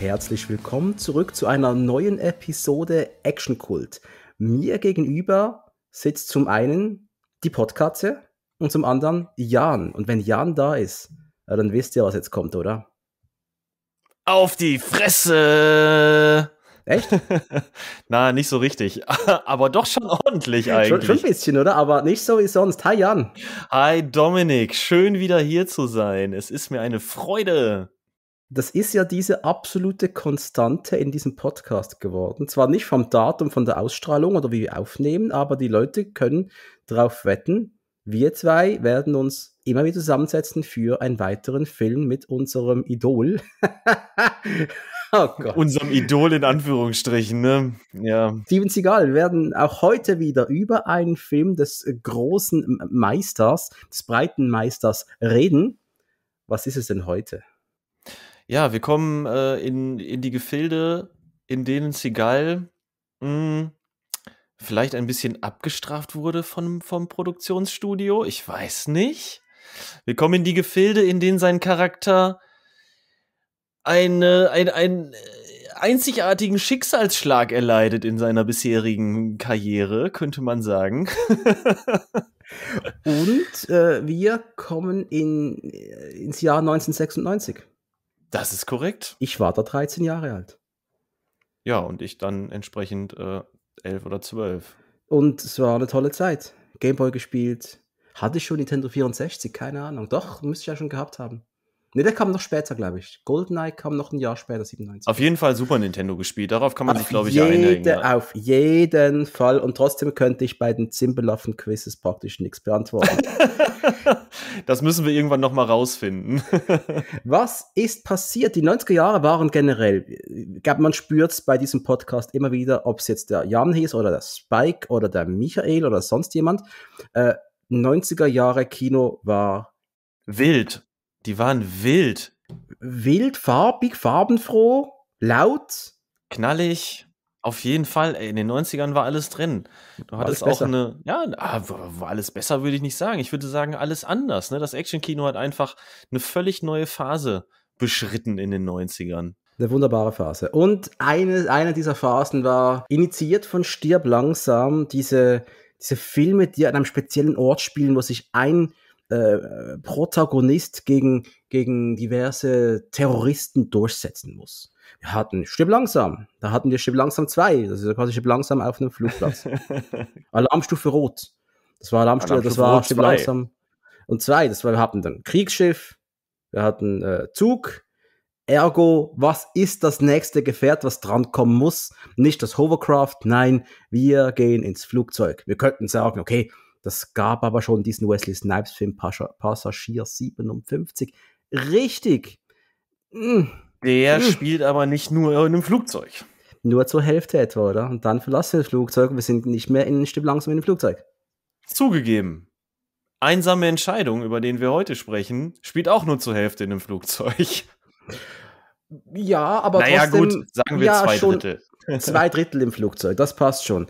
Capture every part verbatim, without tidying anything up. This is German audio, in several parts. herzlich willkommen zurück zu einer neuen Episode Actionkult. Mir gegenüber sitzt zum einen die Podkatze und zum anderen Jan. Und wenn Jan da ist, ja, dann wisst ihr, was jetzt kommt, oder? Auf die Fresse! Echt? Na, nicht so richtig. Aber doch schon ordentlich eigentlich. Schon, schon ein bisschen, oder? Aber nicht so wie sonst. Hi Jan. Hi Dominik. Schön wieder hier zu sein. Es ist mir eine Freude. Das ist ja diese absolute Konstante in diesem Podcast geworden. Zwar nicht vom Datum, von der Ausstrahlung oder wie wir aufnehmen, aber die Leute können darauf wetten, wir zwei werden uns immer wieder zusammensetzen für einen weiteren Film mit unserem Idol. Oh Gott. Unserem Idol in Anführungsstrichen, ne? Ja. Steven Seagal, wir werden auch heute wieder über einen Film des großen Meisters, des breiten Meisters reden. Was ist es denn heute? Ja, wir kommen äh, in, in die Gefilde, in denen Seagal mh, vielleicht ein bisschen abgestraft wurde von, vom Produktionsstudio. Ich weiß nicht. Wir kommen in die Gefilde, in denen sein Charakter Eine, ein, ein einzigartigen Schicksalsschlag erleidet in seiner bisherigen Karriere, könnte man sagen. Und äh, wir kommen in, ins Jahr neunzehnhundertsechsundneunzig. Das ist korrekt. Ich war da dreizehn Jahre alt. Ja, und ich dann entsprechend äh, elf oder zwölf. Und es war eine tolle Zeit. Gameboy gespielt. Hatte ich schon Nintendo vierundsechzig, keine Ahnung. Doch, müsste ich ja schon gehabt haben. Ne, der kam noch später, glaube ich. GoldenEye kam noch ein Jahr später, siebenundneunzig. Auf jeden Fall Super Nintendo gespielt. Darauf kann man auf sich, glaube ich, einigen. Ja. Auf jeden Fall. Und trotzdem könnte ich bei den Zimbelaffen-Quizzes praktisch nichts beantworten. Das müssen wir irgendwann noch mal rausfinden. Was ist passiert? Die neunziger Jahre waren generell, ich glaube, man spürt es bei diesem Podcast immer wieder, ob es jetzt der Jan hieß oder der Spike oder der Michael oder sonst jemand. Äh, neunziger Jahre Kino war wild. Die waren wild. Wild, farbig, farbenfroh, laut. Knallig. Auf jeden Fall, ey, in den neunzigern war alles drin. Du war hattest auch besser. eine, ja, war alles besser, würde ich nicht sagen. Ich würde sagen, alles anders. Ne? Das Actionkino hat einfach eine völlig neue Phase beschritten in den neunzigern. Eine wunderbare Phase. Und eine, eine dieser Phasen war initiiert von Stirb langsam, diese, diese Filme, die an einem speziellen Ort spielen, wo sich ein Äh, Protagonist gegen, gegen diverse Terroristen durchsetzen muss. Wir hatten Stirb langsam, da hatten wir Stirb langsam zwei, das ist quasi Stirb langsam auf einem Flugplatz. Alarmstufe Rot, das war Alarmstufe, Alarmstufe das war Stirb langsam und zwei, das war, wir hatten dann Kriegsschiff, wir hatten äh, Zug, ergo, was ist das nächste Gefährt, was drankommen muss? Nicht das Hovercraft, nein, wir gehen ins Flugzeug. Wir könnten sagen, okay, das gab aber schon diesen Wesley Snipes-Film Passagier siebenundfünfzig. Richtig. Mm. Der mm. spielt aber nicht nur in einem Flugzeug. Nur zur Hälfte etwa, oder? Und dann verlassen wir das Flugzeug. Wir sind nicht mehr in ein Stück langsam in dem Flugzeug. Zugegeben. Einsame Entscheidung, über den wir heute sprechen, spielt auch nur zur Hälfte in einem Flugzeug. Ja, aber naja, trotzdem. Naja gut, sagen wir ja, zwei Drittel. Zwei Drittel im Flugzeug, das passt schon.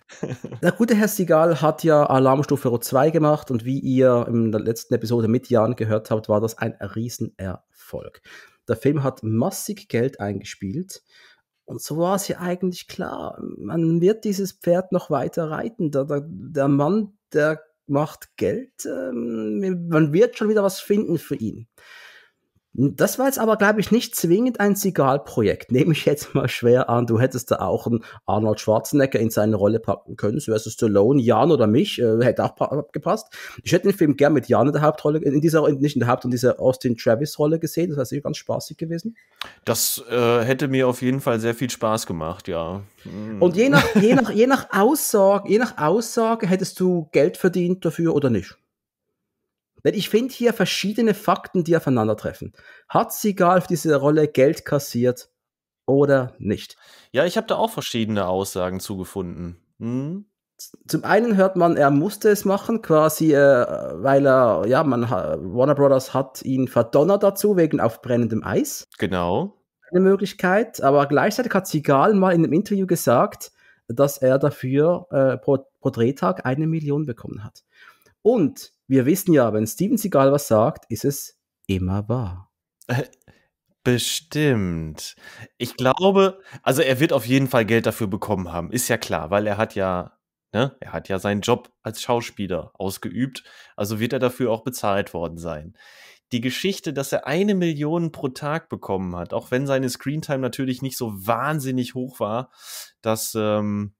Der gute Herr Seagal hat ja Alarmstufe Rot zwei gemacht und wie ihr in der letzten Episode mit Jan gehört habt, war das ein Riesenerfolg. Der Film hat massig Geld eingespielt und so war es ja eigentlich klar, man wird dieses Pferd noch weiter reiten. Der, der, der Mann, der macht Geld, ähm, man wird schon wieder was finden für ihn. Das war jetzt aber, glaube ich, nicht zwingend ein Seagal-Projekt. Nehme ich jetzt mal schwer an, du hättest da auch einen Arnold Schwarzenegger in seine Rolle packen können, so versus Stallone, Jan oder mich, äh, hätte auch gepasst. Ich hätte den Film gern mit Jan in der Hauptrolle, in dieser, nicht in der Haupt- und dieser Austin-Travis-Rolle gesehen, das wäre sicher ganz spaßig gewesen. Das äh, hätte mir auf jeden Fall sehr viel Spaß gemacht, ja. Und je nach, je nach, je nach Aussage, je nach Aussage hättest du Geld verdient dafür oder nicht. Denn ich finde hier verschiedene Fakten, die aufeinandertreffen. Hat Seagal auf diese Rolle Geld kassiert oder nicht? Ja, ich habe da auch verschiedene Aussagen zugefunden. Hm? Zum einen hört man, er musste es machen, quasi, äh, weil er, ja, man, Warner Brothers hat ihn verdonnert dazu, wegen auf brennendem Eis. Genau. Eine Möglichkeit, aber gleichzeitig hat Seagal mal in einem Interview gesagt, dass er dafür äh, pro, pro Drehtag eine Million bekommen hat. Und wir wissen ja, wenn Steven Seagal was sagt, ist es immer wahr. Bestimmt. Ich glaube, also er wird auf jeden Fall Geld dafür bekommen haben, ist ja klar, weil er hat ja, ne, er hat ja seinen Job als Schauspieler ausgeübt, also wird er dafür auch bezahlt worden sein. Die Geschichte, dass er eine Million pro Tag bekommen hat, auch wenn seine Screentime natürlich nicht so wahnsinnig hoch war, dass ähm,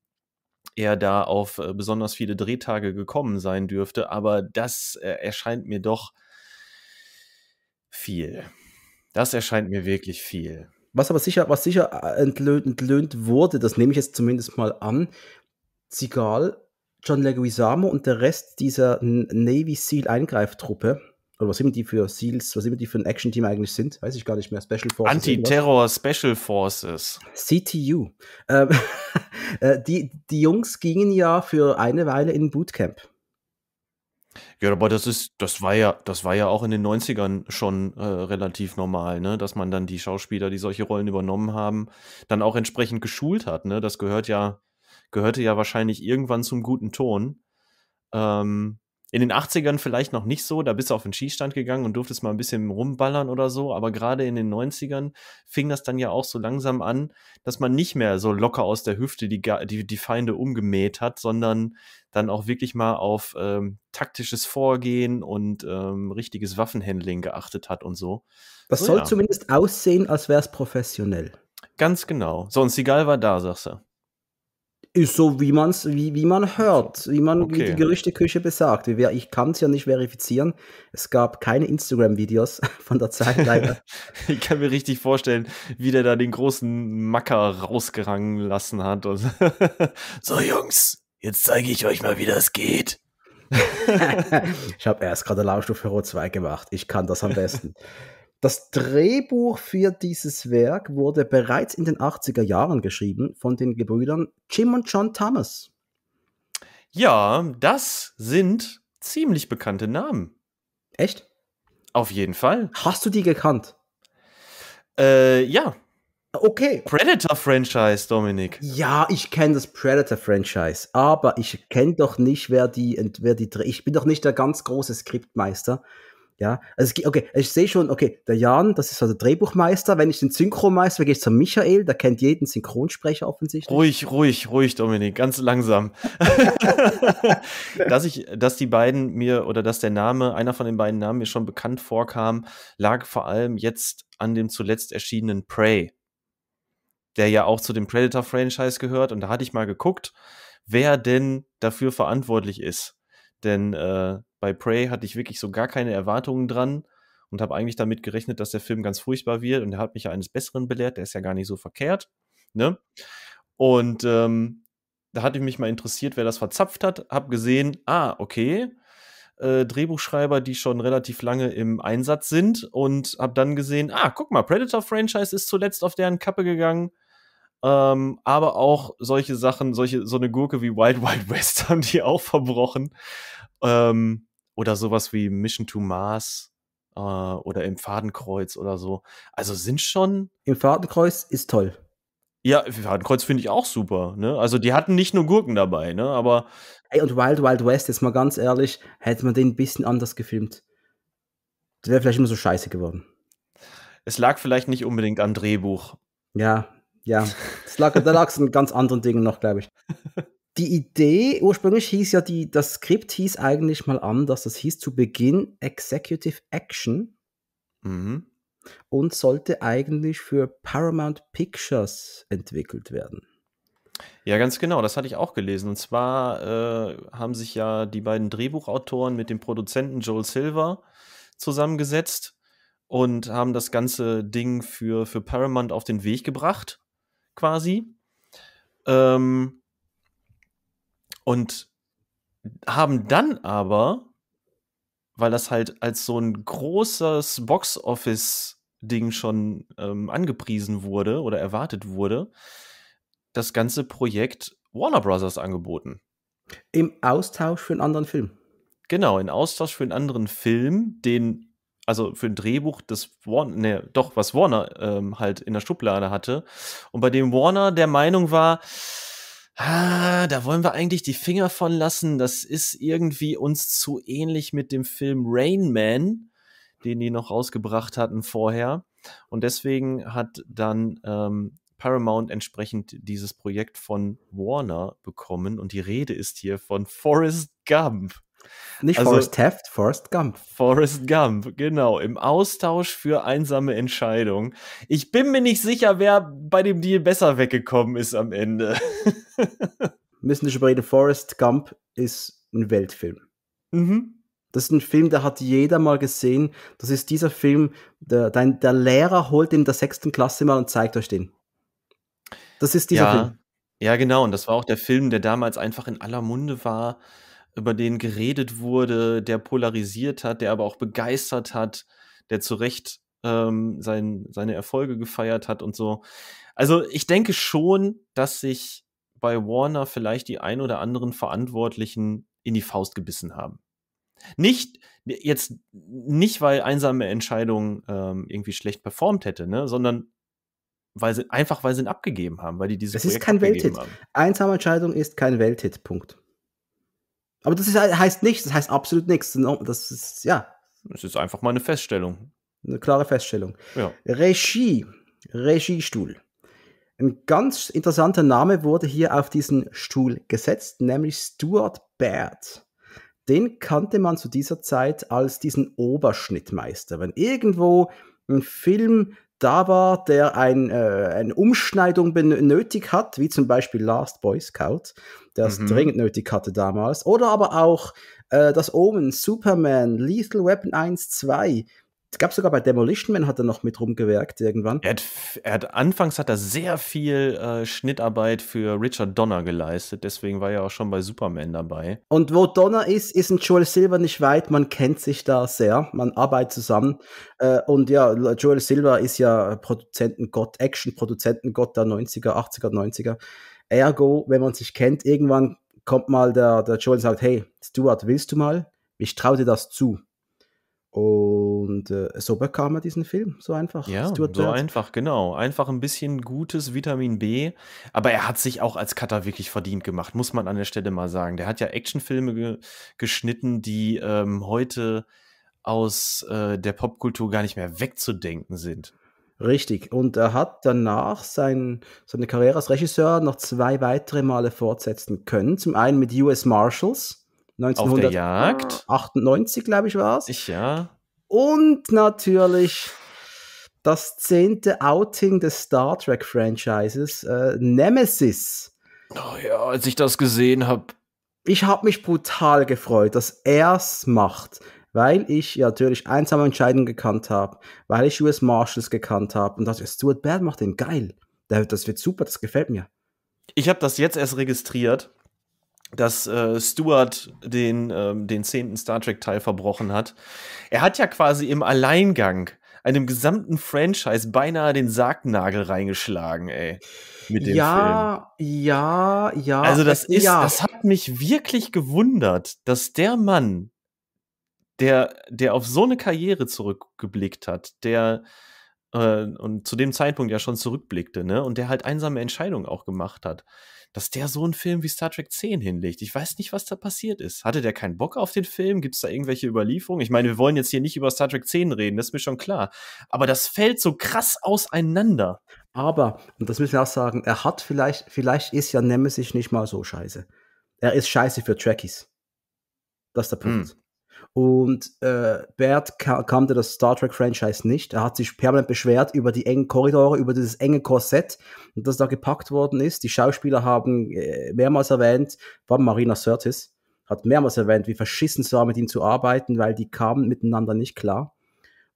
er da auf äh, besonders viele Drehtage gekommen sein dürfte, aber das äh, erscheint mir doch viel. Das erscheint mir wirklich viel. Was aber sicher, was sicher entlöhnt, entlöhnt wurde, das nehme ich jetzt zumindest mal an, Seagal, John Leguizamo und der Rest dieser Navy SEAL-Eingreiftruppe, oder was immer die für SEALs, was immer die für ein Action-Team eigentlich sind, weiß ich gar nicht mehr, Special Forces. Anti-Terror Special Forces. C T U. Ähm, die, die Jungs gingen ja für eine Weile in Bootcamp. Ja, aber das ist, das war ja, das war ja auch in den neunzigern schon äh, relativ normal, ne? Dass man dann die Schauspieler, die solche Rollen übernommen haben, dann auch entsprechend geschult hat, ne? Das gehört ja, gehörte ja wahrscheinlich irgendwann zum guten Ton. Ähm, in den achtzigern vielleicht noch nicht so, da bist du auf den Schießstand gegangen und durftest mal ein bisschen rumballern oder so, aber gerade in den neunzigern fing das dann ja auch so langsam an, dass man nicht mehr so locker aus der Hüfte die, die, die Feinde umgemäht hat, sondern dann auch wirklich mal auf ähm, taktisches Vorgehen und ähm, richtiges Waffenhandling geachtet hat und so. Das so, soll ja zumindest aussehen, als wäre es professionell. Ganz genau. So, und Seagal war da, sagst du. Ist so, wie man's, wie, wie man hört, wie man okay. wie die Gerüchteküche besagt. Ich kann es ja nicht verifizieren. Es gab keine Instagram-Videos von der Zeit leider. Ich kann mir richtig vorstellen, wie der da den großen Macker rausgerangen lassen hat. Und so, Jungs, jetzt zeige ich euch mal, wie das geht. Ich habe erst gerade Alarmstufe Rot zwei gemacht. Ich kann das am besten. Das Drehbuch für dieses Werk wurde bereits in den achtziger Jahren geschrieben von den Gebrüdern Jim und John Thomas. Ja, das sind ziemlich bekannte Namen. Echt? Auf jeden Fall. Hast du die gekannt? Äh, ja. Okay. Predator-Franchise, Dominik. Ja, ich kenne das Predator-Franchise, aber ich kenne doch nicht, wer die, wer die, ich bin doch nicht der ganz große Skriptmeister. Ja, also okay, ich sehe schon, okay, der Jan, das ist also der Drehbuchmeister. Wenn ich den Synchromeister, gehe ich zu Michael, der kennt jeden Synchronsprecher offensichtlich. Ruhig, ruhig, ruhig, Dominik, ganz langsam. dass ich, dass die beiden mir, oder dass der Name, einer von den beiden Namen mir schon bekannt vorkam, lag vor allem jetzt an dem zuletzt erschienenen Prey, der ja auch zu dem Predator-Franchise gehört. Und da hatte ich mal geguckt, wer denn dafür verantwortlich ist. Denn äh, bei Prey hatte ich wirklich so gar keine Erwartungen dran und habe eigentlich damit gerechnet, dass der Film ganz furchtbar wird. Und er hat mich ja eines Besseren belehrt, der ist ja gar nicht so verkehrt. Ne? Und ähm, da hatte ich mich mal interessiert, wer das verzapft hat. Habe gesehen, ah, okay, äh, Drehbuchschreiber, die schon relativ lange im Einsatz sind. Und habe dann gesehen, ah, guck mal, Predator-Franchise ist zuletzt auf deren Kappe gegangen. Ähm, aber auch solche Sachen, solche, so eine Gurke wie Wild Wild West haben die auch verbrochen. Ähm, oder sowas wie Mission to Mars äh, oder Im Fadenkreuz oder so. Also sind schon... Im Fadenkreuz ist toll. Ja, Im Fadenkreuz finde ich auch super. Ne? Also die hatten nicht nur Gurken dabei, ne? Aber... Ey, und Wild Wild West, jetzt mal ganz ehrlich, hätte man den ein bisschen anders gefilmt. Das wäre vielleicht immer so scheiße geworden. Es lag vielleicht nicht unbedingt am Drehbuch. Ja, ja, das lag, da lag es in ganz anderen Dingen noch, glaube ich. Die Idee, ursprünglich hieß ja, die, das Skript hieß eigentlich mal anders, das hieß zu Beginn Executive Action mhm. und sollte eigentlich für Paramount Pictures entwickelt werden. Ja, ganz genau, das hatte ich auch gelesen. Und zwar äh, haben sich ja die beiden Drehbuchautoren mit dem Produzenten Joel Silver zusammengesetzt und haben das ganze Ding für, für Paramount auf den Weg gebracht. Quasi. Ähm, und haben dann aber, weil das halt als so ein großes Box-Office-Ding schon ähm, angepriesen wurde oder erwartet wurde, das ganze Projekt Warner Brothers angeboten. Im Austausch für einen anderen Film. Genau, im Austausch für einen anderen Film, den also für ein Drehbuch, das Warner, nee, doch, was Warner ähm, halt in der Schublade hatte. Und bei dem Warner der Meinung war, ah, da wollen wir eigentlich die Finger von lassen. Das ist irgendwie uns zu ähnlich mit dem Film Rain Man, den die noch rausgebracht hatten vorher. Und deswegen hat dann ähm, Paramount entsprechend dieses Projekt von Warner bekommen. Und die Rede ist hier von Forrest Gump. Nicht also, Forrest Taft, Forrest Gump. Forrest Gump, genau. Im Austausch für einsame Entscheidung. Ich bin mir nicht sicher, wer bei dem Deal besser weggekommen ist am Ende. Müssen nicht überreden, Forrest Gump ist ein Weltfilm. Mhm. Das ist ein Film, der hat jeder mal gesehen. Das ist dieser Film, der, der, der Lehrer holt ihn in der sechsten Klasse mal und zeigt euch den. Das ist dieser ja, Film. Ja, genau. Und das war auch der Film, der damals einfach in aller Munde war, über den geredet wurde, der polarisiert hat, der aber auch begeistert hat, der zu Recht ähm, sein, seine Erfolge gefeiert hat und so. Also ich denke schon, dass sich bei Warner vielleicht die ein oder anderen Verantwortlichen in die Faust gebissen haben. Nicht, jetzt nicht, weil einsame Entscheidung ähm, irgendwie schlecht performt hätte, ne? Sondern weil sie, einfach, weil sie ihn abgegeben haben, weil die dieses Projekt abgegeben haben. Es ist kein Welthit. Einsame Entscheidung ist kein Welthit, Punkt. Aber das ist, heißt nichts, das heißt absolut nichts. Das ist, ja. Das ist einfach mal eine Feststellung. Eine klare Feststellung. Ja. Regie, Regiestuhl. Ein ganz interessanter Name wurde hier auf diesen Stuhl gesetzt, nämlich Stuart Baird. Den kannte man zu dieser Zeit als diesen Oberschnittmeister. Wenn irgendwo ein Film da war, der ein, äh, eine Umschneidung benötigt hat, wie zum Beispiel Last Boy Scout, der es mhm. dringend nötig hatte damals, oder aber auch äh, das Omen, Superman, Lethal Weapon eins, zwei, es gab sogar bei Demolition Man hat er noch mit rumgewerkt irgendwann. Er hat, er hat, anfangs hat er sehr viel äh, Schnittarbeit für Richard Donner geleistet, deswegen war er auch schon bei Superman dabei. Und wo Donner ist, ist ein Joel Silver nicht weit, man kennt sich da sehr, man arbeitet zusammen. Äh, und ja, Joel Silver ist ja Produzentengott, Action-Produzentengott der neunziger, achtziger, neunziger. Ergo, wenn man sich kennt, irgendwann kommt mal der, der Joel und sagt, hey, Stuart, willst du mal? Ich traue dir das zu. Und äh, so bekam er diesen Film, so einfach. Ja, Stuart so Baird. Einfach, genau. Einfach ein bisschen gutes Vitamin B. Aber er hat sich auch als Cutter wirklich verdient gemacht, muss man an der Stelle mal sagen. Der hat ja Actionfilme ge geschnitten, die ähm, heute aus äh, der Popkultur gar nicht mehr wegzudenken sind. Richtig. Und er hat danach sein, seine Karriere als Regisseur noch zwei weitere Male fortsetzen können. Zum einen mit U S Marshals. neunzehnhundertachtundneunzig, glaube ich, war es. Ich, ja. Und natürlich das zehnte Outing des Star Trek-Franchises, äh, Nemesis. Oh ja, als ich das gesehen habe. Ich habe mich brutal gefreut, dass er es macht, weil ich ja natürlich einsame Entscheidungen gekannt habe, weil ich U S Marshals gekannt habe und dachte, Stuart Baird macht den geil. Das wird super, das gefällt mir. Ich habe das jetzt erst registriert, dass äh, Stuart den, ähm, den zehnten Star Trek-Teil verbrochen hat. Er hat ja quasi im Alleingang einem gesamten Franchise beinahe den Sargnagel reingeschlagen, ey. Mit dem ja, Film. Ja, ja. Also das ist, ja. das hat mich wirklich gewundert, dass der Mann, der, der auf so eine Karriere zurückgeblickt hat, der äh, und zu dem Zeitpunkt ja schon zurückblickte, ne, und der halt einsame Entscheidungen auch gemacht hat, dass der so einen Film wie Star Trek zehn hinlegt. Ich weiß nicht, was da passiert ist. Hatte der keinen Bock auf den Film? Gibt es da irgendwelche Überlieferungen? Ich meine, wir wollen jetzt hier nicht über Star Trek zehn reden, das ist mir schon klar. Aber das fällt so krass auseinander. Aber, und das müssen wir auch sagen, er hat vielleicht, vielleicht ist ja Nemesis nicht mal so scheiße. Er ist scheiße für Trekkies. Das ist der Punkt. Mhm. Und äh, Baird ka kannte das Star Trek-Franchise nicht. Er hat sich permanent beschwert über die engen Korridore, über dieses enge Korsett, das da gepackt worden ist. Die Schauspieler haben äh, mehrmals erwähnt, war Marina Sirtis, hat mehrmals erwähnt, wie verschissen es war, mit ihm zu arbeiten, weil die kamen miteinander nicht klar.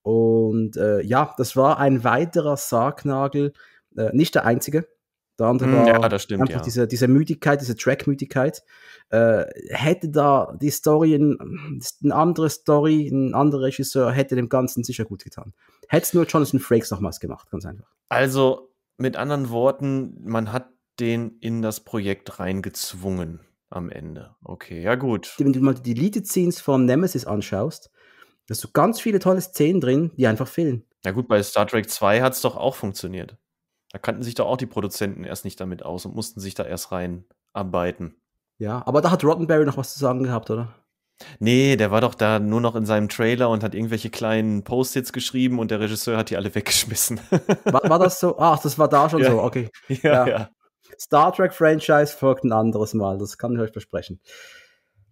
Und äh, ja, das war ein weiterer Sargnagel, äh, nicht der einzige. Der andere war ja, das stimmt, einfach ja. diese, diese Müdigkeit, diese Track-Müdigkeit. Äh, hätte da die Story, ein, eine andere Story, ein anderer Regisseur, hätte dem Ganzen sicher gut getan. Hätte es nur Jonathan Frakes nochmals gemacht, ganz einfach. Also, mit anderen Worten, man hat den in das Projekt reingezwungen am Ende. Okay, ja gut. Wenn du mal die Deleted-Scenes von Nemesis anschaust, hast du ganz viele tolle Szenen drin, die einfach fehlen. Ja gut, bei Star Trek zwei hat es doch auch funktioniert. Da kannten sich doch auch die Produzenten erst nicht damit aus und mussten sich da erst reinarbeiten. Ja, aber da hat Roddenberry noch was zu sagen gehabt, oder? Nee, der war doch da nur noch in seinem Trailer und hat irgendwelche kleinen Post-its geschrieben und der Regisseur hat die alle weggeschmissen. War, war das so? Ach, das war da schon ja. so, okay. Ja, ja. ja. Star Trek-Franchise folgt ein anderes Mal, das kann ich euch versprechen.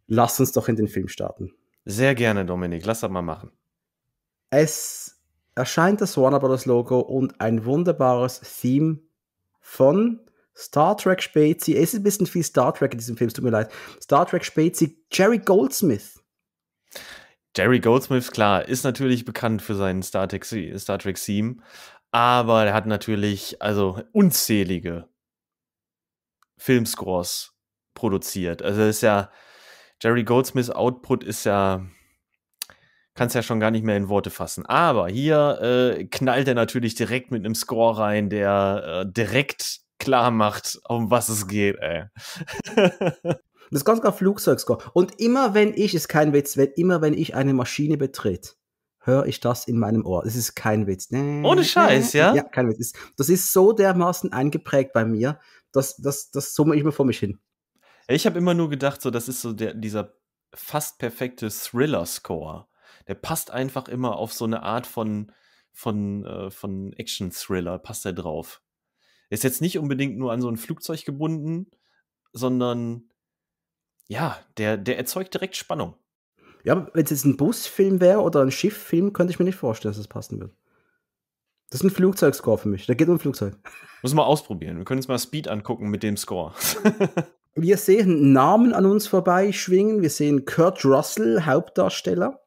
Lasst uns doch in den Film starten. Sehr gerne, Dominik, lass das mal machen. Es erscheint das Warner Brothers Logo und ein wunderbares Theme von Star Trek Spezi. Es ist ein bisschen viel Star Trek in diesem Film, es tut mir leid. Star Trek Spezi, Jerry Goldsmith. Jerry Goldsmith, klar, ist natürlich bekannt für seinen Star Trek Star Trek Theme, aber er hat natürlich also unzählige Filmscores produziert. Also ist ja Jerry Goldsmiths Output ist ja, kannst ja schon gar nicht mehr in Worte fassen. Aber hier äh, knallt er natürlich direkt mit einem Score rein, der äh, direkt klar macht, um was es geht, ey. Das ist ganz klar Flugzeugscore. Und immer wenn ich, ist kein Witz, wenn, immer wenn ich eine Maschine betritt, höre ich das in meinem Ohr. Das ist kein Witz. Nee, ohne Scheiß, nee, ja? Ja, kein Witz. Das ist so dermaßen eingeprägt bei mir, dass das, das summe ich mir vor mich hin. Ich habe immer nur gedacht, so das ist so der, dieser fast perfekte Thriller-Score. Der passt einfach immer auf so eine Art von, von, äh, von Action-Thriller, passt der drauf. Ist jetzt nicht unbedingt nur an so ein Flugzeug gebunden, sondern ja, der, der erzeugt direkt Spannung. Ja, wenn es jetzt ein Busfilm wäre oder ein Schifffilm, könnte ich mir nicht vorstellen, dass es passen wird. Das ist ein Flugzeugscore für mich. Da geht um ein Flugzeug. Muss mal ausprobieren. Wir können uns mal Speed angucken mit dem Score. Wir sehen Namen an uns vorbeischwingen. Wir sehen Kurt Russell, Hauptdarsteller.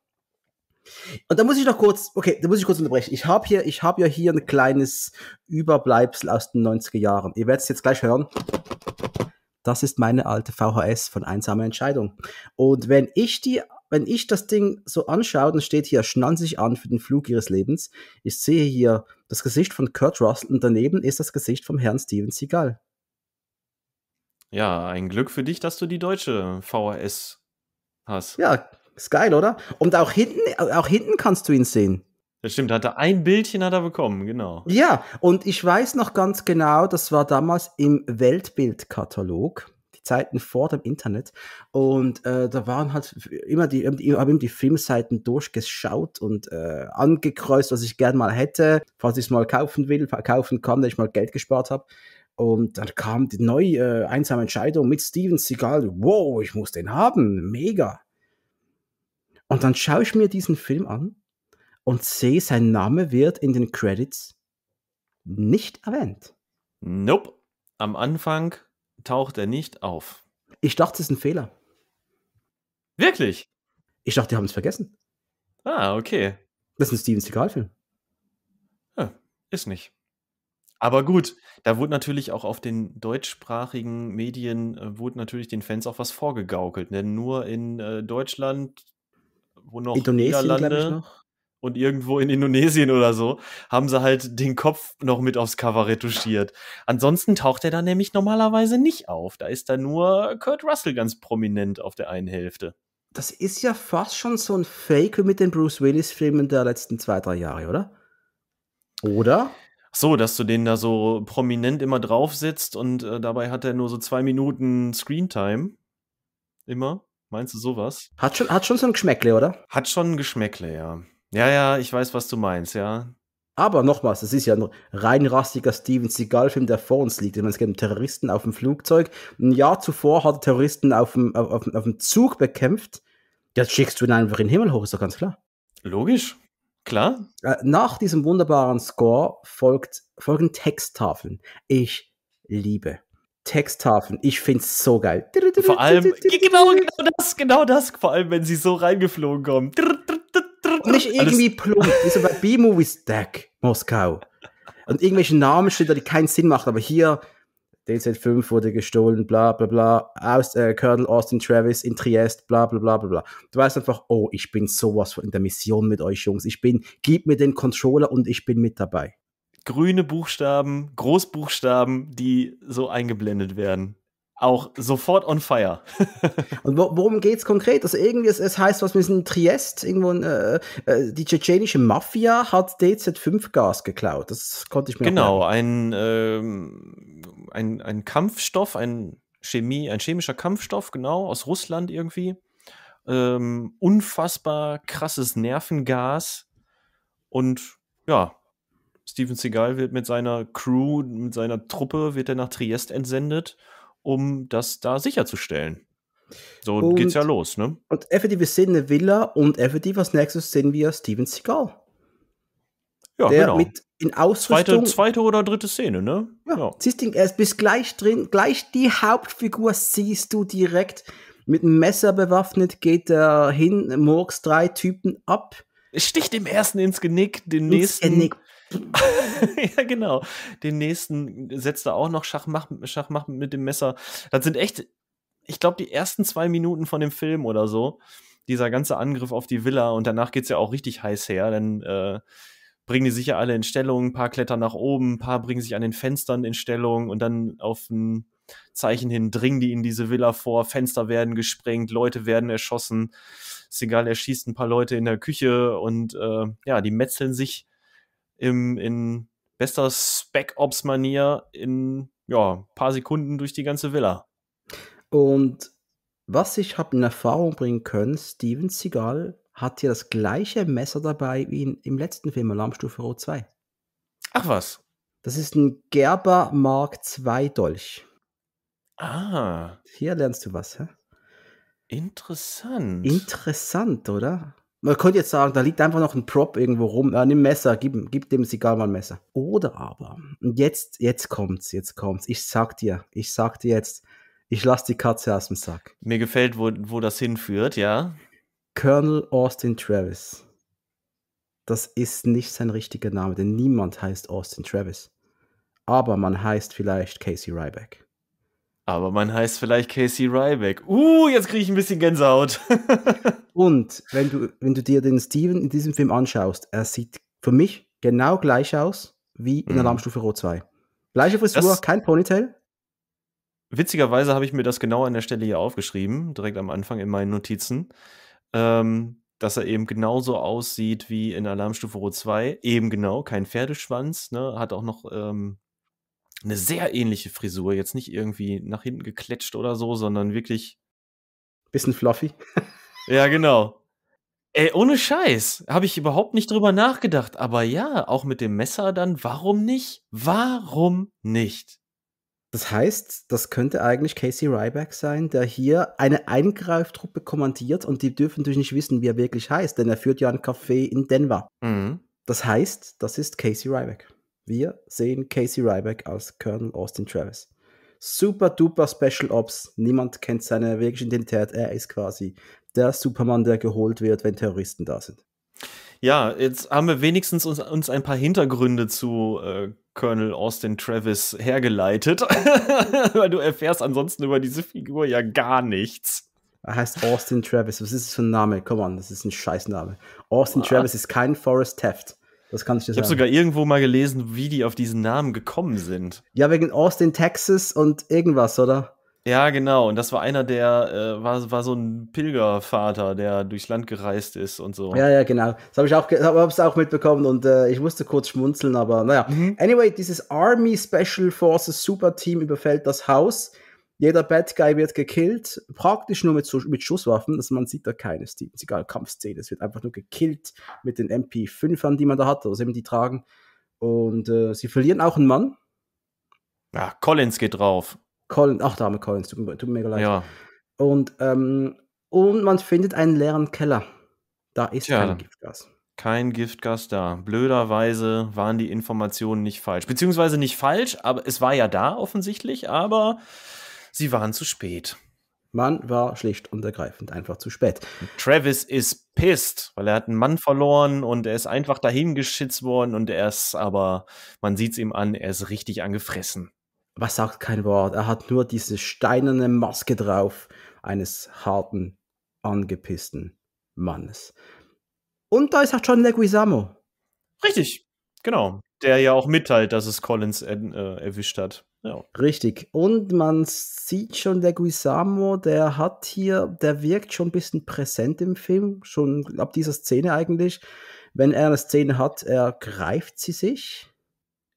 Und da muss ich noch kurz, okay, da muss ich kurz unterbrechen. Ich habe hier, ich habe ja hier ein kleines Überbleibsel aus den neunziger Jahren. Ihr werdet es jetzt gleich hören. Das ist meine alte V H S von Einsame Entscheidung. Und wenn ich die, wenn ich das Ding so anschaue, dann steht hier, schnallen sich an für den Flug ihres Lebens. Ich sehe hier das Gesicht von Kurt Russell und daneben ist das Gesicht vom Herrn Steven Seagal. Ja, ein Glück für dich, dass du die deutsche V H S hast. Ja, ist geil, oder? Und auch hinten, auch hinten kannst du ihn sehen. Das stimmt, hat er ein Bildchen hat er bekommen, genau. Ja, und ich weiß noch ganz genau, das war damals im Weltbildkatalog, die Zeiten vor dem Internet. Und äh, da waren halt immer die, ich habe immer die Filmseiten durchgeschaut und äh, angekreuzt, was ich gerne mal hätte, falls ich es mal kaufen will, kaufen kann, wenn ich mal Geld gespart habe. Und dann kam die neue äh, einsame Entscheidung mit Steven Seagal. Wow, ich muss den haben, mega. Und dann schaue ich mir diesen Film an und sehe, sein Name wird in den Credits nicht erwähnt. Nope. Am Anfang taucht er nicht auf. Ich dachte, es ist ein Fehler. Wirklich? Ich dachte, die haben es vergessen. Ah, okay. Das ist ein Steven Seagal-Film. Ja, ist nicht. Aber gut, da wurde natürlich auch auf den deutschsprachigen Medien, äh, wurde natürlich den Fans auch was vorgegaukelt. Denn nur in äh, Deutschland, wo noch Niederlande und irgendwo in Indonesien oder so, haben sie halt den Kopf noch mit aufs Cover retuschiert. Ansonsten taucht er da nämlich normalerweise nicht auf. Da ist da nur Kurt Russell ganz prominent auf der einen Hälfte. Das ist ja fast schon so ein Fake mit den Bruce Willis-Filmen der letzten zwei, drei Jahre, oder? Oder? So, dass du den da so prominent immer drauf sitzt und äh, dabei hat er nur so zwei Minuten Screentime. Immer. Meinst du sowas? Hat schon, hat schon so ein Geschmäckle, oder? Hat schon ein Geschmäckle, ja. Ja, ja, ich weiß, was du meinst, ja. Aber nochmals, das ist ja ein reinrassiger Steven Seagal-Film, der vor uns liegt. Ich meine, es geht um Terroristen auf dem Flugzeug. Ein Jahr zuvor hat er Terroristen auf dem, auf, auf, auf dem Zug bekämpft. Jetzt schickst du ihn einfach in den Himmel hoch, ist doch ganz klar. Logisch, klar. Nach diesem wunderbaren Score folgt, folgen Texttafeln. Ich liebe Texttafeln, ich find's so geil. Vor allem, genau, genau das, genau das, vor allem, wenn sie so reingeflogen kommen. Und nicht irgendwie alles plump, wie so bei B-Movie-Stack, Moskau. Und irgendwelche Namen steht da, die keinen Sinn machen, aber hier, D Z fünf wurde gestohlen, bla bla bla, aus, äh, Colonel Austin Travis in Triest, bla bla bla bla bla. Du weißt einfach, oh, ich bin sowas von in der Mission mit euch, Jungs. Ich bin, gib mir den Controller und ich bin mit dabei. Grüne Buchstaben, Großbuchstaben, die so eingeblendet werden. Auch sofort on fire. Und wo, worum geht's konkret? Also irgendwie, es, es heißt, was wir sind in Triest, irgendwo in, äh, die tschetschenische Mafia hat D Z fünf Gas geklaut. Das konnte ich mir genau, noch ein, äh, ein, ein Kampfstoff, ein Chemie, ein chemischer Kampfstoff, genau, aus Russland irgendwie. ähm, unfassbar krasses Nervengas und ja, Steven Seagal wird mit seiner Crew, mit seiner Truppe, wird er nach Triest entsendet, um das da sicherzustellen. So und, geht's ja los, ne? Und effektiv, wir sehen eine Villa und effektiv als nächstes sehen wir Steven Seagal. Ja, der genau. Mit in Ausrüstung. Zweite, zweite oder dritte Szene, ne? Ja, ja. Siehst du, er ist gleich drin, gleich die Hauptfigur siehst du direkt. Mit einem Messer bewaffnet geht er hin, morgst drei Typen ab. Sticht dem ersten ins Genick, den ins nächsten... Genick. Ja, genau. Den nächsten setzt er auch noch Schachmacht Schach mit dem Messer. Das sind echt, ich glaube, die ersten zwei Minuten von dem Film oder so, dieser ganze Angriff auf die Villa, und danach geht's ja auch richtig heiß her, dann äh, bringen die sich ja alle in Stellung, ein paar klettern nach oben, ein paar bringen sich an den Fenstern in Stellung und dann auf ein Zeichen hin dringen die in diese Villa vor, Fenster werden gesprengt, Leute werden erschossen, ist egal, er schießt ein paar Leute in der Küche und äh, ja, die metzeln sich im, in bester Spec-Ops-Manier in ja, ein paar Sekunden durch die ganze Villa. Und was ich habe in Erfahrung bringen können, Steven Seagal hat hier das gleiche Messer dabei wie in, im letzten Film, Alarmstufe Rot zwei. Ach was? Das ist ein Gerber Mark zwei Dolch. Ah. Hier lernst du was, hä? Interessant. Interessant, oder? Man könnte jetzt sagen, da liegt einfach noch ein Prop irgendwo rum. Äh, nimm Messer, gib, gib dem Seagal mal ein Messer. Oder aber, und jetzt, jetzt kommt's, jetzt kommt's. Ich sag dir, ich sag dir jetzt, ich lasse die Katze aus dem Sack. Mir gefällt, wo, wo das hinführt, ja. Colonel Austin Travis. Das ist nicht sein richtiger Name, denn niemand heißt Austin Travis. Aber man heißt vielleicht Casey Ryback. Aber man heißt vielleicht Casey Ryback. Uh, jetzt kriege ich ein bisschen Gänsehaut. Und wenn du, wenn du dir den Steven in diesem Film anschaust, er sieht für mich genau gleich aus wie in Alarmstufe Rot zwei. Gleiche Frisur, das, kein Ponytail. Witzigerweise habe ich mir das genau an der Stelle hier aufgeschrieben, direkt am Anfang in meinen Notizen, ähm, dass er eben genauso aussieht wie in Alarmstufe Rot zwei. Eben genau, kein Pferdeschwanz, ne, hat auch noch... Ähm, eine sehr ähnliche Frisur, jetzt nicht irgendwie nach hinten gekletscht oder so, sondern wirklich... Bisschen fluffy. Ja, genau. Ey, ohne Scheiß, habe ich überhaupt nicht drüber nachgedacht, aber ja, auch mit dem Messer dann, warum nicht? Warum nicht? Das heißt, das könnte eigentlich Casey Ryback sein, der hier eine Eingreiftruppe kommandiert und die dürfen natürlich nicht wissen, wie er wirklich heißt, denn er führt ja ein Café in Denver. Mhm. Das heißt, das ist Casey Ryback. Wir sehen Casey Ryback als Colonel Austin Travis. Super duper Special Ops. Niemand kennt seine wirkliche Identität. Er ist quasi der Superman, der geholt wird, wenn Terroristen da sind. Ja, jetzt haben wir wenigstens uns, uns ein paar Hintergründe zu äh, Colonel Austin Travis hergeleitet. Weil du erfährst ansonsten über diese Figur ja gar nichts. Er heißt Austin Travis. Was ist das für ein Name? Come on, das ist ein Scheißname. Austin ah. Travis ist kein Forrest Taft. Das kann ich dir sagen. Ich habe sogar irgendwo mal gelesen, wie die auf diesen Namen gekommen sind. Ja, wegen Austin, Texas und irgendwas, oder? Ja, genau. Und das war einer, der äh, war, war so ein Pilgervater, der durchs Land gereist ist und so. Ja, ja, genau. Das habe ich auch, hab's auch mitbekommen und äh, ich musste kurz schmunzeln, aber naja. Mhm. Anyway, dieses Army Special Forces Superteam überfällt das Haus. Jeder Bad Guy wird gekillt, praktisch nur mit, mit Schusswaffen, also man sieht da keine Steven Seagal Kampfszene, es wird einfach nur gekillt mit den M P fünfern, die man da hat, also eben die tragen, und äh, sie verlieren auch einen Mann. Ja, Collins geht drauf. Collins, ach, Dame Collins, tut, tut mir mega leid. Ja. Und, ähm, und man findet einen leeren Keller, da ist ja kein Giftgas. Kein Giftgas da. Blöderweise waren die Informationen nicht falsch, beziehungsweise nicht falsch, aber es war ja da offensichtlich, aber sie waren zu spät. Man war schlicht und ergreifend einfach zu spät. Travis ist pissed, weil er hat einen Mann verloren und er ist einfach dahin geschitzt worden und er ist, aber man sieht es ihm an, er ist richtig angefressen. Was sagt kein Wort? Er hat nur diese steinerne Maske drauf eines harten, angepissten Mannes. Und da ist auch John Leguizamo. Richtig, genau. Der ja auch mitteilt, dass es Collins äh, erwischt hat. Ja. Richtig. Und man sieht schon, der Leguizamo, der hat hier, der wirkt schon ein bisschen präsent im Film, schon ab dieser Szene eigentlich. Wenn er eine Szene hat, ergreift sie sich.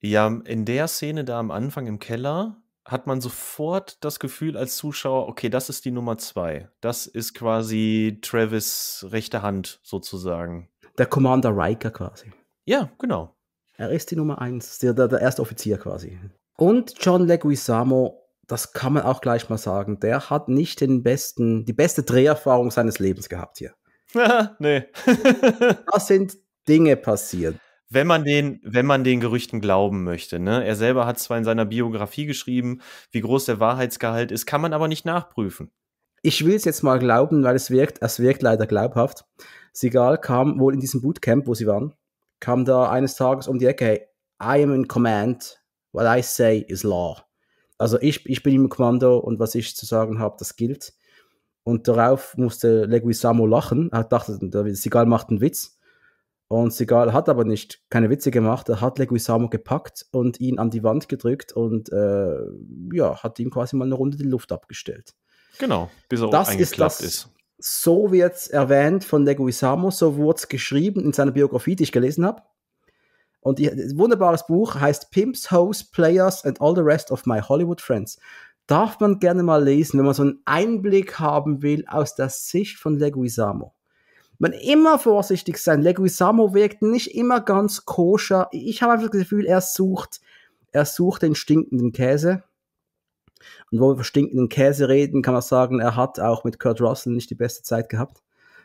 Ja, in der Szene da am Anfang im Keller hat man sofort das Gefühl als Zuschauer, okay, das ist die Nummer zwei. Das ist quasi Travis' rechte Hand sozusagen. Der Commander Riker quasi. Ja, genau. Er ist die Nummer eins, der, der erste Offizier quasi. Und John Leguizamo, das kann man auch gleich mal sagen, der hat nicht den besten, die beste Dreherfahrung seines Lebens gehabt hier. Nee. Da sind Dinge passiert. Wenn man den, wenn man den Gerüchten glauben möchte, ne? Er selber hat zwar in seiner Biografie geschrieben, wie groß der Wahrheitsgehalt ist, kann man aber nicht nachprüfen. Ich will es jetzt mal glauben, weil es wirkt, es wirkt leider glaubhaft. Seagal kam wohl in diesem Bootcamp, wo sie waren, kam da eines Tages um die Ecke, hey, I am in command, what I say is law. Also ich, ich bin im Kommando und was ich zu sagen habe, das gilt. Und darauf musste Leguizamo lachen. Er dachte, Seagal macht einen Witz. Und Seagal hat aber nicht keine Witze gemacht. Er hat Leguizamo gepackt und ihn an die Wand gedrückt und äh, ja, hat ihm quasi mal eine Runde die Luft abgestellt. Genau, bis er das eingeklappt ist. Das, ist. So wird es erwähnt von Leguizamo, so wurde es geschrieben in seiner Biografie, die ich gelesen habe. Und ein wunderbares Buch heißt Pimps, Hoes, Players and All the Rest of My Hollywood Friends. Darf man gerne mal lesen, wenn man so einen Einblick haben will aus der Sicht von Leguizamo. Man immer vorsichtig sein. Leguizamo wirkt nicht immer ganz koscher. Ich habe einfach das Gefühl, er sucht, er sucht den stinkenden Käse. Und wo wir über stinkenden Käse reden, kann man sagen, er hat auch mit Kurt Russell nicht die beste Zeit gehabt.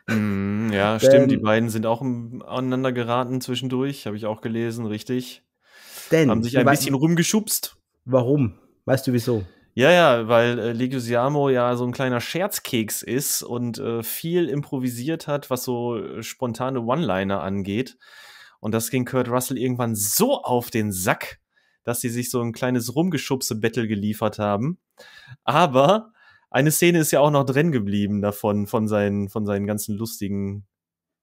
Mm, ja, denn, stimmt. Die beiden sind auch aneinander geraten zwischendurch. Habe ich auch gelesen, richtig. Denn haben sich ein bisschen rumgeschubst. Warum? Weißt du wieso? Ja, ja, weil äh, Leguizamo ja so ein kleiner Scherzkeks ist und äh, viel improvisiert hat, was so äh, spontane One-Liner angeht. Und das ging Kurt Russell irgendwann so auf den Sack, dass sie sich so ein kleines Rumgeschubse-Battle geliefert haben. Aber eine Szene ist ja auch noch drin geblieben davon, von seinen, von seinen ganzen lustigen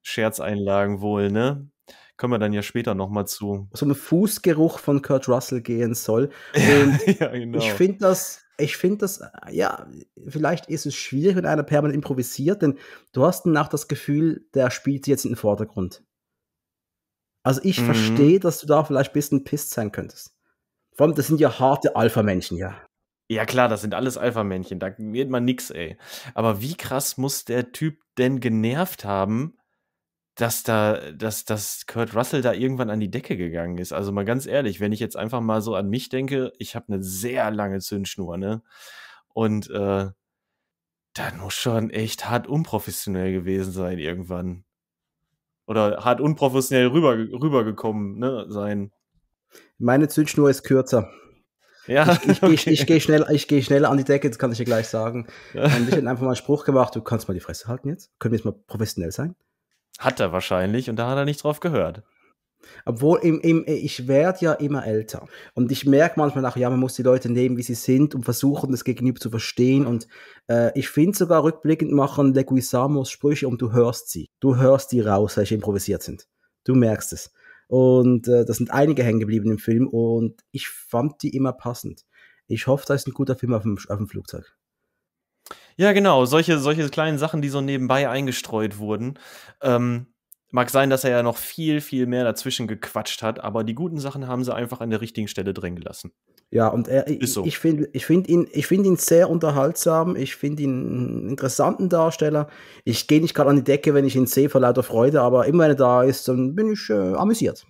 Scherzeinlagen wohl, ne? Können wir dann ja später nochmal zu. So ein Fußgeruch von Kurt Russell gehen soll. Und ja, genau. Ich finde das, ich finde das, ja, vielleicht ist es schwierig, wenn einer permanent improvisiert, denn du hast danach das Gefühl, der spielt jetzt in den Vordergrund. Also ich mhm. verstehe, dass du da vielleicht ein bisschen pisst sein könntest. Vor allem, das sind ja harte Alpha-Männchen, ja. Ja klar, das sind alles Alpha-Männchen, da geht man nix, ey. Aber wie krass muss der Typ denn genervt haben, dass da, dass, dass Kurt Russell da irgendwann an die Decke gegangen ist. Also mal ganz ehrlich, wenn ich jetzt einfach mal so an mich denke, ich habe eine sehr lange Zündschnur, ne? Und äh, da muss schon echt hart unprofessionell gewesen sein irgendwann. Oder hart unprofessionell rüber, rübergekommen, ne, sein. Meine Zündschnur ist kürzer. Ja, ich, ich, okay. ich, ich gehe schnell, geh schneller an die Decke, das kann ich dir gleich sagen. Ja. Und ich habe einfach mal einen Spruch gemacht, du kannst mal die Fresse halten jetzt. Können wir jetzt mal professionell sein? Hat er wahrscheinlich und da hat er nicht drauf gehört. Obwohl, im, im, ich werde ja immer älter. Und ich merke manchmal auch, ja, man muss die Leute nehmen, wie sie sind und versuchen, das Gegenüber zu verstehen. Und äh, ich finde sogar rückblickend machen Leguizamos Sprüche und du hörst sie. Du hörst die raus, welche improvisiert sind. Du merkst es. Und äh, das sind einige hängen geblieben im Film und ich fand die immer passend. Ich hoffe, da ist ein guter Film auf dem, auf dem Flugzeug. Ja, genau, solche, solche kleinen Sachen, die so nebenbei eingestreut wurden. Ähm, mag sein, dass er ja noch viel, viel mehr dazwischen gequatscht hat, aber die guten Sachen haben sie einfach an der richtigen Stelle drin gelassen. Ja, und er, ist so. ich, ich finde ich find ihn, ich find ihn sehr unterhaltsam, ich finde ihn einen interessanten Darsteller. Ich gehe nicht gerade an die Decke, wenn ich ihn sehe, vor lauter Freude, aber immer wenn er da ist, dann bin ich äh, amüsiert.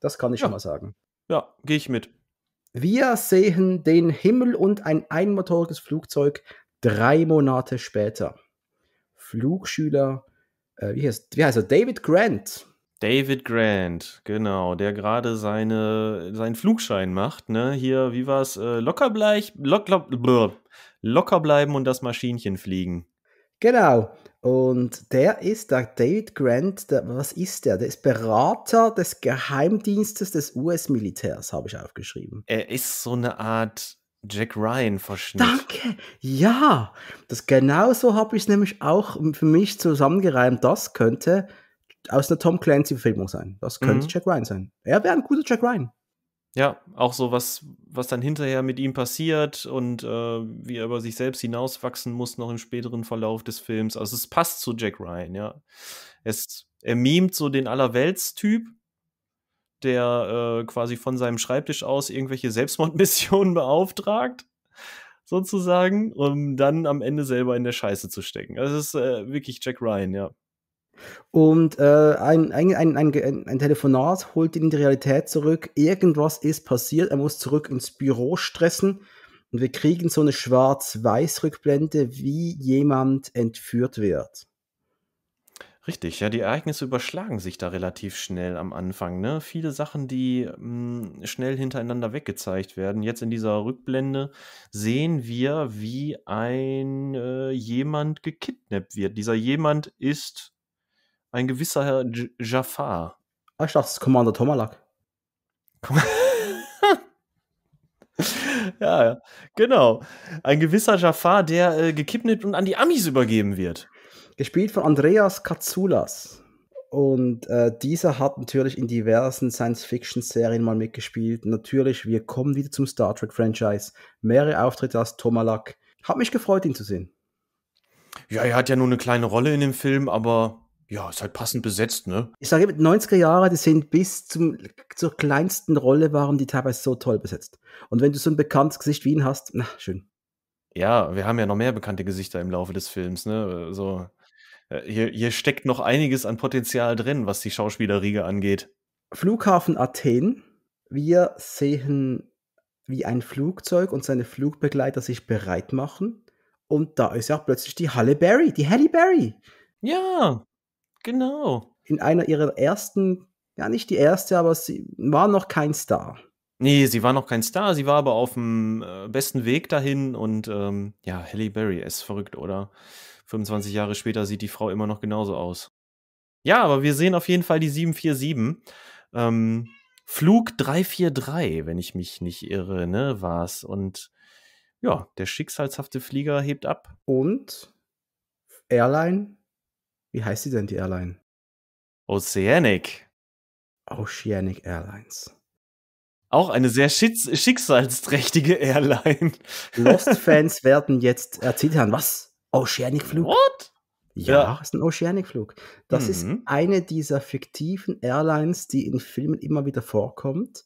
Das kann ich ja. schon mal sagen. Ja, gehe ich mit. Wir sehen den Himmel und ein einmotoriges Flugzeug. Drei Monate später. Flugschüler, äh, wie heißt, wie heißt er? David Grant. David Grant, genau, der gerade seine, seinen Flugschein macht. Ne? Hier, wie war es? Äh, locker, bleich, lock, lock, blub, locker bleiben und das Maschinchen fliegen. Genau. Und der ist, der David Grant, der, was ist der? Der ist Berater des Geheimdienstes des U S-Militärs, habe ich aufgeschrieben. Er ist so eine Art Jack Ryan-Verschnitt. Danke, ja. Das genau so habe ich es nämlich auch für mich zusammengereimt. Das könnte aus einer Tom Clancy-Verfilmung sein. Das könnte mhm. Jack Ryan sein. Er wäre ein guter Jack Ryan. Ja, auch so was, was dann hinterher mit ihm passiert und äh, wie er über sich selbst hinauswachsen muss noch im späteren Verlauf des Films. Also es passt zu Jack Ryan, ja. Es, er mimt so den Allerwelts-Typ, der äh, quasi von seinem Schreibtisch aus irgendwelche Selbstmordmissionen beauftragt. sozusagen, um dann am Ende selber in der Scheiße zu stecken. Das ist äh, wirklich Jack Ryan, ja. Und äh, ein, ein, ein, ein, ein Telefonat holt ihn in die Realität zurück. Irgendwas ist passiert, er muss zurück ins Büro stressen. Und wir kriegen so eine Schwarz-Weiß-Rückblende, wie jemand entführt wird. Richtig, ja, die Ereignisse überschlagen sich da relativ schnell am Anfang, ne? Viele Sachen, die mh, schnell hintereinander weggezeigt werden. Jetzt in dieser Rückblende sehen wir, wie ein äh, jemand gekidnappt wird. Dieser jemand ist ein gewisser Herr J- Jafar. Ich dachte, es ist Commander Tomalak. Komm- Ja, ja, genau. Ein gewisser Jafar, der äh, gekidnappt und an die Amis übergeben wird. Gespielt von Andreas Katsoulas. Und äh, dieser hat natürlich in diversen Science-Fiction-Serien mal mitgespielt. Natürlich, wir kommen wieder zum Star Trek-Franchise. Mehrere Auftritte als Tomalak. Hat mich gefreut, ihn zu sehen. Ja, er hat ja nur eine kleine Rolle in dem Film, aber ja, ist halt passend besetzt, ne? Ich sage eben, neunziger Jahre, die sind bis zum, zur kleinsten Rolle waren die teilweise so toll besetzt. Und wenn du so ein bekanntes Gesicht wie ihn hast, na, schön. Ja, wir haben ja noch mehr bekannte Gesichter im Laufe des Films, ne? So, hier, hier steckt noch einiges an Potenzial drin, was die Schauspielerriege angeht. Flughafen Athen. Wir sehen, wie ein Flugzeug und seine Flugbegleiter sich bereit machen. Und da ist ja auch plötzlich die Halle Berry, die Halle Berry. Ja. Genau. In einer ihrer ersten, ja nicht die erste, aber sie war noch kein Star. Nee, sie war noch kein Star, sie war aber auf dem besten Weg dahin und ähm, ja, Halle Berry ist verrückt, oder? fünfundzwanzig Jahre später sieht die Frau immer noch genauso aus. Ja, aber wir sehen auf jeden Fall die sieben vier sieben. Ähm, Flug drei vier drei, wenn ich mich nicht irre, ne, war's. Und ja, der schicksalshafte Flieger hebt ab. Und Airline? Wie heißt sie denn, die Airline? Oceanic. Oceanic Airlines. Auch eine sehr schitz- schicksalsträchtige Airline. Lost-Fans werden jetzt erzittern. Was? Oceanic-Flug? What? Ja, ja, ist ein Oceanic-Flug. Das mhm. ist eine dieser fiktiven Airlines, die in Filmen immer wieder vorkommt.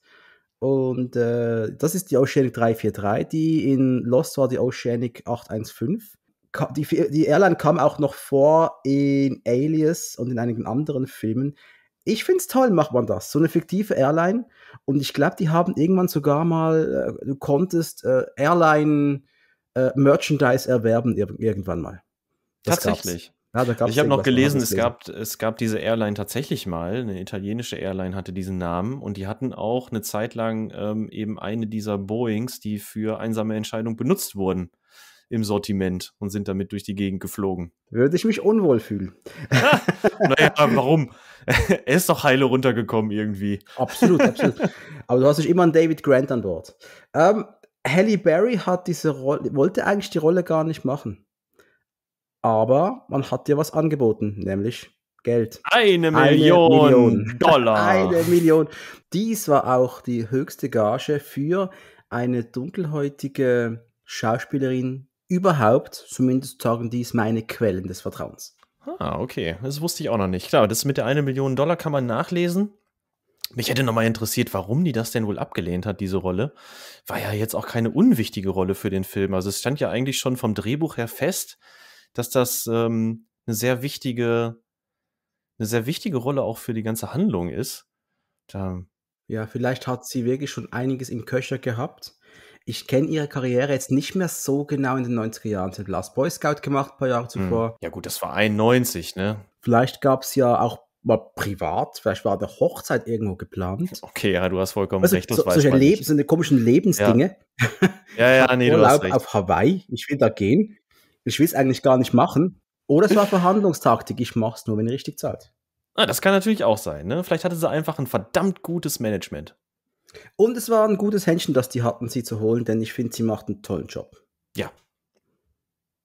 Und äh, das ist die Oceanic drei vier drei. Die in Lost war die Oceanic acht eins fünf. Die, die Airline kam auch noch vor in Alias und in einigen anderen Filmen. Ich finde es toll, macht man das. So eine fiktive Airline. Und ich glaube, die haben irgendwann sogar mal, du konntest äh, Airline-Merchandise äh, erwerben ir- irgendwann mal. Das tatsächlich. Ja, da ich habe noch gelesen, es gab, es gab diese Airline tatsächlich mal. Eine italienische Airline hatte diesen Namen. Und die hatten auch eine Zeit lang ähm, eben eine dieser Boeings, die für einsame Entscheidungen benutzt wurden. Im Sortiment und sind damit durch die Gegend geflogen. Würde ich mich unwohl fühlen. Naja, warum? Er ist doch heile runtergekommen irgendwie. Absolut, absolut. Aber du hast nicht immer einen David Grant an Bord. Ähm, Halle Berry hat diese Rolle, wollte eigentlich die Rolle gar nicht machen. Aber man hat dir was angeboten, nämlich Geld. Eine Million, Eine Million. Dollar. Eine Million. Dies war auch die höchste Gage für eine dunkelhäutige Schauspielerin überhaupt, zumindest sagen dies meine Quellen des Vertrauens. Ah, okay. Das wusste ich auch noch nicht. Klar, das mit der eine Million Dollar kann man nachlesen. Mich hätte nochmal interessiert, warum die das denn wohl abgelehnt hat, diese Rolle. War ja jetzt auch keine unwichtige Rolle für den Film. Also es stand ja eigentlich schon vom Drehbuch her fest, dass das ähm, eine sehr wichtige, eine sehr wichtige Rolle auch für die ganze Handlung ist. Da ja, vielleicht hat sie wirklich schon einiges im Köcher gehabt. Ich kenne ihre Karriere jetzt nicht mehr so genau in den neunziger Jahren. Sie hat Last Boy Scout gemacht, ein paar Jahre zuvor. Ja gut, das war einundneunzig, ne? Vielleicht gab es ja auch mal privat, vielleicht war eine Hochzeit irgendwo geplant. Okay, ja, du hast vollkommen also, recht, das so, weiß solche Leb- so eine komischen Lebensdinge. Ja, ja, ja nee, du hast recht. Auf Hawaii, ich will da gehen, ich will es eigentlich gar nicht machen. Oder es war Verhandlungstaktik, ich mach's nur, wenn ihr richtig zahlt. Ah, das kann natürlich auch sein, ne? Vielleicht hatte sie einfach ein verdammt gutes Management. Und es war ein gutes Händchen, das die hatten, sie zu holen, denn ich finde, sie macht einen tollen Job. Ja.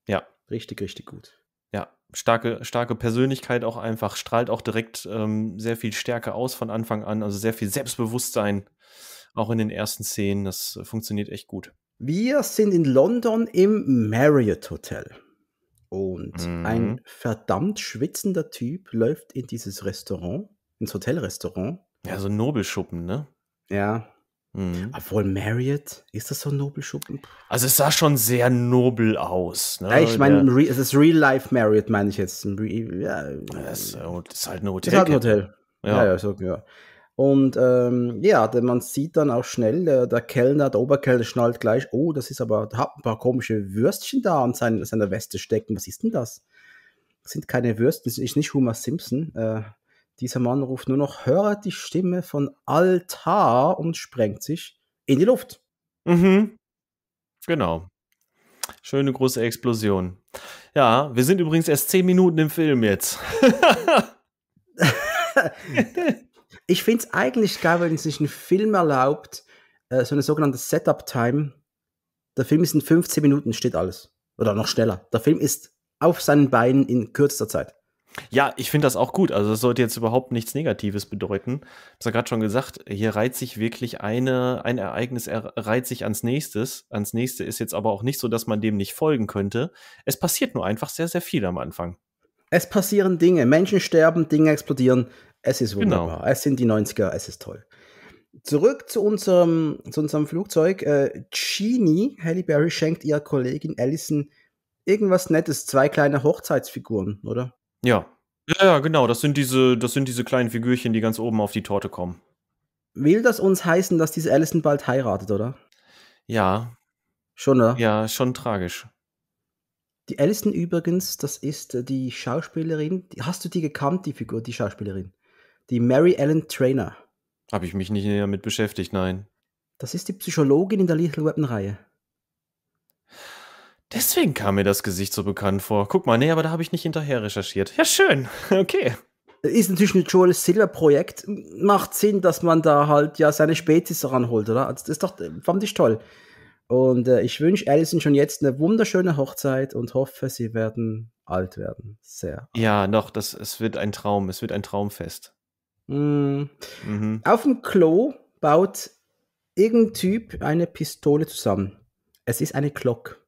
Ja. Richtig, richtig gut. Ja, starke, starke Persönlichkeit auch einfach, strahlt auch direkt ähm, sehr viel Stärke aus von Anfang an, also sehr viel Selbstbewusstsein, auch in den ersten Szenen, das funktioniert echt gut. Wir sind in London im Marriott Hotel und mhm. ein verdammt schwitzender Typ läuft in dieses Restaurant, ins Hotelrestaurant. Ja, so ein Nobelschuppen, ne? Ja, Mhm. Obwohl Marriott, ist das so ein Nobelschuppen? Also es sah schon sehr nobel aus. Ne? Ja, ich meine, ja. es ist Real-Life Marriott, meine ich jetzt. Ja, das ist halt ein Hotel. Ist halt ein Hotel. Ja, ja, ja, so, ja. Und ähm, ja, man sieht dann auch schnell, der, der Kellner, der Oberkellner schnallt gleich, oh, das ist aber, da hat ein paar komische Würstchen da an seiner, seiner Weste stecken. Was ist denn das? Das sind keine Würstchen, das ist nicht Homer Simpson. Äh, dieser Mann ruft nur noch, höre die Stimme von Altar und sprengt sich in die Luft. Mhm. Genau. Schöne große Explosion. Ja, wir sind übrigens erst zehn Minuten im Film jetzt. Ich finde es eigentlich geil, wenn es nicht ein Film erlaubt, äh, so eine sogenannte Setup-Time. Der Film ist in fünfzehn Minuten, steht alles. Oder noch schneller. Der Film ist auf seinen Beinen in kürzester Zeit. Ja, ich finde das auch gut. Also das sollte jetzt überhaupt nichts Negatives bedeuten. Ich habe ja gerade schon gesagt, hier reiht sich wirklich eine, ein Ereignis er, reiht sich ans nächstes. Ans nächste ist jetzt aber auch nicht so, dass man dem nicht folgen könnte. Es passiert nur einfach sehr, sehr viel am Anfang. Es passieren Dinge. Menschen sterben, Dinge explodieren. Es ist wunderbar. Genau. Es sind die neunziger, es ist toll. Zurück zu unserem, zu unserem Flugzeug. Äh, Genie, Halle Berry, schenkt ihrer Kollegin Allison irgendwas Nettes. Zwei kleine Hochzeitsfiguren, oder? Ja. Ja, ja, genau. Das sind diese, das sind diese kleinen Figürchen, die ganz oben auf die Torte kommen. Will das uns heißen, dass diese Allison bald heiratet, oder? Ja. Schon, oder? Ja, schon tragisch. Die Allison übrigens, das ist die Schauspielerin. Hast du die gekannt, die Figur, die Schauspielerin? Die Mary Ellen Trainor. Habe ich mich nicht näher mit beschäftigt, nein. Das ist die Psychologin in der Lethal Weapon-Reihe. Deswegen kam mir das Gesicht so bekannt vor. Guck mal, nee, aber da habe ich nicht hinterher recherchiert. Ja, schön, okay. Ist natürlich ein Joel Silver Projekt. Macht Sinn, dass man da halt ja seine Spezies ranholt, oder? Das ist doch, fand ich toll. Und äh, ich wünsche Allison schon jetzt eine wunderschöne Hochzeit und hoffe, sie werden alt werden. Sehr. Ja, noch, das, es wird ein Traum, es wird ein Traumfest. Mhm. Mhm. Auf dem Klo baut irgendein Typ eine Pistole zusammen. Es ist eine Glock.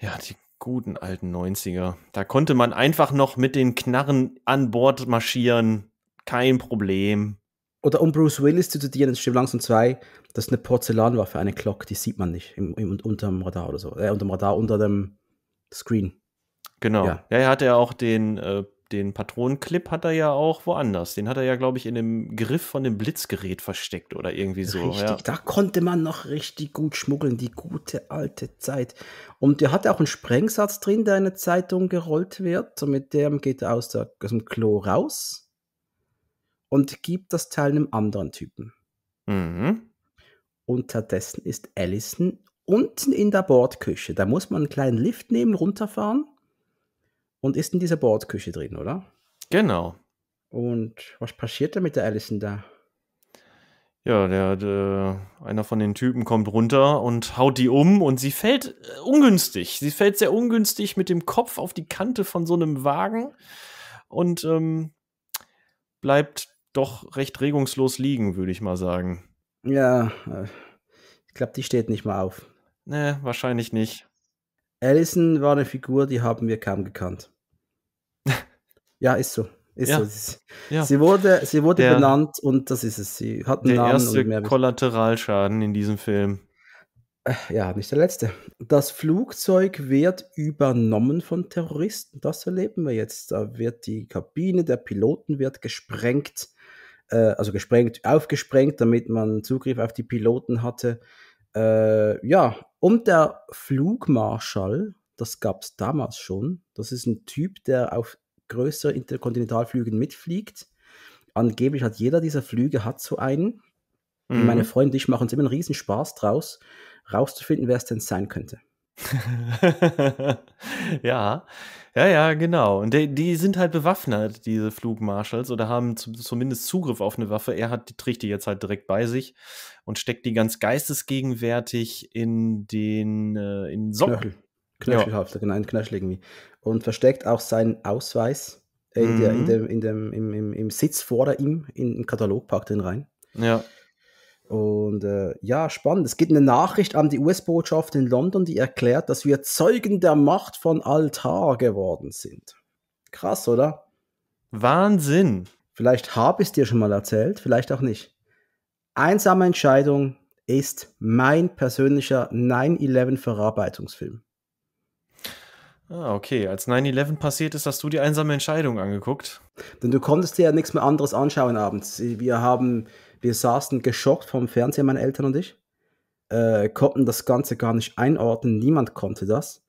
Ja, die guten alten neunziger. Da konnte man einfach noch mit den Knarren an Bord marschieren. Kein Problem. Oder um Bruce Willis zu zitieren, in Stirb langsam zwei, das ist eine Porzellanwaffe, eine Glock, die sieht man nicht im, im, unterm Radar oder so. Äh, unterm Radar, unter dem Screen. Genau. Ja, ja, er hat ja auch den... Äh, Den Patronenclip hat er ja auch woanders. Den hat er ja, glaube ich, in dem Griff von dem Blitzgerät versteckt oder irgendwie so. Richtig, ja. Da konnte man noch richtig gut schmuggeln, die gute alte Zeit. Und der hat auch einen Sprengsatz drin, der in der Zeitung gerollt wird. Und mit dem geht er aus, der, aus dem Klo raus und gibt das Teil einem anderen Typen. Mhm. Unterdessen ist Allison unten in der Bordküche. Da muss man einen kleinen Lift nehmen, runterfahren. Und ist in dieser Bordküche drin, oder? Genau. Und was passiert da mit der Allison da? Ja, der, der, einer von den Typen kommt runter und haut die um und sie fällt ungünstig. Sie fällt sehr ungünstig mit dem Kopf auf die Kante von so einem Wagen und ähm, bleibt doch recht regungslos liegen, würde ich mal sagen. Ja, ich glaube, die steht nicht mal auf. Ne, wahrscheinlich nicht. Allison war eine Figur, die haben wir kaum gekannt. Ja, ist so. Ist ja, so. Sie, ja. sie wurde, sie wurde der, benannt und das ist es. Sie hat einen der Namen erste und mehr Kollateralschaden in diesem Film. Ja, nicht der letzte. Das Flugzeug wird übernommen von Terroristen. Das erleben wir jetzt. Da wird die Kabine der Piloten wird gesprengt, äh, also gesprengt, aufgesprengt, damit man Zugriff auf die Piloten hatte. Äh, ja, und der Flugmarschall, das gab es damals schon, das ist ein Typ, der auf größeren Interkontinentalflügen mitfliegt. Angeblich hat jeder dieser Flüge hat so einen. Mhm. Meine Freunde und ich machen uns immer einen riesen Spaß draus, rauszufinden, wer es denn sein könnte. Ja, ja, ja, genau. Und die, die sind halt bewaffnet, diese Flugmarschalls, oder haben zu, zumindest Zugriff auf eine Waffe. Er hat, die trägt die jetzt halt direkt bei sich und steckt die ganz geistesgegenwärtig in den äh, in Socken. Knöchelhaft, ja. Genau, in Knöchel irgendwie. Und versteckt auch seinen Ausweis äh, in mhm. der, in dem, in dem, im, im, im Sitz vor ihm, in den Katalog packt den rein. Ja. Und äh, ja, spannend. Es gibt eine Nachricht an die U S-Botschaft in London, die erklärt, dass wir Zeugen der Macht von Altar geworden sind. Krass, oder? Wahnsinn. Vielleicht habe ich es dir schon mal erzählt, vielleicht auch nicht. Einsame Entscheidung ist mein persönlicher neun elf-Verarbeitungsfilm. Ah, okay. Als neun elf passiert ist, hast du die einsame Entscheidung angeguckt. Denn du konntest dir ja nichts mehr anderes anschauen abends. Wir haben, wir saßen geschockt vom Fernseher, meine Eltern und ich, äh, konnten das Ganze gar nicht einordnen. Niemand konnte das.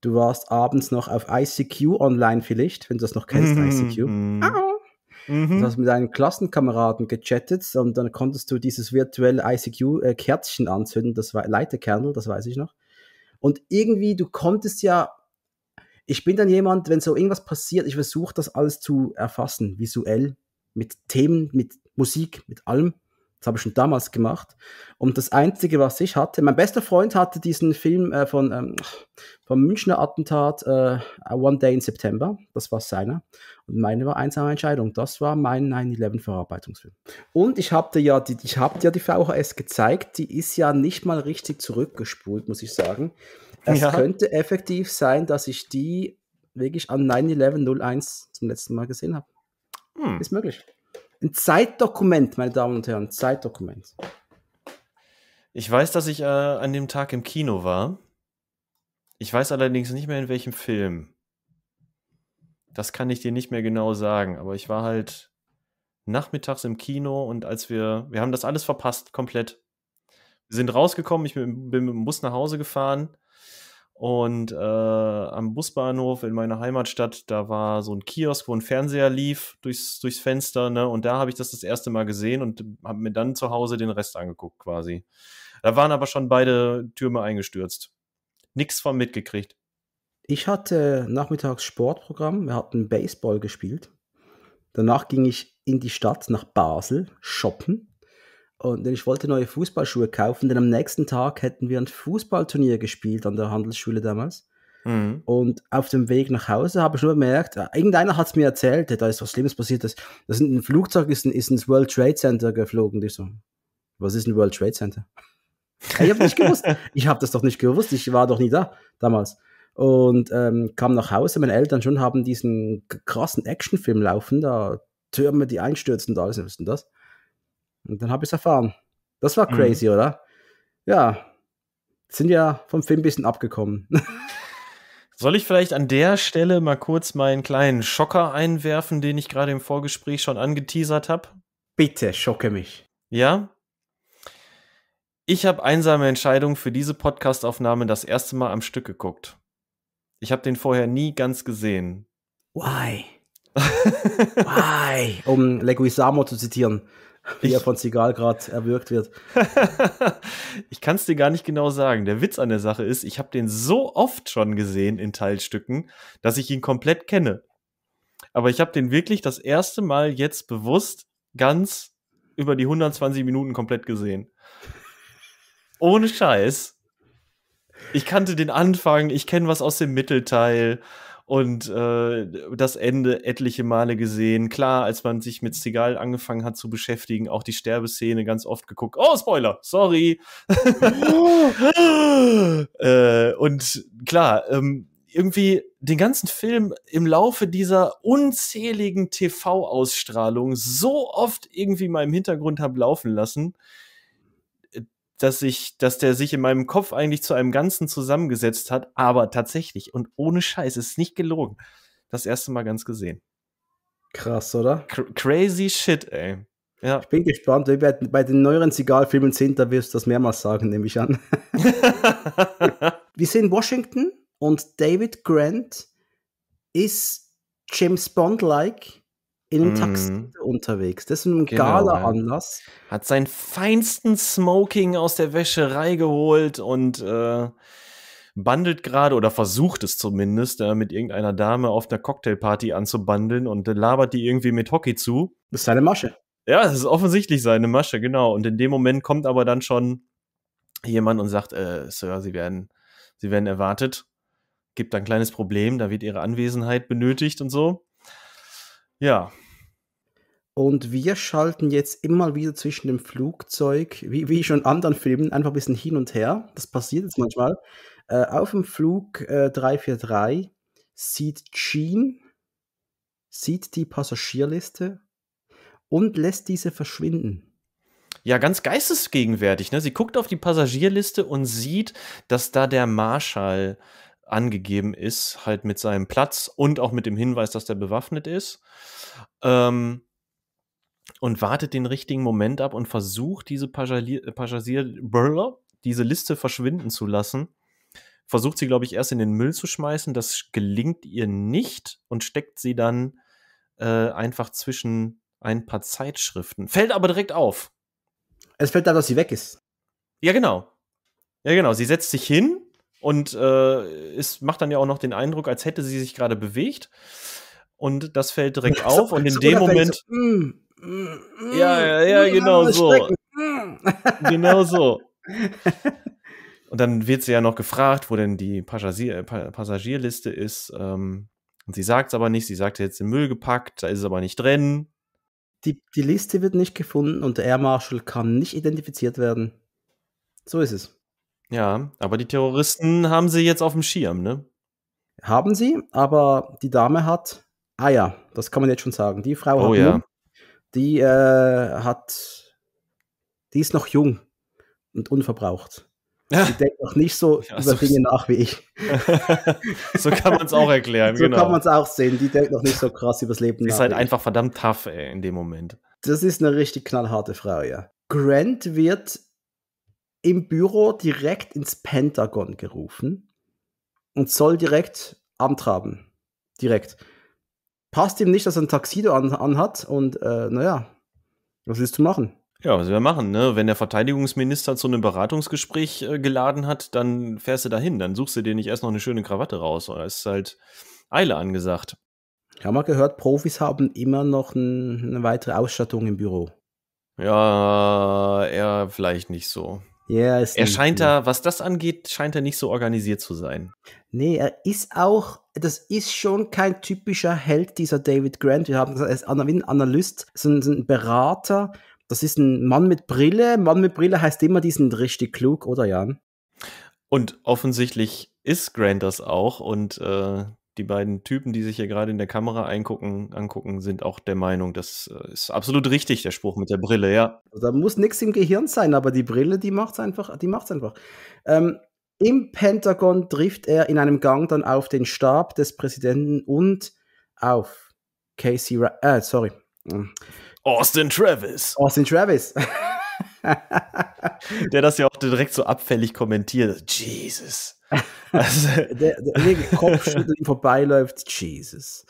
Du warst abends noch auf I C Q online vielleicht, wenn du das noch kennst, mhm. I C Q. Mhm. Du hast mit deinen Klassenkameraden gechattet und dann konntest du dieses virtuelle I C Q-Kerzchen anzünden, das war Leiterkernel, das weiß ich noch. Und irgendwie, du konntest ja, ich bin dann jemand, wenn so irgendwas passiert, ich versuche das alles zu erfassen, visuell, mit Themen, mit Musik, mit allem. Das habe ich schon damals gemacht. Und das Einzige, was ich hatte, mein bester Freund hatte diesen Film äh, von, ähm, vom Münchner Attentat äh, One Day in September. Das war seiner. Und meine war einsame Entscheidung. Das war mein neun elf-Verarbeitungsfilm. Und ich habe dir ja die, ich habe dir die V H S gezeigt. Die ist ja nicht mal richtig zurückgespult, muss ich sagen. Es ja. könnte effektiv sein, dass ich die wirklich an neun elf null eins zum letzten Mal gesehen habe. Hm. Ist möglich. Ein Zeitdokument, meine Damen und Herren, ein Zeitdokument. Ich weiß, dass ich äh, an dem Tag im Kino war. Ich weiß allerdings nicht mehr, in welchem Film. Das kann ich dir nicht mehr genau sagen, aber ich war halt nachmittags im Kino und als wir, wir haben das alles verpasst, komplett. Wir sind rausgekommen, ich bin, bin mit dem Bus nach Hause gefahren und äh, am Busbahnhof in meiner Heimatstadt, da war so ein Kiosk, wo ein Fernseher lief durchs, durchs Fenster, ne? Und da habe ich das das erste Mal gesehen und habe mir dann zu Hause den Rest angeguckt quasi. Da waren aber schon beide Türme eingestürzt. Nichts von mitgekriegt. Ich hatte nachmittags Sportprogramm, wir hatten Baseball gespielt. Danach ging ich in die Stadt nach Basel shoppen. Und ich wollte neue Fußballschuhe kaufen, denn am nächsten Tag hätten wir ein Fußballturnier gespielt an der Handelsschule damals. Mhm. Und auf dem Weg nach Hause habe ich nur bemerkt, irgendeiner hat es mir erzählt, da ist was Schlimmes passiert. Das, das ist ein Flugzeug, ist, ein, ist ins World Trade Center geflogen. Ich so, was ist ein World Trade Center? Ich habe nicht gewusst. Ich habe das doch nicht gewusst. Ich war doch nie da damals. Und ähm, kam nach Hause. Meine Eltern schon haben diesen krassen Actionfilm laufen, da Türme, die einstürzen, da alles. Was ist denn das? Und dann habe ich es erfahren. Das war crazy, mhm. oder? Ja, sind ja vom Film ein bisschen abgekommen. Soll ich vielleicht an der Stelle mal kurz meinen kleinen Schocker einwerfen, den ich gerade im Vorgespräch schon angeteasert habe? Bitte, schocke mich. Ja? Ich habe einsame Entscheidung für diese Podcast-Aufnahme das erste Mal am Stück geguckt. Ich habe den vorher nie ganz gesehen. Why? Why? Um Leguizamo zu zitieren. Wie er von Seagal gerade erwürgt wird. Ich kann es dir gar nicht genau sagen. Der Witz an der Sache ist, ich habe den so oft schon gesehen in Teilstücken, dass ich ihn komplett kenne. Aber ich habe den wirklich das erste Mal jetzt bewusst ganz über die hundertzwanzig Minuten komplett gesehen. Ohne Scheiß. Ich kannte den Anfang, ich kenne was aus dem Mittelteil. Und äh, das Ende etliche Male gesehen. Klar, als man sich mit Seagal angefangen hat zu beschäftigen, auch die Sterbeszene ganz oft geguckt. Oh, Spoiler, sorry. äh, und klar, ähm, irgendwie den ganzen Film im Laufe dieser unzähligen T V-Ausstrahlung so oft irgendwie mal im Hintergrund habe laufen lassen, dass ich, dass der sich in meinem Kopf eigentlich zu einem Ganzen zusammengesetzt hat, aber tatsächlich und ohne Scheiß, ist nicht gelogen, das erste Mal ganz gesehen. Krass, oder? C crazy shit, ey. Ja. Ich bin gespannt, wenn wir bei den neueren Seagal-Filmen sind, da wirst du das mehrmals sagen, nehme ich an. Wir sind in Washington und David Grant ist James Bond-like in einem mm. Taxi unterwegs. Das ist ein genau, Gala-Anlass. Ja. Hat seinen feinsten Smoking aus der Wäscherei geholt und äh, bandelt gerade, oder versucht es zumindest, äh, mit irgendeiner Dame auf einer Cocktailparty anzubandeln und äh, labert die irgendwie mit Hockey zu. Das ist seine Masche. Ja, das ist offensichtlich seine Masche, genau. Und in dem Moment kommt aber dann schon jemand und sagt, äh, Sir, Sie werden, Sie werden erwartet. Gibt ein kleines Problem, da wird Ihre Anwesenheit benötigt und so. Ja. Und wir schalten jetzt immer wieder zwischen dem Flugzeug, wie, wie schon in anderen Filmen, einfach ein bisschen hin und her. Das passiert jetzt manchmal. Äh, auf dem Flug äh, drei vier drei sieht Jean, sieht die Passagierliste und lässt diese verschwinden. ja ganz geistesgegenwärtig, ne? Sie guckt auf die Passagierliste und sieht, dass da der Marschall angegeben ist, halt mit seinem Platz und auch mit dem Hinweis, dass der bewaffnet ist. Ähm, und wartet den richtigen Moment ab und versucht, diese Passagier, Passagier, diese Liste verschwinden zu lassen. Versucht sie, glaube ich, erst in den Müll zu schmeißen. Das gelingt ihr nicht und steckt sie dann äh, einfach zwischen ein paar Zeitschriften. Fällt aber direkt auf. Es fällt da, dass sie weg ist. Ja, genau. Ja, genau. Sie setzt sich hin und äh, ist, macht dann ja auch noch den Eindruck, als hätte sie sich gerade bewegt. Und das fällt direkt auf. So, und in so dem Moment. So, mm, mm, mm, ja, ja, ja, mm, genau so. Mm. Genau so. Und dann wird sie ja noch gefragt, wo denn die Passagier, Passagierliste ist. Und sie sagt es aber nicht. Sie sagt, sie hat es in den Müll gepackt. Da ist es aber nicht drin. Die, die Liste wird nicht gefunden und der Air Marshal kann nicht identifiziert werden. So ist es. Ja, aber die Terroristen haben sie jetzt auf dem Schirm, ne? Haben sie, aber die Dame hat Eier. Das kann man jetzt schon sagen. Die Frau oh, hat ja. Die äh, hat, die ist noch jung und unverbraucht. Ja. Die denkt noch nicht so ja, über so Dinge nach wie ich. So kann man es auch erklären, so genau. So kann man es auch sehen. Die denkt noch nicht so krass übers Leben nach. Ist halt einfach verdammt tough, ey, in dem Moment. Das ist eine richtig knallharte Frau, ja. Grant wird im Büro direkt ins Pentagon gerufen und soll direkt antraben. Direkt. Passt ihm nicht, dass er ein Tuxedo an, anhat und äh, naja, was willst du machen? Ja, was wir machen, ne? Wenn der Verteidigungsminister zu einem Beratungsgespräch äh, geladen hat, dann fährst du dahin, dann suchst du dir nicht erst noch eine schöne Krawatte raus, oder ist halt Eile angesagt. Ich habe mal gehört, Profis haben immer noch ein, eine weitere Ausstattung im Büro. Ja, er vielleicht nicht so. Ja, ist er nicht scheint da, was das angeht, scheint er nicht so organisiert zu sein. Nee, er ist auch, das ist schon kein typischer Held, dieser David Grant. Wir haben gesagt, er ist ein Analyst, so ein, so ein Berater. Das ist ein Mann mit Brille. Mann mit Brille heißt immer, die sind richtig klug, oder Jan? Und offensichtlich ist Grant das auch. Und äh, die beiden Typen, die sich hier gerade in der Kamera eingucken, angucken, sind auch der Meinung, das ist absolut richtig, der Spruch mit der Brille, ja. Da muss nichts im Gehirn sein, aber die Brille, die macht's einfach. Die macht's einfach. Ähm, im Pentagon trifft er in einem Gang dann auf den Stab des Präsidenten und auf Casey Ra äh, sorry. Austin Travis. Austin Travis. Der das ja auch direkt so abfällig kommentiert. Jesus. Also der, der, der Kopfschüttel ihm vorbeiläuft. Jesus.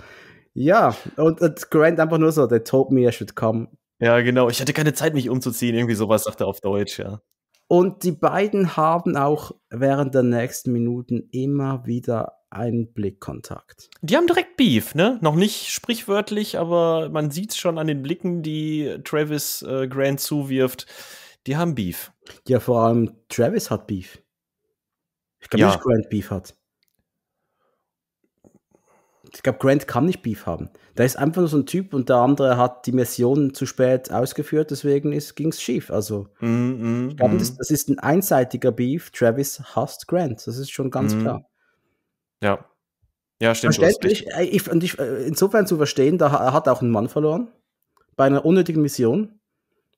Ja, und, und Grant einfach nur so, they told me I should come. Ja, genau. Ich hatte keine Zeit, mich umzuziehen. Irgendwie sowas sagt er auf Deutsch, ja. Und die beiden haben auch während der nächsten Minuten immer wieder einen Blickkontakt. Die haben direkt Beef, ne? Noch nicht sprichwörtlich, aber man sieht es schon an den Blicken, die Travis äh, Grant zuwirft. Die haben Beef. Ja, vor allem Travis hat Beef. Ich glaube ja. nicht, Grant Beef hat. Ich glaube, Grant kann nicht Beef haben. Da ist einfach nur so ein Typ und der andere hat die Mission zu spät ausgeführt, deswegen ging es schief. Also, mm, mm, ich glaube, mm. das, das ist ein einseitiger Beef. Travis hasst Grant. Das ist schon ganz mm. klar. Ja, ja, stimmt. Verständlich. Ich, und ich, insofern zu verstehen, da er hat auch einen Mann verloren bei einer unnötigen Mission,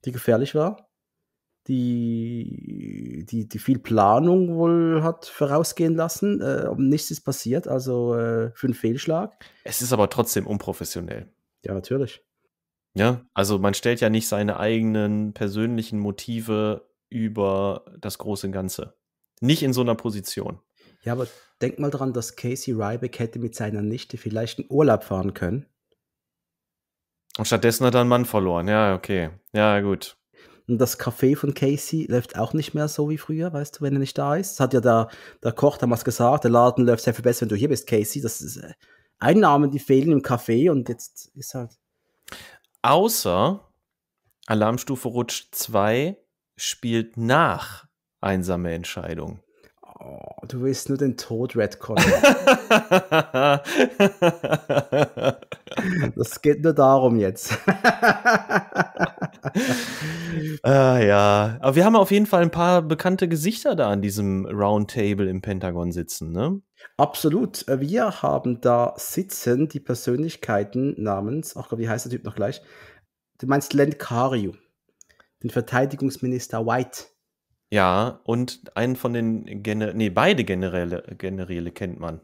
die gefährlich war, die, die, die viel Planung wohl hat vorausgehen lassen. Äh, nichts ist passiert, also äh, für einen Fehlschlag. Es ist aber trotzdem unprofessionell. Ja, natürlich. Ja, also man stellt ja nicht seine eigenen persönlichen Motive über das große Ganze. Nicht in so einer Position. Ja, aber denk mal dran, dass Casey Ryback hätte mit seiner Nichte vielleicht in Urlaub fahren können. Und stattdessen hat er einen Mann verloren. Ja, okay. Ja, gut. Und das Café von Casey läuft auch nicht mehr so wie früher, weißt du, wenn er nicht da ist. Das hat ja der, der Koch damals gesagt, der Laden läuft sehr viel besser, wenn du hier bist, Casey. Das ist äh, Einnahmen, die fehlen im Café und jetzt ist halt... Außer Alarmstufe Rot zwei spielt nach Einsame Entscheidung. Oh, du willst nur den Tod retconnen. Das geht nur darum jetzt. Ah ja, aber wir haben auf jeden Fall ein paar bekannte Gesichter da an diesem Roundtable im Pentagon sitzen, ne? Absolut. Wir haben da sitzen die Persönlichkeiten namens, ach Gott, wie heißt der Typ noch gleich? Du meinst Len Cario. den Verteidigungsminister White. Ja, und einen von den, Gener nee, beide Generäle, Generäle kennt man.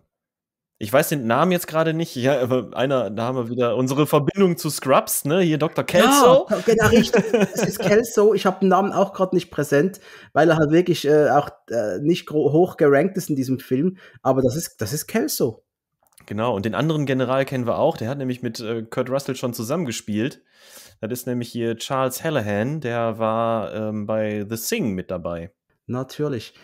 Ich weiß den Namen jetzt gerade nicht, ja, aber einer, da haben wir wieder unsere Verbindung zu Scrubs, ne, hier Doktor Kelso. Ja, genau, richtig, es ist Kelso, ich habe den Namen auch gerade nicht präsent, weil er halt wirklich äh, auch äh, nicht hoch gerankt ist in diesem Film, aber das ist, das ist Kelso. Genau, und den anderen General kennen wir auch, der hat nämlich mit äh, Kurt Russell schon zusammengespielt. Das ist nämlich hier Charles Hallahan, der war ähm, bei The Thing mit dabei. Natürlich.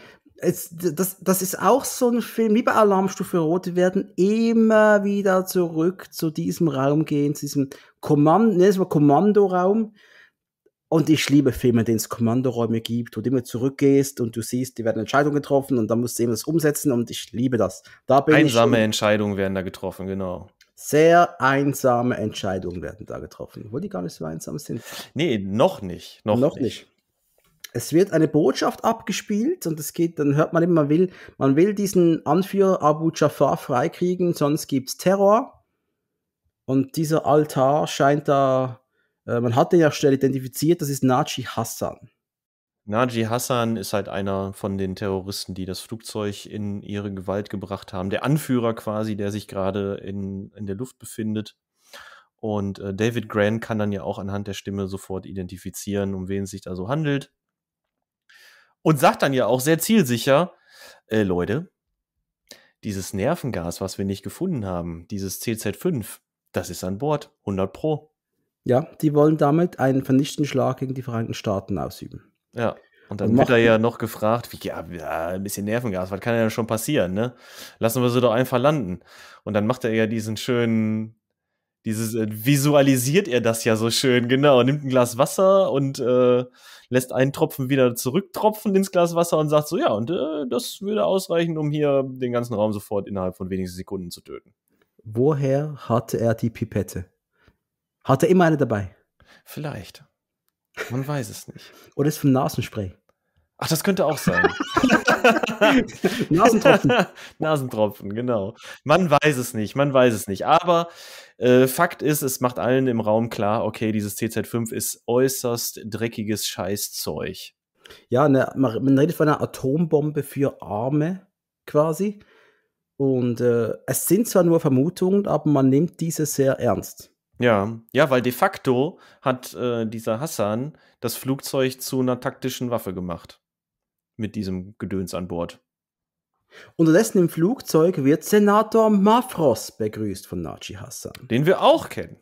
Jetzt, das, das ist auch so ein Film, wie bei Alarmstufe Rot, wir werden immer wieder zurück zu diesem Raum gehen, zu diesem Kommand nee, Kommandoraum. Und ich liebe Filme, in denen es Kommandoräume gibt, wo du immer zurückgehst und du siehst, die werden Entscheidungen getroffen und dann musst du eben das umsetzen und ich liebe das. Da bin Einsame ich Entscheidungen werden da getroffen, genau. Sehr einsame Entscheidungen werden da getroffen, obwohl die gar nicht so einsam sind. Nee, noch nicht. Noch, noch nicht. nicht. Es wird eine Botschaft abgespielt und es geht, dann hört man immer, man will, man will diesen Anführer Abu Jafar freikriegen, sonst gibt es Terror. Und dieser Altar scheint da, äh, man hat den ja schnell identifiziert, das ist Naji Hassan. Naji Hassan ist halt einer von den Terroristen, die das Flugzeug in ihre Gewalt gebracht haben. Der Anführer quasi, der sich gerade in, in der Luft befindet. Und äh, David Grant kann dann ja auch anhand der Stimme sofort identifizieren, um wen es sich da so handelt. Und sagt dann ja auch sehr zielsicher, äh, Leute, dieses Nervengas, was wir nicht gefunden haben, dieses C Z fünf, das ist an Bord, hundert Pro. Ja, die wollen damit einen vernichtenden Schlag gegen die Vereinigten Staaten ausüben. Ja, und dann und wird er ja noch gefragt, wie, ja, ein bisschen Nervengas, was kann ja schon passieren, ne? Lassen wir sie doch einfach landen. Und dann macht er ja diesen schönen... Dieses, visualisiert er das ja so schön, genau, nimmt ein Glas Wasser und äh, lässt einen Tropfen wieder zurücktropfen ins Glas Wasser und sagt so, ja, und äh, das würde ausreichen, um hier den ganzen Raum sofort innerhalb von wenigen Sekunden zu töten. Woher hatte er die Pipette? Hat er immer eine dabei? Vielleicht. Man weiß es nicht. Oder ist vom Nasenspray? Ach, das könnte auch sein. Nasentropfen. Nasentropfen, genau. Man weiß es nicht, man weiß es nicht. Aber äh, Fakt ist, es macht allen im Raum klar, okay, dieses C Z fünf ist äußerst dreckiges Scheißzeug. Ja, ne, man, man redet von einer Atombombe für Arme quasi. Und äh, es sind zwar nur Vermutungen, aber man nimmt diese sehr ernst. Ja, ja, weil de facto hat äh, dieser Hassan das Flugzeug zu einer taktischen Waffe gemacht. Mit diesem Gedöns an Bord. Unterdessen im Flugzeug wird Senator Mafros begrüßt von Naji Hassan. Den wir auch kennen.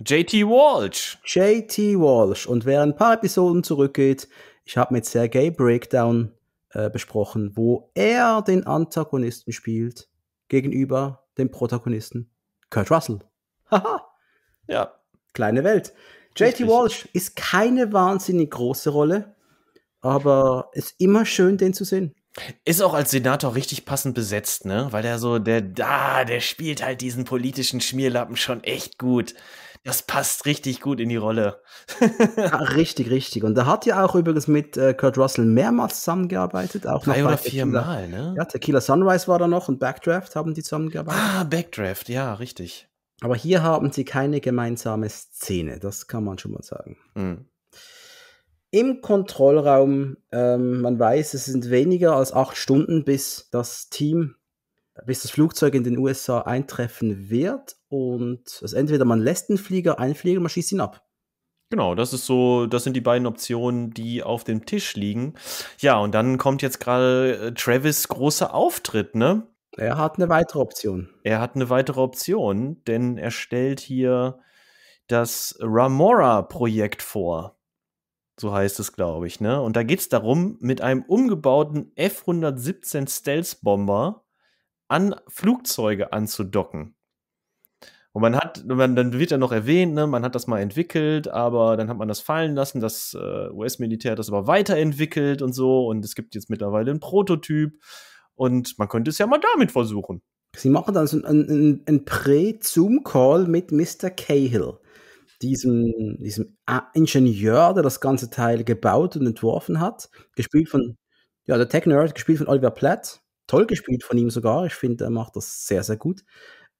J T Walsh. J T Walsh. Und wer ein paar Episoden zurückgeht, ich habe mit Sergei Breakdown äh, besprochen, wo er den Antagonisten spielt gegenüber dem Protagonisten Kurt Russell. Haha. Ja. Kleine Welt. J T Walsh ist keine wahnsinnig große Rolle. Aber es ist immer schön, den zu sehen. Ist auch als Senator richtig passend besetzt, ne? Weil der so, der da, der spielt halt diesen politischen Schmierlappen schon echt gut. Das passt richtig gut in die Rolle. Ja, richtig, richtig. Und da hat ja auch übrigens mit äh, Kurt Russell mehrmals zusammengearbeitet. Auch Drei noch oder viermal, ne? Ja, Tequila Sunrise war da noch und Backdraft haben die zusammengearbeitet. Ah, Backdraft, ja, richtig. Aber hier haben sie keine gemeinsame Szene, das kann man schon mal sagen. Mhm. Im Kontrollraum, ähm, man weiß, es sind weniger als acht Stunden, bis das Team, bis das Flugzeug in den U S A eintreffen wird. Und also entweder man lässt den Flieger einfliegen, man schießt ihn ab. Genau, das ist so, das sind die beiden Optionen, die auf dem Tisch liegen. Ja, und dann kommt jetzt gerade äh, Travis' großer Auftritt, ne? Er hat eine weitere Option. Er hat eine weitere Option, denn er stellt hier das Ramora-Projekt vor. So heißt es, glaube ich, ne? Und da geht es darum, mit einem umgebauten F hundertsiebzehn Stealth-Bomber an Flugzeuge anzudocken. Und man hat, man, dann wird ja noch erwähnt, ne? Man hat das mal entwickelt, aber dann hat man das fallen lassen, das äh, U S-Militär hat das aber weiterentwickelt und so. Und es gibt jetzt mittlerweile einen Prototyp und man könnte es ja mal damit versuchen. Sie machen dann so einen, einen, einen Prä-Zoom-Call mit Mister Cahill. Diesem, diesem Ingenieur, der das ganze Teil gebaut und entworfen hat, gespielt von, ja, der Tech-Nerd, gespielt von Oliver Platt, toll gespielt von ihm sogar, ich finde, er macht das sehr, sehr gut.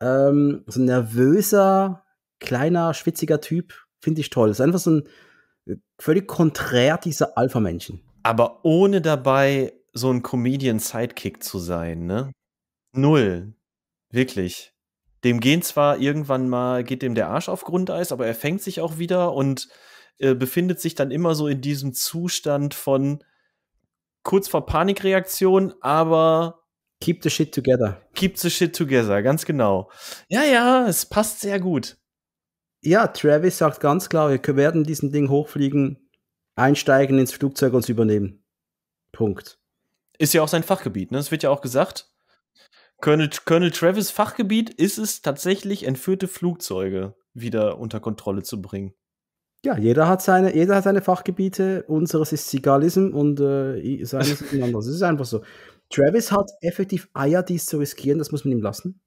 Ähm, so ein nervöser, kleiner, schwitziger Typ, finde ich toll. Es ist einfach so ein, völlig konträr dieser Alpha-Menschen. Aber ohne dabei so ein Comedian-Sidekick zu sein, ne? Null. Wirklich. Dem gehen zwar irgendwann mal, geht dem der Arsch auf Grundeis, aber er fängt sich auch wieder und äh, befindet sich dann immer so in diesem Zustand von kurz vor Panikreaktion, aber keep the shit together. Keep the shit together, ganz genau. Ja, ja, es passt sehr gut. Ja, Travis sagt ganz klar, wir werden diesen Ding hochfliegen, einsteigen ins Flugzeug und es übernehmen. Punkt. Ist ja auch sein Fachgebiet, ne? Das wird ja auch gesagt. Colonel, Colonel Travis' Fachgebiet ist es tatsächlich, entführte Flugzeuge wieder unter Kontrolle zu bringen. Ja, jeder hat seine, jeder hat seine Fachgebiete. Unseres ist Seagalism und äh, seines ist ein anderes. Es ist einfach so. Travis hat effektiv Eier, dies zu riskieren. Das muss man ihm lassen.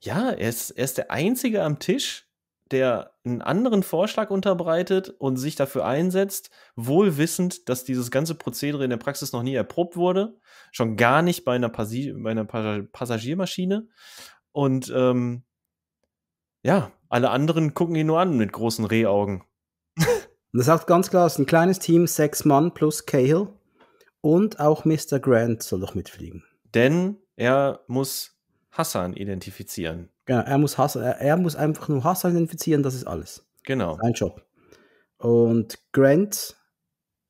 Ja, er ist, er ist der Einzige am Tisch, der einen anderen Vorschlag unterbreitet und sich dafür einsetzt, wohl wissend, dass dieses ganze Prozedere in der Praxis noch nie erprobt wurde, schon gar nicht bei einer, Passi bei einer Passagiermaschine. Und ähm, ja, alle anderen gucken ihn nur an mit großen Rehaugen. Und das sagt ganz klar, es ist ein kleines Team, sechs Mann plus Cahill und auch Mister Grant soll doch mitfliegen. Denn er muss Hassan identifizieren. Genau, er muss, Hassan, er, er muss einfach nur Hassan identifizieren, das ist alles. Genau. Sein Job. Und Grant,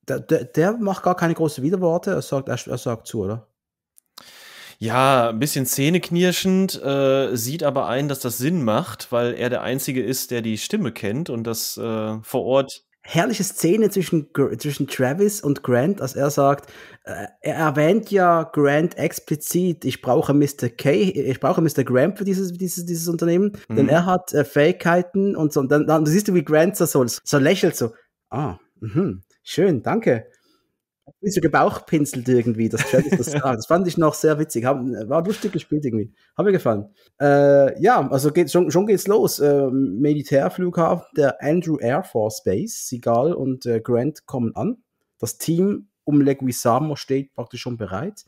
der, der, der macht gar keine großen Widerworte, er sagt, er, er sagt zu, oder? Ja, ein bisschen zähneknirschend, äh, sieht aber ein, dass das Sinn macht, weil er der Einzige ist, der die Stimme kennt und das äh, vor Ort. Herrliche Szene zwischen, zwischen Travis und Grant, als er sagt, äh, er erwähnt ja Grant explizit, ich brauche Mister K, ich brauche Mister Grant für dieses, dieses, dieses Unternehmen, mhm. denn er hat äh, Fähigkeiten und so. Und dann, dann du siehst du, wie Grant das so, so lächelt, so, ah, mh, schön, danke. Wie so gebauchpinselt irgendwie, das, das, das fand ich noch sehr witzig, war lustig gespielt irgendwie, hat mir gefallen. Äh, ja, also geht, schon, schon geht's los, äh, Militärflughafen, der Andrew Air Force Base, Seagal und äh, Grant kommen an, das Team um Leguizamo steht praktisch schon bereit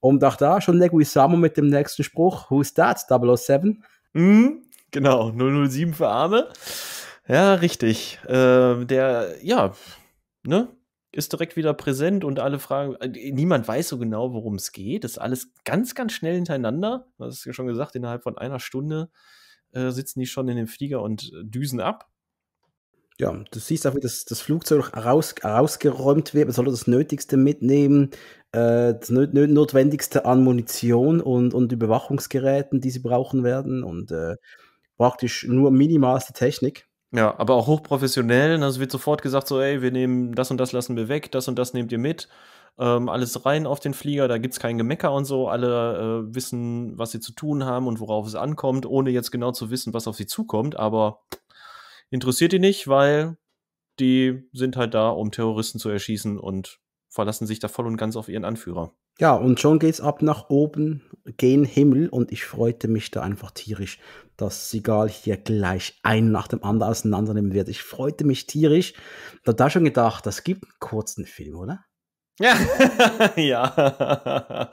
und auch da schon Leguizamo mit dem nächsten Spruch, who's that, double oh seven? Mhm, genau, null null sieben für Arme, ja, richtig, äh, der, ja, ne? Ist direkt wieder präsent und alle fragen, niemand weiß so genau, worum es geht. Das ist alles ganz, ganz schnell hintereinander. Das ist ja schon gesagt, innerhalb von einer Stunde äh, sitzen die schon in dem Flieger und äh, düsen ab. Ja, du siehst auch, wie das, das Flugzeug raus, rausgeräumt wird. Man soll das Nötigste mitnehmen, äh, das Nöt Notwendigste an Munition und, und Überwachungsgeräten, die sie brauchen werden und äh, praktisch nur minimalste Technik. Ja, aber auch hochprofessionell. Also wird sofort gesagt so, ey, wir nehmen das und das lassen wir weg, das und das nehmt ihr mit. Ähm, alles rein auf den Flieger, da gibt's kein Gemecker und so. Alle äh, wissen, was sie zu tun haben und worauf es ankommt, ohne jetzt genau zu wissen, was auf sie zukommt. Aber interessiert die nicht, weil die sind halt da, um Terroristen zu erschießen und verlassen sich da voll und ganz auf ihren Anführer. Ja, und schon geht's ab nach oben, gen Himmel und ich freute mich da einfach tierisch, dass Seagal hier gleich einen nach dem anderen auseinandernehmen wird. Ich freute mich tierisch. Da hab da schon gedacht, das gibt einen kurzen Film, oder? Ja. Ja.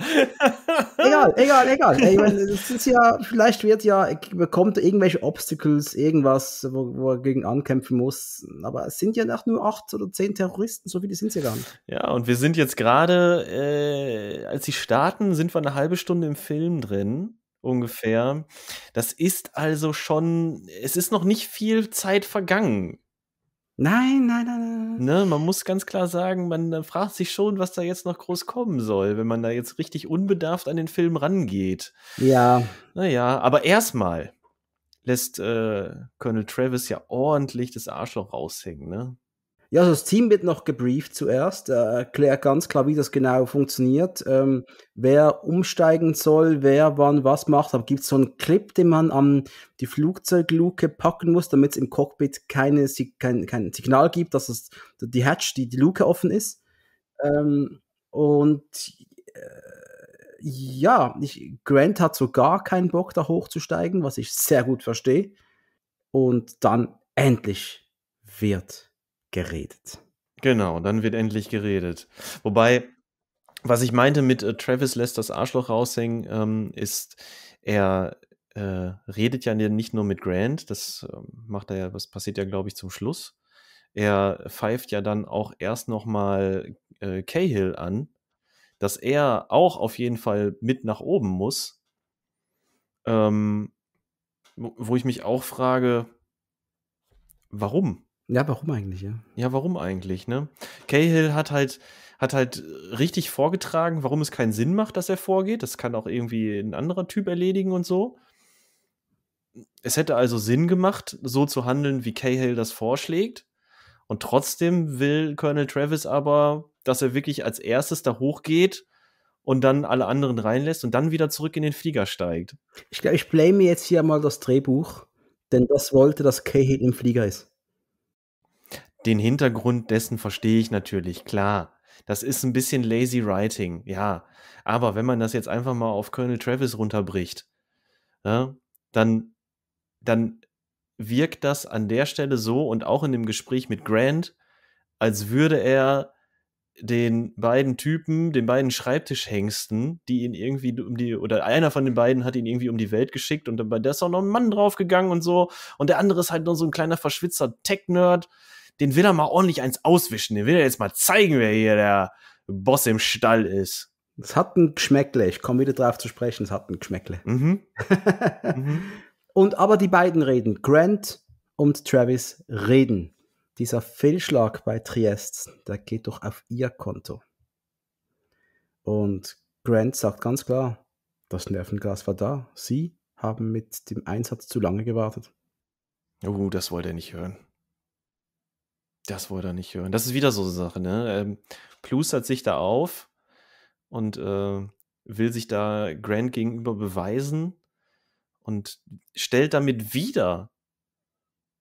Egal, egal, egal. Ich meine, das ist ja, vielleicht wird ja, bekommt irgendwelche Obstacles, irgendwas, wo, wo er gegen ankämpfen muss. Aber es sind ja nach nur acht oder zehn Terroristen, so viele sind es ja gar nicht. Ja, und wir sind jetzt gerade, äh, als sie starten, sind wir eine halbe Stunde im Film drin. Ungefähr. Das ist also schon, es ist noch nicht viel Zeit vergangen. Nein, nein, nein, nein. Ne, man muss ganz klar sagen, man fragt sich schon, was da jetzt noch groß kommen soll, wenn man da jetzt richtig unbedarft an den Film rangeht. Ja. Naja, aber erstmal lässt äh, Colonel Travis ja ordentlich das Arschloch raushängen, ne? Ja, also das Team wird noch gebrieft zuerst, äh, erklärt ganz klar, wie das genau funktioniert, ähm, wer umsteigen soll, wer wann was macht. Aber gibt es so einen Clip, den man an die Flugzeugluke packen muss, damit es im Cockpit keine, kein, kein Signal gibt, dass es die Hatch, die, die Luke offen ist. Ähm, und äh, ja, ich, Grant hat so gar keinen Bock, da hochzusteigen, was ich sehr gut verstehe. Und dann endlich wird geredet. Genau, dann wird endlich geredet. Wobei, was ich meinte mit äh, Travis lässt das Arschloch raushängen, ähm, ist, er äh, redet ja nicht nur mit Grant, das äh, macht er ja, was passiert ja, glaube ich, zum Schluss. er pfeift ja dann auch erst nochmal äh, Cahill an, dass er auch auf jeden Fall mit nach oben muss. Ähm, wo ich mich auch frage, warum? Ja, warum eigentlich, ja. Ja, warum eigentlich, ne? Cahill hat halt, hat halt richtig vorgetragen, warum es keinen Sinn macht, dass er vorgeht. Das kann auch irgendwie ein anderer Typ erledigen und so. Es hätte also Sinn gemacht, so zu handeln, wie Cahill das vorschlägt. Und trotzdem will Colonel Travis aber, dass er wirklich als erstes da hochgeht und dann alle anderen reinlässt und dann wieder zurück in den Flieger steigt. Ich glaube, ich blame jetzt hier mal das Drehbuch, denn das wollte, dass Cahill im Flieger ist. Den Hintergrund dessen verstehe ich natürlich, klar. Das ist ein bisschen lazy writing, ja. Aber wenn man das jetzt einfach mal auf Colonel Travis runterbricht, ja, dann, dann wirkt das an der Stelle so und auch in dem Gespräch mit Grant, als würde er den beiden Typen, den beiden Schreibtischhengsten, die ihn irgendwie um die, oder einer von den beiden hat ihn irgendwie um die Welt geschickt und dabei, da ist auch noch ein Mann draufgegangen und so, und der andere ist halt noch so ein kleiner verschwitzter Tech-Nerd, den will er mal ordentlich eins auswischen, den will er jetzt mal zeigen, wer hier der Boss im Stall ist. Es hat ein Geschmäckle, ich komme wieder drauf zu sprechen, es hat ein Geschmäckle. Mhm. mhm. Und aber die beiden reden, Grant und Travis reden. Dieser Fehlschlag bei Triest, der geht doch auf ihr Konto. Und Grant sagt ganz klar, das Nervenglas war da. Sie haben mit dem Einsatz zu lange gewartet. Oh, das wollte er nicht hören. Das wollte er nicht hören. Das ist wieder so eine Sache, ne? Ähm, plustert sich da auf und äh, will sich da Grant gegenüber beweisen und stellt damit wieder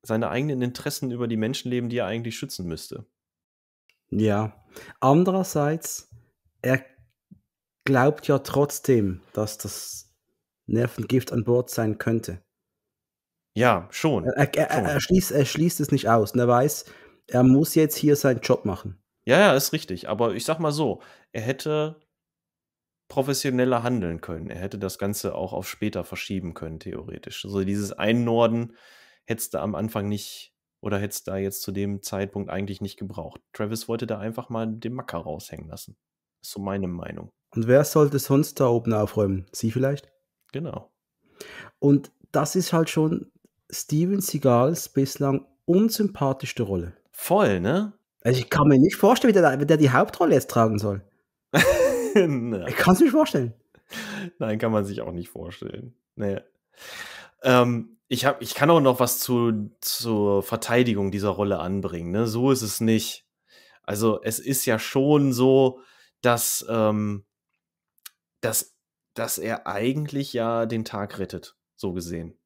seine eigenen Interessen über die Menschenleben, die er eigentlich schützen müsste. Ja, andererseits, er glaubt ja trotzdem, dass das Nervengift an Bord sein könnte. Ja, schon. Er, er, er, er, schließt, er schließt es nicht aus und er weiß, er muss jetzt hier seinen Job machen. Ja, ja, ist richtig, aber ich sag mal so, er hätte professioneller handeln können. Er hätte das Ganze auch auf später verschieben können, theoretisch. Also dieses Einnorden hättest du am Anfang nicht, oder hättest du da jetzt zu dem Zeitpunkt eigentlich nicht gebraucht. Travis wollte da einfach mal den Macker raushängen lassen. Das ist so meine Meinung. Und wer sollte sonst da oben aufräumen? Sie vielleicht? Genau. Und das ist halt schon Steven Seagals bislang unsympathischste Rolle. Voll, ne? Also ich kann mir nicht vorstellen, wie der, wie der die Hauptrolle jetzt tragen soll. Ich kann es mir nicht vorstellen. Nein, kann man sich auch nicht vorstellen. Naja. Ähm, Ich, hab, ich kann auch noch was zu, zur Verteidigung dieser Rolle anbringen, ne? So ist es nicht. Also es ist ja schon so, dass, ähm, dass, dass er eigentlich ja den Tag rettet, so gesehen,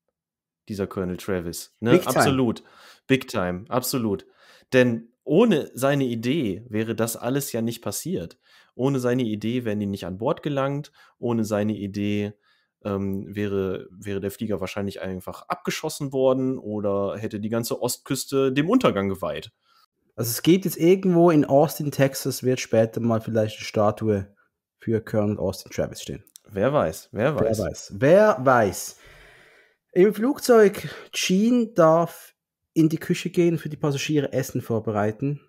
dieser Colonel Travis. Ne? Big time. Absolut. Big time, absolut. Denn ohne seine Idee wäre das alles ja nicht passiert. Ohne seine Idee wären die nicht an Bord gelangt. Ohne seine Idee Ähm, wäre, wäre der Flieger wahrscheinlich einfach abgeschossen worden oder hätte die ganze Ostküste dem Untergang geweiht. Also es gibt jetzt irgendwo in Austin, Texas, wird später mal vielleicht eine Statue für Colonel Austin Travis stehen. Wer weiß, wer weiß. Wer weiß, wer weiß. Im Flugzeug, Gene darf in die Küche gehen, für die Passagiere Essen vorbereiten.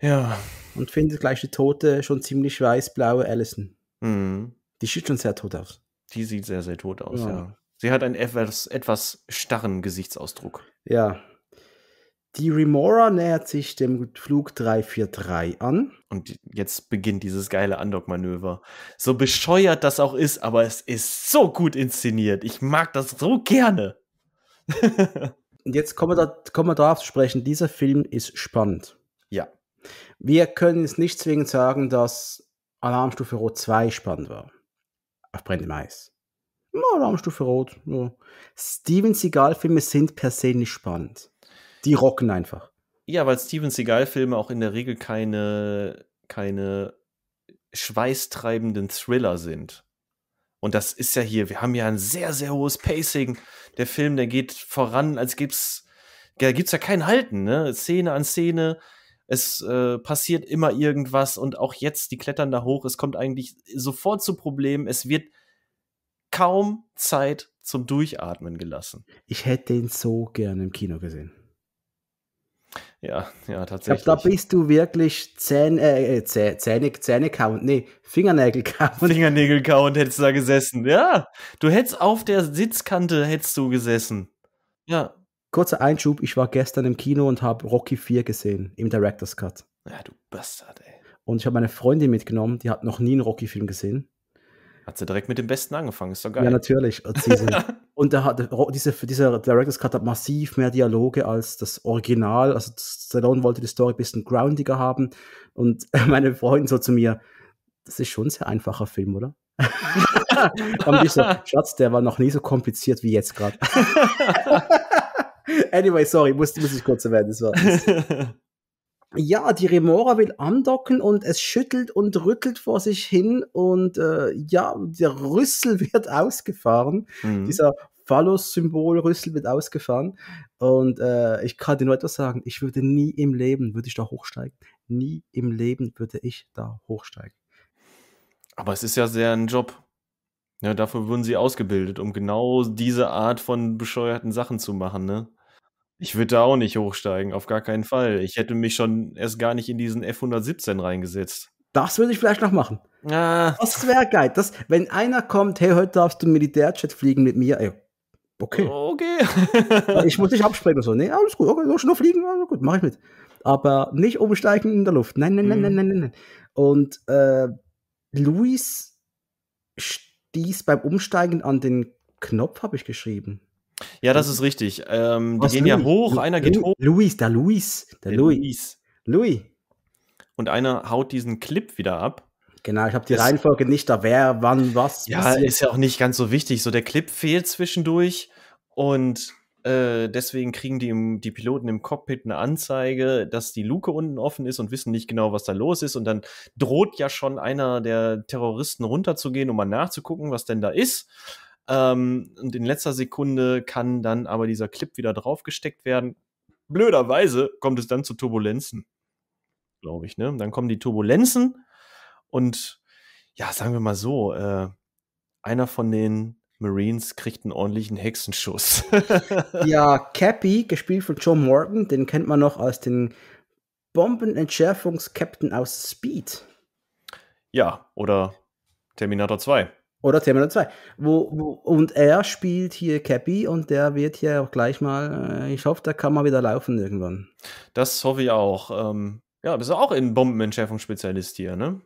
Ja. Und findet gleich die tote, schon ziemlich weiß-blaue Allison. Mhm. Die sieht schon sehr tot aus. Die sieht sehr, sehr tot aus, ja. ja. Sie hat einen etwas, etwas starren Gesichtsausdruck. Ja. Die Remora nähert sich dem Flug drei vier drei an. Und jetzt beginnt dieses geile Andock-Manöver. So bescheuert das auch ist, aber es ist so gut inszeniert. Ich mag das so gerne. Und jetzt kommen wir, da, kommen wir darauf zu sprechen. Dieser Film ist spannend. Ja. Wir können es nicht zwingend sagen, dass Alarmstufe Rot zwei spannend war. Auf brennendem Eis. Ja, Alarmstufe Rot. Ja. Steven Seagal-Filme sind per se nicht spannend. Die rocken einfach. Ja, weil Steven Seagal-Filme auch in der Regel keine, keine schweißtreibenden Thriller sind. Und das ist ja hier, wir haben ja ein sehr, sehr hohes Pacing. Der Film, der geht voran, als gibt's, da gibt's ja kein Halten, ne? Szene an Szene. Es äh, passiert immer irgendwas und auch jetzt, die klettern da hoch, es kommt eigentlich sofort zu Problemen, es wird kaum Zeit zum Durchatmen gelassen. Ich hätte ihn so gerne im Kino gesehen. Ja, ja, tatsächlich. Ich glaube, da bist du wirklich Zähne, äh, Zähne, Zähne count, nee, Fingernägel count. Fingernägel count hättest du da gesessen, ja. Du hättest auf der Sitzkante hättest du gesessen, ja. Kurzer Einschub, ich war gestern im Kino und habe Rocky vier gesehen, im Director's Cut. Ja, du Bastard, ey. Und ich habe meine Freundin mitgenommen, die hat noch nie einen Rocky-Film gesehen. Hat sie direkt mit dem Besten angefangen, ist doch geil. Ja, natürlich. Und der hat, diese, dieser Director's Cut hat massiv mehr Dialoge als das Original. Also Stallone wollte die Story ein bisschen groundiger haben. Und meine Freundin so zu mir, das ist schon ein sehr einfacher Film, oder? Und ich so, Schatz, der war noch nie so kompliziert wie jetzt gerade. Anyway, sorry, muss, muss ich kurz erwähnen. Das war das. Ja, die Remora will andocken und es schüttelt und rüttelt vor sich hin und äh, ja, der Rüssel wird ausgefahren. Mhm. Dieser Phallus-Symbol-Rüssel wird ausgefahren und äh, ich kann dir nur etwas sagen, ich würde nie im Leben, würde ich da hochsteigen. Nie im Leben würde ich da hochsteigen. Aber es ist ja sehr ein Job. Ja, dafür wurden sie ausgebildet, um genau diese Art von bescheuerten Sachen zu machen, ne? Ich würde da auch nicht hochsteigen, auf gar keinen Fall. Ich hätte mich schon erst gar nicht in diesen F hundertsiebzehn reingesetzt. Das würde ich vielleicht noch machen. Ah. Das wäre geil. Das, wenn einer kommt, hey, heute darfst du Militärjet fliegen mit mir. Ey, okay. Okay. Ich muss nicht abspringen. So. Nee, alles gut. Okay, so schon noch fliegen. Also gut, mach ich mit. Aber nicht umsteigen in der Luft. Nein, nein, nein, nein, nein, nein. Und äh, Luis stieß beim Umsteigen an den Knopf, habe ich geschrieben. Ja, das ist richtig. Ähm, die gehen Louis? ja hoch, Lu einer geht Lu hoch. Luis, der Luis, der, der Louis. Louis. Louis. Und einer haut diesen Clip wieder ab. Genau, ich habe die das Reihenfolge nicht, da wer, wann, was. Ja, passiert. Ist ja auch nicht ganz so wichtig. So, der Clip fehlt zwischendurch und äh, deswegen kriegen die, im, die Piloten im Cockpit eine Anzeige, dass die Luke unten offen ist und wissen nicht genau, was da los ist. Und dann droht ja schon einer der Terroristen runterzugehen, um mal nachzugucken, was denn da ist. Ähm, und in letzter Sekunde kann dann aber dieser Clip wieder draufgesteckt werden. Blöderweise kommt es dann zu Turbulenzen, glaube ich, ne? Dann kommen die Turbulenzen und ja, sagen wir mal so, äh, einer von den Marines kriegt einen ordentlichen Hexenschuss. Ja, Cappy, gespielt von Joe Morton, den kennt man noch als den Bombenentschärfungs-Captain aus Speed. Ja, oder Terminator zwei. Oder Terminator zwei. Wo, wo, und er spielt hier Cappy und der wird hier auch gleich mal, ich hoffe, der kann mal wieder laufen irgendwann. Das hoffe ich auch. Ähm, ja, das ist auch ein Bombenentschärfungsspezialist hier, ne?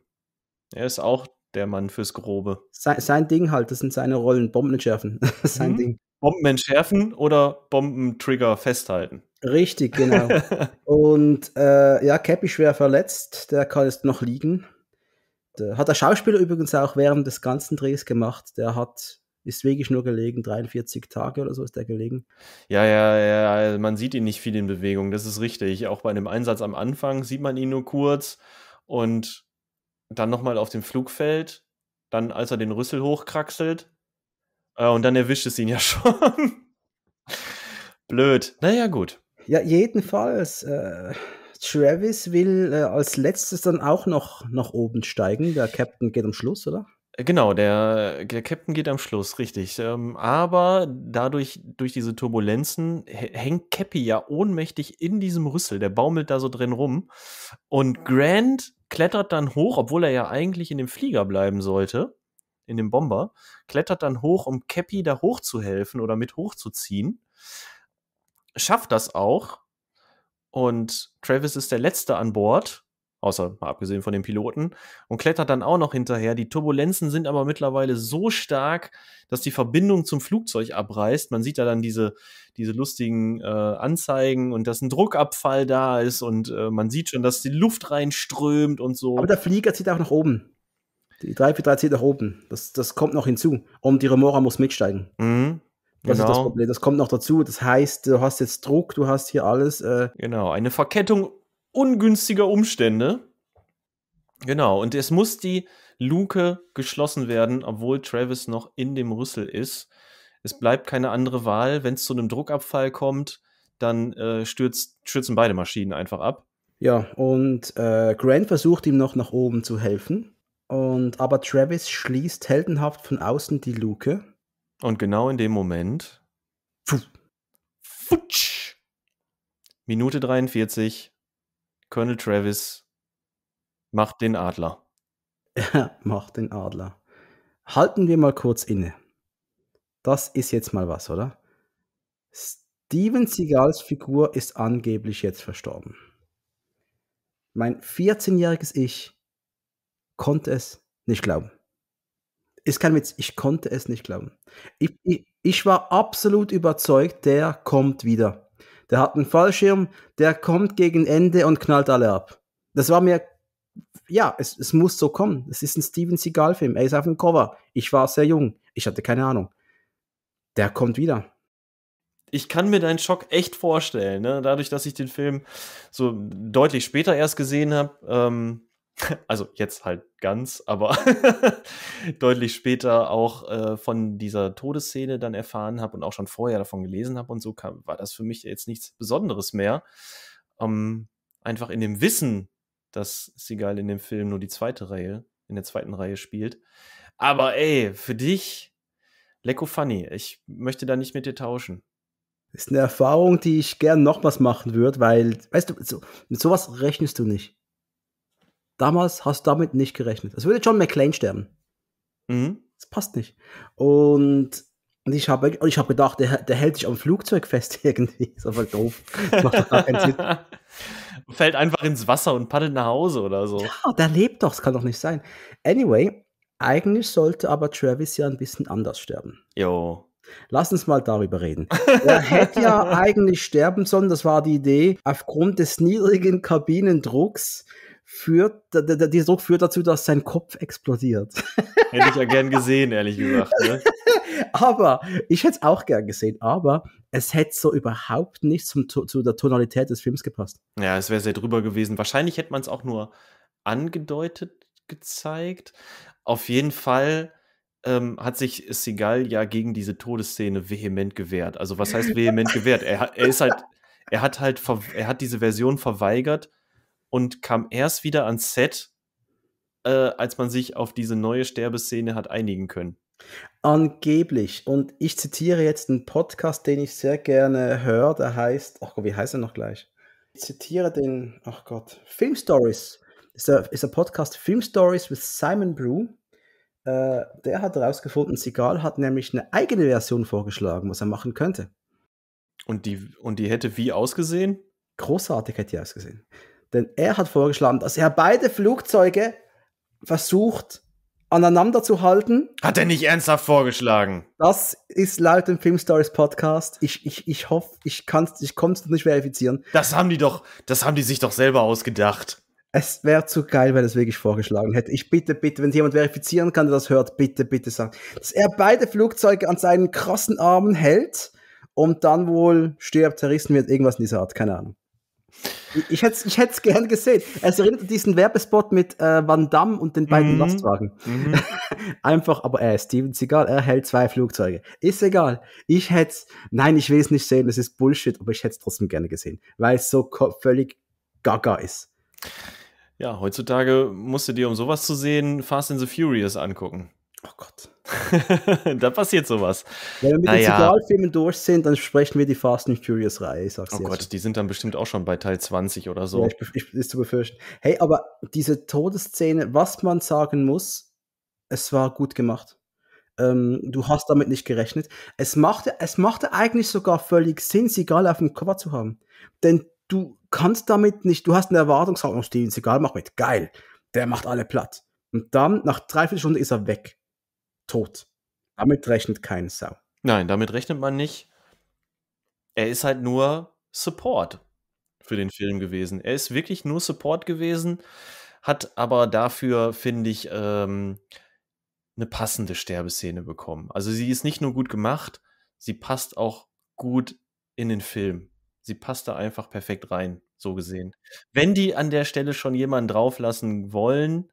Er ist auch der Mann fürs Grobe. Sein, sein Ding halt, das sind seine Rollen, Bombenentschärfen. Sein mhm. Ding. Bomben entschärfen oder Bombentrigger festhalten. Richtig, genau. Und äh, ja, Cappy schwer verletzt, der kann jetzt noch liegen. Hat der Schauspieler übrigens auch während des ganzen Drehs gemacht. Der hat, ist wirklich nur gelegen, dreiundvierzig Tage oder so ist der gelegen. Ja, ja, ja, man sieht ihn nicht viel in Bewegung, das ist richtig. Auch bei einem Einsatz am Anfang sieht man ihn nur kurz und dann nochmal auf dem Flugfeld, dann als er den Rüssel hochkraxelt äh, und dann erwischt es ihn ja schon. Blöd. Naja, gut. Ja, jedenfalls, äh Travis will äh, als letztes dann auch noch nach oben steigen. Der Captain geht am Schluss, oder? Genau, der, der Captain geht am Schluss, richtig. Ähm, aber dadurch, durch diese Turbulenzen, hängt Cappy ja ohnmächtig in diesem Rüssel. Der baumelt da so drin rum. Und Grant klettert dann hoch, obwohl er ja eigentlich in dem Flieger bleiben sollte, in dem Bomber, klettert dann hoch, um Cappy da hochzuhelfen oder mit hochzuziehen. Schafft das auch. Und Travis ist der Letzte an Bord, außer mal abgesehen von den Piloten, und klettert dann auch noch hinterher. Die Turbulenzen sind aber mittlerweile so stark, dass die Verbindung zum Flugzeug abreißt. Man sieht da dann diese, diese lustigen äh, Anzeigen und dass ein Druckabfall da ist und äh, man sieht schon, dass die Luft reinströmt und so. Aber der Flieger zieht auch nach oben. Die drei vier drei zieht nach oben. Das, das kommt noch hinzu. Und die Remora muss mitsteigen. Mhm. Das genau. ist das Problem, das kommt noch dazu. Das heißt, du hast jetzt Druck, du hast hier alles. Äh genau, eine Verkettung ungünstiger Umstände. Genau, und es muss die Luke geschlossen werden, obwohl Travis noch in dem Rüssel ist. Es bleibt keine andere Wahl. Wenn es zu einem Druckabfall kommt, dann äh, stürzt, stürzen beide Maschinen einfach ab. Ja, und äh, Grant versucht ihm noch nach oben zu helfen. Und, aber Travis schließt heldenhaft von außen die Luke. Und genau in dem Moment futsch, Minute dreiundvierzig, Colonel Travis macht den Adler. Er macht den Adler. Halten wir mal kurz inne. Das ist jetzt mal was, oder? Steven Seagals Figur ist angeblich jetzt verstorben. Mein vierzehnjähriges Ich konnte es nicht glauben. Ist kein Witz, ich konnte es nicht glauben. Ich, ich, ich war absolut überzeugt, der kommt wieder. Der hat einen Fallschirm, der kommt gegen Ende und knallt alle ab. Das war mir, ja, es, es muss so kommen. Es ist ein Steven Seagal-Film, er ist auf dem Cover. Ich war sehr jung, ich hatte keine Ahnung. Der kommt wieder. Ich kann mir deinen Schock echt vorstellen, ne? Dadurch, dass ich den Film so deutlich später erst gesehen habe, ähm, also jetzt halt ganz, aber deutlich später auch äh, von dieser Todesszene dann erfahren habe und auch schon vorher davon gelesen habe und so, kam, war das für mich jetzt nichts Besonderes mehr. Ähm, einfach in dem Wissen, dass Seagal in dem Film nur die zweite Reihe, in der zweiten Reihe spielt. Aber ey, für dich, Lecko Funny, ich möchte da nicht mit dir tauschen. Ist eine Erfahrung, die ich gern nochmals machen würde, weil, weißt du, so, mit sowas rechnest du nicht. Damals hast du damit nicht gerechnet. Es würde John McClane sterben. Mhm. Das passt nicht. Und, und ich habe ich hab gedacht, der, der hält sich am Flugzeug fest irgendwie. Ist einfach doof. Macht doch gar keinen Sinn. Fällt einfach ins Wasser und paddelt nach Hause oder so. Ja, der lebt doch. Das kann doch nicht sein. Anyway, eigentlich sollte aber Travis ja ein bisschen anders sterben. Jo. Lass uns mal darüber reden. Er hätte ja eigentlich sterben sollen, das war die Idee, aufgrund des niedrigen Kabinendrucks. Führt, der, der, der Druck führt dazu, dass sein Kopf explodiert. Hätte ich ja gern gesehen, ehrlich gesagt. Ne? Aber, ich hätte es auch gern gesehen, aber es hätte so überhaupt nicht zum, zu der Tonalität des Films gepasst. Ja, es wäre sehr drüber gewesen. Wahrscheinlich hätte man es auch nur angedeutet gezeigt. Auf jeden Fall Ähm, hat sich Seagal ja gegen diese Todesszene vehement gewehrt. Also was heißt vehement gewehrt? Er, er ist halt, er hat halt, er hat diese Version verweigert und kam erst wieder ans Set, äh, als man sich auf diese neue Sterbeszene hat einigen können. Angeblich. Und ich zitiere jetzt einen Podcast, den ich sehr gerne höre. Der heißt, ach Gott, wie heißt er noch gleich? Ich zitiere den, ach Gott, Film Stories. Ist der, ist der Podcast Film Stories with Simon Brew. Uh, der hat herausgefunden, Seagal hat nämlich eine eigene Version vorgeschlagen, was er machen könnte. Und die, und die hätte wie ausgesehen? Großartig hätte die ausgesehen. Denn er hat vorgeschlagen, dass er beide Flugzeuge versucht, aneinander zu halten. Hat er nicht ernsthaft vorgeschlagen? Das ist laut dem Film Stories Podcast. Ich, ich, ich hoffe, ich kann's, ich konnte es nicht verifizieren. Das haben die doch, das haben die sich doch selber ausgedacht. Es wäre zu geil, wenn es wirklich vorgeschlagen hätte. Ich bitte, bitte, wenn jemand verifizieren kann, der das hört, bitte, bitte sagen, dass er beide Flugzeuge an seinen krassen Armen hält und dann wohl stirbt, zerrissen wird, irgendwas in dieser Art, keine Ahnung. Ich hätte es ich hätt's gern gesehen. Es erinnert an diesen Werbespot mit äh, Van Damme und den beiden mhm. Lastwagen. Mhm. Einfach, aber er ist Steven Seagal, er hält zwei Flugzeuge. Ist egal. Ich hätte es, nein, ich will es nicht sehen, das ist Bullshit, aber ich hätte es trotzdem gerne gesehen, weil es so völlig gaga ist. Ja, heutzutage musst du dir, um sowas zu sehen, Fast and the Furious angucken. Oh Gott. Da passiert sowas. Wenn wir mit naja. den Seagal-Filmen durch sind, dann sprechen wir die Fast and Furious-Reihe. Oh Gott, schon. Die sind dann bestimmt auch schon bei Teil zwanzig oder so. Ja, ich, ich, ist zu befürchten. Hey, aber diese Todesszene, was man sagen muss, es war gut gemacht. Ähm, du hast damit nicht gerechnet. Es machte, es machte eigentlich sogar völlig Sinn, Seagal auf dem Cover zu haben. Denn du kannst damit nicht, du hast eine Erwartungshaltung, Steven Seagal macht mit, geil, der macht alle platt. Und dann, nach dreiviertel Stunde ist er weg. Tot. Damit rechnet keine Sau. Nein, damit rechnet man nicht. Er ist halt nur Support für den Film gewesen. Er ist wirklich nur Support gewesen, hat aber dafür, finde ich, ähm, eine passende Sterbeszene bekommen. Also sie ist nicht nur gut gemacht, sie passt auch gut in den Film. Sie passt da einfach perfekt rein, so gesehen. Wenn die an der Stelle schon jemanden drauflassen wollen,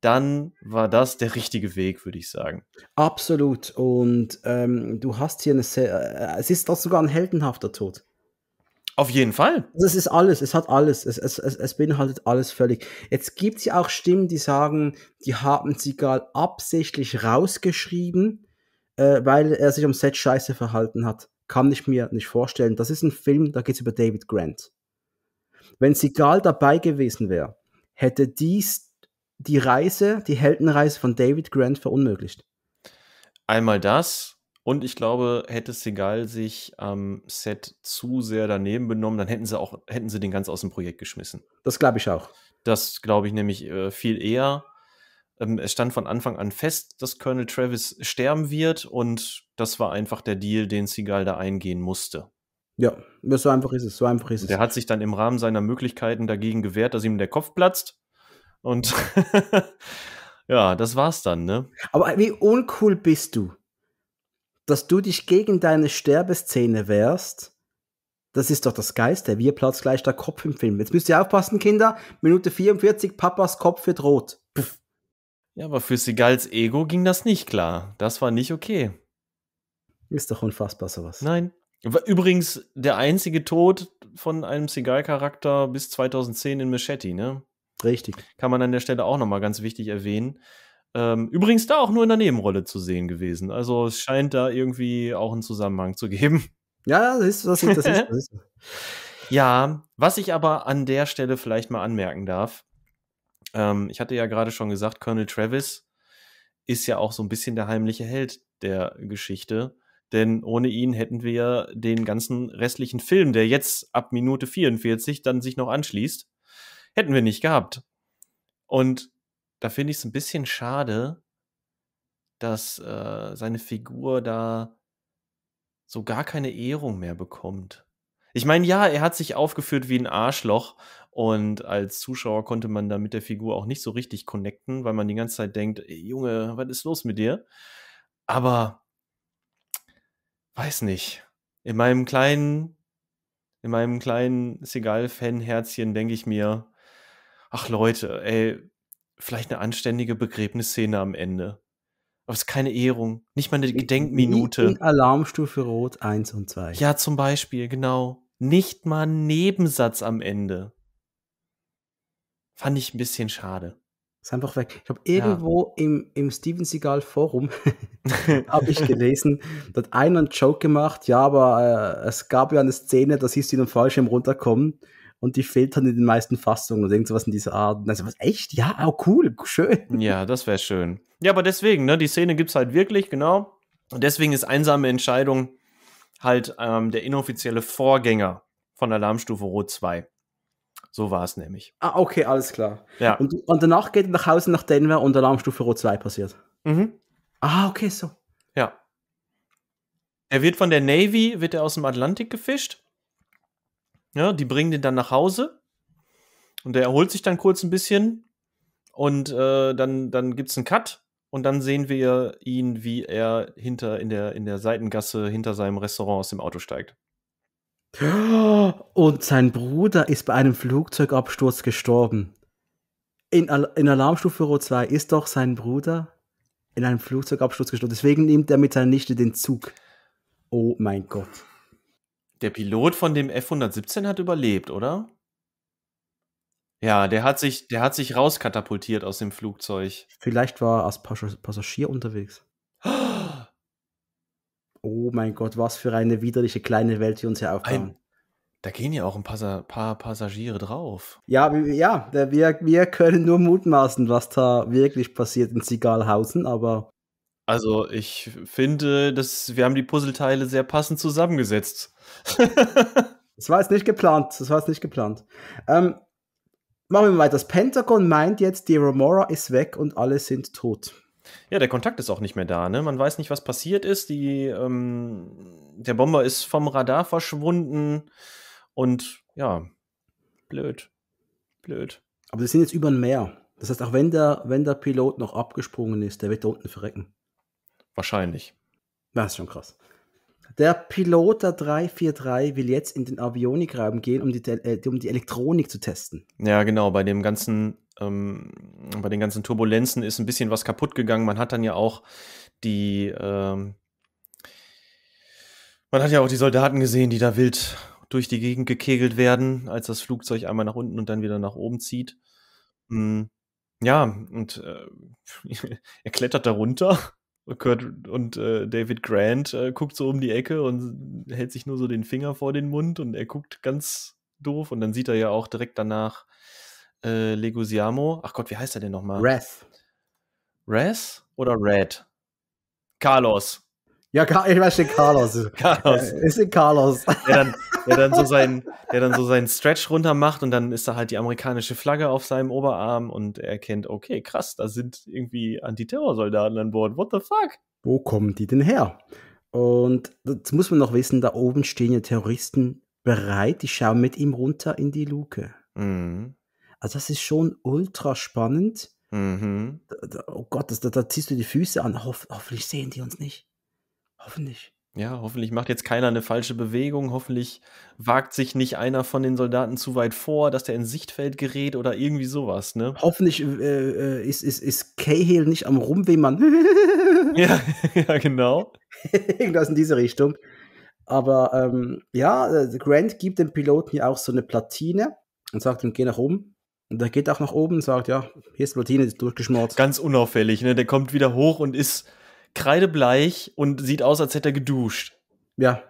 dann war das der richtige Weg, würde ich sagen. Absolut. Und ähm, du hast hier eine... Äh, es ist doch sogar ein heldenhafter Tod. Auf jeden Fall. Das ist alles. Es hat alles. Es, es, es, es beinhaltet alles völlig. Jetzt gibt es ja auch Stimmen, die sagen, die haben Seagal absichtlich rausgeschrieben, äh, weil er sich am Set scheiße verhalten hat. Kann ich mir nicht vorstellen. Das ist ein Film, da geht es über David Grant. Wenn Seagal dabei gewesen wäre, hätte dies die Reise, die Heldenreise von David Grant verunmöglicht. Einmal das, und ich glaube, hätte Seagal sich am Set zu sehr daneben benommen, dann hätten sie auch, hätten sie den ganz aus dem Projekt geschmissen. Das glaube ich auch. Das glaube ich nämlich äh, viel eher. Ähm, es stand von Anfang an fest, dass Colonel Travis sterben wird, und das war einfach der Deal, den Seagal da eingehen musste. Ja, so einfach ist es, so einfach ist es. Der hat sich dann im Rahmen seiner Möglichkeiten dagegen gewehrt, dass ihm der Kopf platzt. Und ja, das war's dann, ne? Aber wie uncool bist du, dass du dich gegen deine Sterbeszene wehrst? Das ist doch das Geiste. Wir platzt gleich der Kopf im Film. Jetzt müsst ihr aufpassen, Kinder. Minute vierundvierzig, Papas Kopf wird rot. Puff. Ja, aber für Seagals Ego ging das nicht klar. Das war nicht okay. Ist doch unfassbar sowas. Nein. Übrigens der einzige Tod von einem Seagal-Charakter bis zweitausendzehn in Machete, ne? Richtig. Kann man an der Stelle auch nochmal ganz wichtig erwähnen. Ähm, übrigens da auch nur in der Nebenrolle zu sehen gewesen. Also es scheint da irgendwie auch einen Zusammenhang zu geben. Ja, das ist das. Ist, das, ist, das ist. Ja, was ich aber an der Stelle vielleicht mal anmerken darf, ähm, ich hatte ja gerade schon gesagt, Colonel Travis ist ja auch so ein bisschen der heimliche Held der Geschichte. Denn ohne ihn hätten wir den ganzen restlichen Film, der jetzt ab Minute vierundvierzig dann sich noch anschließt, hätten wir nicht gehabt. Und da finde ich es ein bisschen schade, dass äh, seine Figur da so gar keine Ehrung mehr bekommt. Ich meine, ja, er hat sich aufgeführt wie ein Arschloch, und als Zuschauer konnte man da mit der Figur auch nicht so richtig connecten, weil man die ganze Zeit denkt, ey, Junge, was ist los mit dir? Aber weiß nicht. In meinem kleinen, in meinem kleinen Seagal-Fan-Herzchen denke ich mir, ach Leute, ey, vielleicht eine anständige Begräbnisszene am Ende. Aber es ist keine Ehrung. Nicht mal eine Gedenkminute. In Alarmstufe Rot eins und zwei. Ja, zum Beispiel, genau. Nicht mal ein Nebensatz am Ende. Fand ich ein bisschen schade. Ist einfach weg. Ich habe irgendwo ja. im, im Steven Seagal Forum habe ich gelesen, da hat einer einen Joke gemacht, ja, aber äh, es gab ja eine Szene, da siehst du ihn am Fallschirm runterkommen und die fehlt dann in den meisten Fassungen oder irgend sowas in dieser Art. Also was, echt? Ja, oh, cool, schön. Ja, das wäre schön. Ja, aber deswegen, ne, die Szene gibt es halt wirklich, genau. Und deswegen ist Einsame Entscheidung halt ähm, der inoffizielle Vorgänger von Alarmstufe Rot zwei. So war es nämlich. Ah, okay, alles klar. Ja. Und, und danach geht er nach Hause nach Denver und Alarmstufe Rot zwei passiert. Mhm. Ah, okay, so. Ja. Er wird von der Navy, wird er aus dem Atlantik gefischt. Ja, die bringen den dann nach Hause. Und er erholt sich dann kurz ein bisschen. Und äh, dann, dann gibt es einen Cut. Und dann sehen wir ihn, wie er hinter in der, in der Seitengasse hinter seinem Restaurant aus dem Auto steigt. Und sein Bruder ist bei einem Flugzeugabsturz gestorben. In, Al in Alarmstufe Rot zwei ist doch sein Bruder in einem Flugzeugabsturz gestorben. Deswegen nimmt er mit seiner Nichte den Zug. Oh mein Gott. Der Pilot von dem F hundertsiebzehn hat überlebt, oder? Ja, der hat sich, der hat sich rauskatapultiert aus dem Flugzeug. Vielleicht war er als Passagier unterwegs. Oh mein Gott, was für eine widerliche kleine Welt wir uns hier aufbauen. Da gehen ja auch ein paar, paar Passagiere drauf. Ja, ja wir, wir können nur mutmaßen, was da wirklich passiert in Seagalhausen, aber also ich finde, dass wir haben die Puzzleteile sehr passend zusammengesetzt. Das war jetzt nicht geplant. Das war jetzt nicht geplant. Ähm, machen wir mal weiter. Das Pentagon meint jetzt, die Remora ist weg und alle sind tot. Ja, der Kontakt ist auch nicht mehr da, ne? Man weiß nicht, was passiert ist. Die, ähm, der Bomber ist vom Radar verschwunden und ja, blöd. Blöd. Aber sie sind jetzt über dem Meer. Das heißt, auch wenn der, wenn der Pilot noch abgesprungen ist, der wird da unten verrecken. Wahrscheinlich. Das ist schon krass. Der Pilot der drei vier drei will jetzt in den Avionikraum gehen, um die, äh, um die Elektronik zu testen. Ja, genau, bei dem ganzen Ähm, bei den ganzen Turbulenzen ist ein bisschen was kaputt gegangen. Man hat dann ja auch die ähm, man hat ja auch die Soldaten gesehen, die da wild durch die Gegend gekegelt werden, als das Flugzeug einmal nach unten und dann wieder nach oben zieht. Mhm. Ja, und äh, er klettert da runter. Kurt und äh, David Grant äh, guckt so um die Ecke und hält sich nur so den Finger vor den Mund und er guckt ganz doof. Und dann sieht er ja auch direkt danach äh, Leguizamo. Ach Gott, wie heißt er denn nochmal? Wrath. Wrath oder Red? Carlos. Ja, ich weiß nicht, Carlos. Carlos. Ist in Carlos. Der dann, der, dann so seinen, der dann so seinen Stretch runter macht und dann ist da halt die amerikanische Flagge auf seinem Oberarm und er erkennt, okay, krass, da sind irgendwie Antiterrorsoldaten an Bord. What the fuck? Wo kommen die denn her? Und das muss man noch wissen, da oben stehen ja Terroristen bereit, die schauen mit ihm runter in die Luke. Mhm. Also das ist schon ultra spannend. Mhm. Oh Gott, da, da ziehst du die Füße an. Hoff, hoffentlich sehen die uns nicht. Hoffentlich. Ja, hoffentlich macht jetzt keiner eine falsche Bewegung. Hoffentlich wagt sich nicht einer von den Soldaten zu weit vor, dass der ins Sichtfeld gerät oder irgendwie sowas, ne? Hoffentlich äh, ist, ist, ist Cahill nicht am Rumwimmern. Ja, ja, genau. Irgendwas in diese Richtung. Aber ähm, ja, Grant gibt dem Piloten ja auch so eine Platine und sagt ihm, geh nach oben. Und der geht auch nach oben und sagt, ja, hier ist die Platine, die ist durchgeschmort. Ganz unauffällig, ne? Der kommt wieder hoch und ist kreidebleich und sieht aus, als hätte er geduscht. Ja.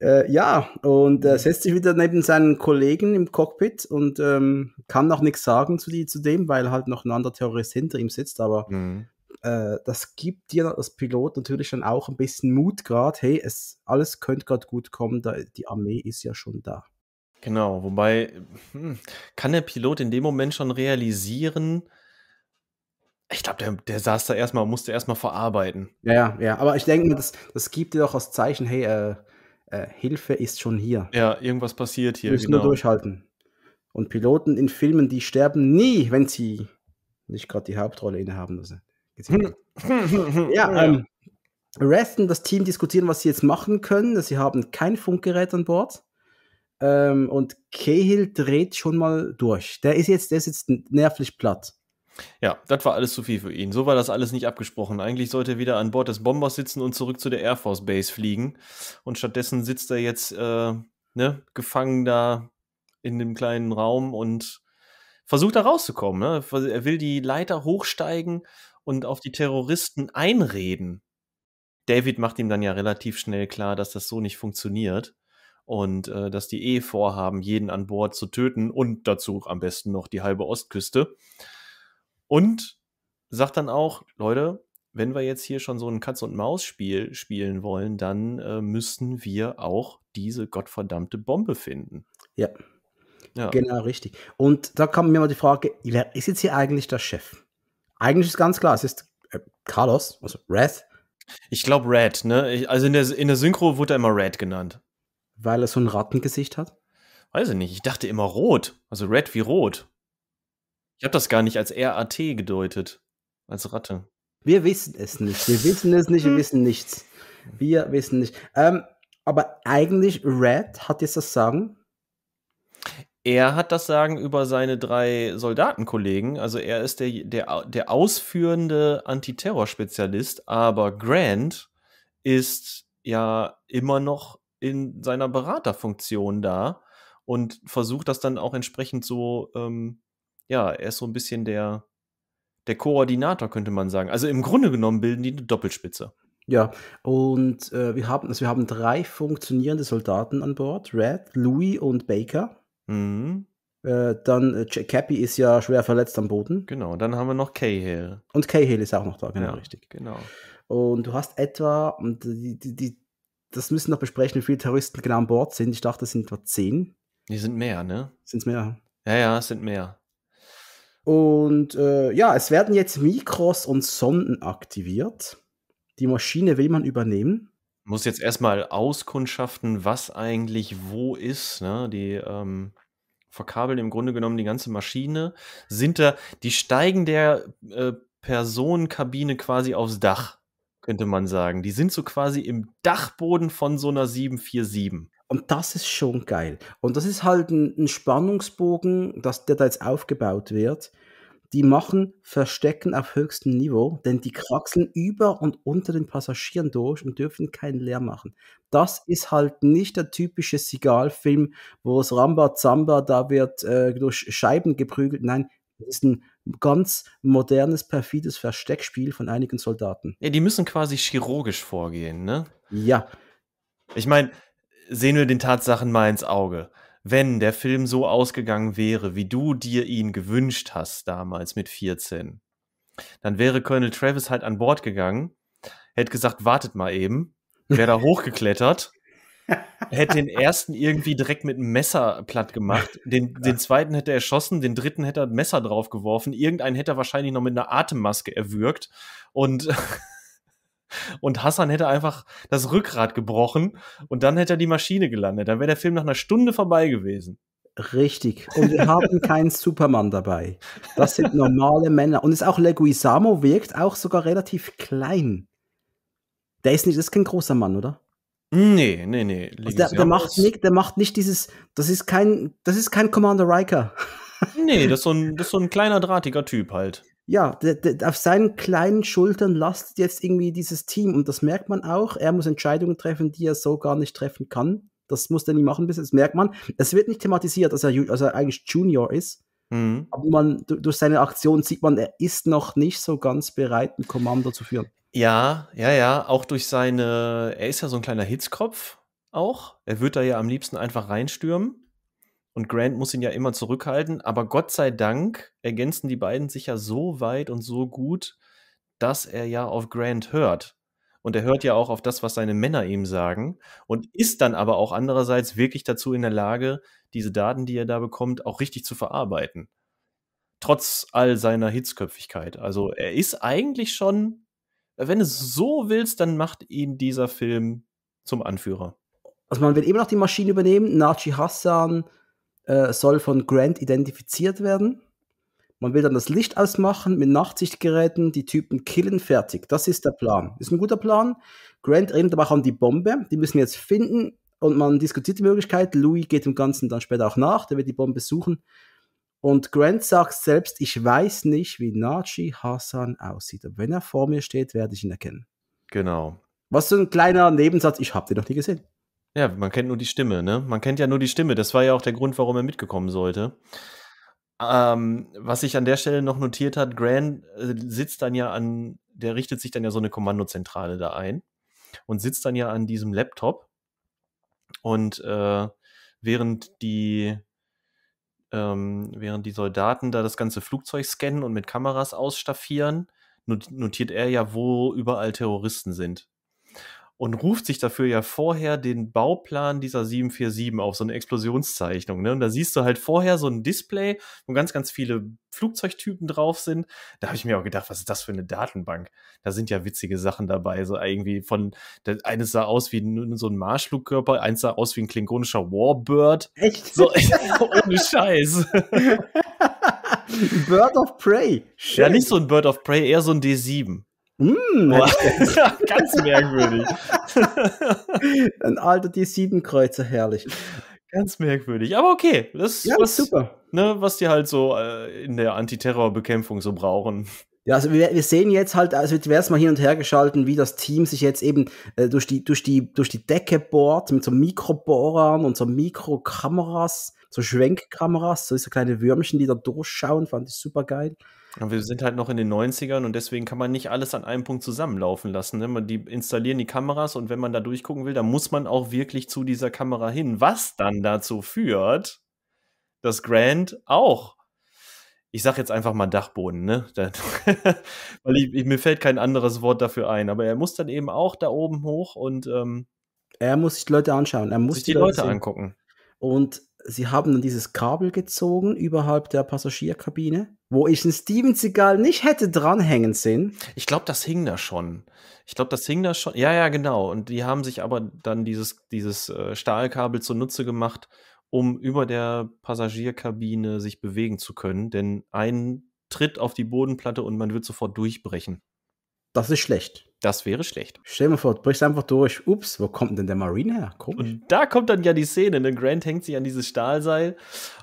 äh, ja, und er setzt sich wieder neben seinen Kollegen im Cockpit und ähm, kann noch nichts sagen zu, die, zu dem, weil halt noch ein anderer Terrorist hinter ihm sitzt, aber mhm. äh, das gibt dir als Pilot natürlich dann auch ein bisschen Mut gerade, hey, es, alles könnte gerade gut kommen, da, die Armee ist ja schon da. Genau, wobei hm, kann der Pilot in dem Moment schon realisieren, ich glaube, der, der saß da erstmal, musste erstmal verarbeiten. Ja, ja, ja. Aber ich denke, das, das gibt dir doch als Zeichen, hey, äh, äh, Hilfe ist schon hier. Ja, irgendwas passiert hier. Wir müssen genau. nur durchhalten. Und Piloten in Filmen, die sterben nie, wenn sie nicht gerade die Hauptrolle innehaben. Also, ja, ähm, Wrath und das Team diskutieren, was sie jetzt machen können. Sie haben kein Funkgerät an Bord. Ähm, und Cahill dreht schon mal durch. Der ist jetzt, der ist jetzt nervlich platt. Ja, das war alles zu viel für ihn. So war das alles nicht abgesprochen. Eigentlich sollte er wieder an Bord des Bombers sitzen und zurück zu der Air Force Base fliegen. Und stattdessen sitzt er jetzt äh, ne, gefangen da in dem kleinen Raum und versucht da rauszukommen. Ne? Er will die Leiter hochsteigen und auf die Terroristen einreden. David macht ihm dann ja relativ schnell klar, dass das so nicht funktioniert. Und äh, dass die eh vorhaben, jeden an Bord zu töten und dazu am besten noch die halbe Ostküste. Und sagt dann auch, Leute, wenn wir jetzt hier schon so ein Katz-und-Maus-Spiel spielen wollen, dann äh, müssen wir auch diese gottverdammte Bombe finden. Ja. ja, genau, richtig. Und da kam mir mal die Frage, wer ist jetzt hier eigentlich der Chef? Eigentlich ist ganz klar, es ist äh, Carlos, also Red. Ich glaube Red, ne? Also in der, in der Synchro wurde er immer Red genannt. Weil er so ein Rattengesicht hat? Weiß ich nicht, ich dachte immer Rot, also Red wie Rot. Ich habe das gar nicht als R A T gedeutet, als Ratte. Wir wissen es nicht, wir wissen es nicht, wir wissen nichts. Wir wissen nicht. Ähm, aber eigentlich, Red hat jetzt das Sagen? Er hat das Sagen über seine drei Soldatenkollegen. Also er ist der, der, der ausführende Antiterrorspezialist, aber Grant ist ja immer noch in seiner Beraterfunktion da und versucht das dann auch entsprechend so... Ähm, ja, er ist so ein bisschen der, der Koordinator, könnte man sagen. Also im Grunde genommen bilden die eine Doppelspitze. Ja, und äh, wir haben, also wir haben drei funktionierende Soldaten an Bord. Red, Louis und Baker. Mhm. Äh, dann äh, Cappy ist ja schwer verletzt am Boden. Genau, dann haben wir noch Cahill. Und Cahill ist auch noch da, genau, ja, richtig. Genau. Und du hast etwa, und die, die, die, das müssen wir noch besprechen, wie viele Terroristen genau an Bord sind. Ich dachte, das sind etwa zehn. Die sind mehr, ne? Sind es mehr? Ja, ja, es sind mehr. Und äh, ja, es werden jetzt Mikros und Sonden aktiviert. Die Maschine will man übernehmen. Muss jetzt erstmal auskundschaften, was eigentlich wo ist. Ne? Die ähm, verkabeln im Grunde genommen die ganze Maschine. Sind da, die steigen der äh, Personenkabine quasi aufs Dach, könnte man sagen. Die sind so quasi im Dachboden von so einer sieben vier sieben. Und das ist schon geil. Und das ist halt ein, ein Spannungsbogen, dass der da jetzt aufgebaut wird. Die machen Verstecken auf höchstem Niveau, denn die kraxeln über und unter den Passagieren durch und dürfen keinen Lärm machen. Das ist halt nicht der typische Seagal-Film, wo es Rambazamba, da wird äh, durch Scheiben geprügelt. Nein, das ist ein ganz modernes, perfides Versteckspiel von einigen Soldaten. Ja, die müssen quasi chirurgisch vorgehen, ne? Ja. Ich meine... sehen wir den Tatsachen mal ins Auge. Wenn der Film so ausgegangen wäre, wie du dir ihn gewünscht hast damals mit vierzehn, dann wäre Colonel Travis halt an Bord gegangen, hätte gesagt, wartet mal eben, wäre da hochgeklettert, hätte den ersten irgendwie direkt mit einem Messer platt gemacht, den, den zweiten hätte er erschossen, den dritten hätte er ein Messer draufgeworfen, irgendeinen hätte er wahrscheinlich noch mit einer Atemmaske erwürgt und... Und Hassan hätte einfach das Rückgrat gebrochen und dann hätte er die Maschine gelandet. Dann wäre der Film nach einer Stunde vorbei gewesen. Richtig. Und wir haben keinen Superman dabei. Das sind normale Männer. Und ist auch Leguizamo wirkt auch sogar relativ klein. Der ist nicht, das ist kein großer Mann, oder? Nee, nee, nee. Also der, der, macht nicht, der macht nicht dieses, das ist kein, das ist kein Commander Riker. Nee, das ist so ein, das ist so ein kleiner, drahtiger Typ halt. Ja, de, de, auf seinen kleinen Schultern lastet jetzt irgendwie dieses Team und das merkt man auch. Er muss Entscheidungen treffen, die er so gar nicht treffen kann. Das muss er nie machen, das merkt man. Es wird nicht thematisiert, dass er, also er eigentlich Junior ist, mhm. aber man, durch seine Aktion sieht man, er ist noch nicht so ganz bereit, einen Kommando zu führen. Ja, ja, ja, auch durch seine, er ist ja so ein kleiner Hitzkopf auch. Er wird da ja am liebsten einfach reinstürmen. Und Grant muss ihn ja immer zurückhalten, aber Gott sei Dank ergänzen die beiden sich ja so weit und so gut, dass er ja auf Grant hört. Und er hört ja auch auf das, was seine Männer ihm sagen und ist dann aber auch andererseits wirklich dazu in der Lage, diese Daten, die er da bekommt, auch richtig zu verarbeiten. Trotz all seiner Hitzköpfigkeit. Also er ist eigentlich schon, wenn du es so willst, dann macht ihn dieser Film zum Anführer. Also man will immer noch die Maschine übernehmen, Naji Hassan soll von Grant identifiziert werden. Man will dann das Licht ausmachen, mit Nachtsichtgeräten die Typen killen, fertig. Das ist der Plan. Ist ein guter Plan. Grant erinnert aber auch an die Bombe. Die müssen wir jetzt finden und man diskutiert die Möglichkeit. Louis geht dem Ganzen dann später auch nach. Der wird die Bombe suchen. Und Grant sagt selbst, ich weiß nicht, wie Naji Hassan aussieht. Aber wenn er vor mir steht, werde ich ihn erkennen. Genau. Was so ein kleiner Nebensatz, ich habe den noch nie gesehen. Ja, man kennt nur die Stimme, ne? Man kennt ja nur die Stimme. Das war ja auch der Grund, warum er mitgekommen sollte. Ähm, was sich an der Stelle noch notiert hat, Grant sitzt dann ja an, der richtet sich dann ja so eine Kommandozentrale da ein und sitzt dann ja an diesem Laptop und äh, während die ähm, während die Soldaten da das ganze Flugzeug scannen und mit Kameras ausstaffieren, notiert er ja, wo überall Terroristen sind. Und ruft sich dafür ja vorher den Bauplan dieser sieben vier sieben auf, so eine Explosionszeichnung. Ne? Und da siehst du halt vorher so ein Display, wo ganz, ganz viele Flugzeugtypen drauf sind. Da habe ich mir auch gedacht, was ist das für eine Datenbank? Da sind ja witzige Sachen dabei. So irgendwie von, das, eines sah aus wie ein, so ein Marschflugkörper, eins sah aus wie ein klingonischer Warbird. Echt? So, ohne Scheiß. Bird of Prey. Schön. Ja, nicht so ein Bird of Prey, eher so ein D sieben. Mm, ganz merkwürdig. Ein alter D sieben-Kreuzer, herrlich. Ganz merkwürdig, aber okay. Das, ja, was, super. Ne, was die halt so äh, in der Antiterrorbekämpfung so brauchen. Ja, also wir, wir sehen jetzt halt, also jetzt wäre es mal hin und her geschalten, wie das Team sich jetzt eben äh, durch, die, durch, die, durch die Decke bohrt, mit so Mikrobohrern und so Mikrokameras, so Schwenkkameras, so diese kleine Würmchen, die da durchschauen, fand ich super geil. Und wir sind halt noch in den neunzigern und deswegen kann man nicht alles an einem Punkt zusammenlaufen lassen. Ne? Man, die installieren die Kameras und wenn man da durchgucken will, dann muss man auch wirklich zu dieser Kamera hin. Was dann dazu führt, dass Grant auch, ich sag jetzt einfach mal Dachboden, ne? Weil ich, ich, mir fällt kein anderes Wort dafür ein, aber er muss dann eben auch da oben hoch und ähm, er muss sich die Leute anschauen. Er muss sich die, die Leute sehen. Angucken. Und sie haben dann dieses Kabel gezogen überhalb der Passagierkabine, wo ich einen Steven Seagal nicht hätte dranhängen sehen. Ich glaube, das hing da schon. Ich glaube, das hing da schon. Ja, ja, genau. Und die haben sich aber dann dieses, dieses Stahlkabel zunutze gemacht, um über der Passagierkabine sich bewegen zu können. Denn ein Tritt auf die Bodenplatte und man wird sofort durchbrechen. Das ist schlecht. Das wäre schlecht. Stell dir mal vor, du brichst einfach durch. Ups, wo kommt denn der Marine her? Komisch. Und da kommt dann ja die Szene, ne? Grant hängt sich an dieses Stahlseil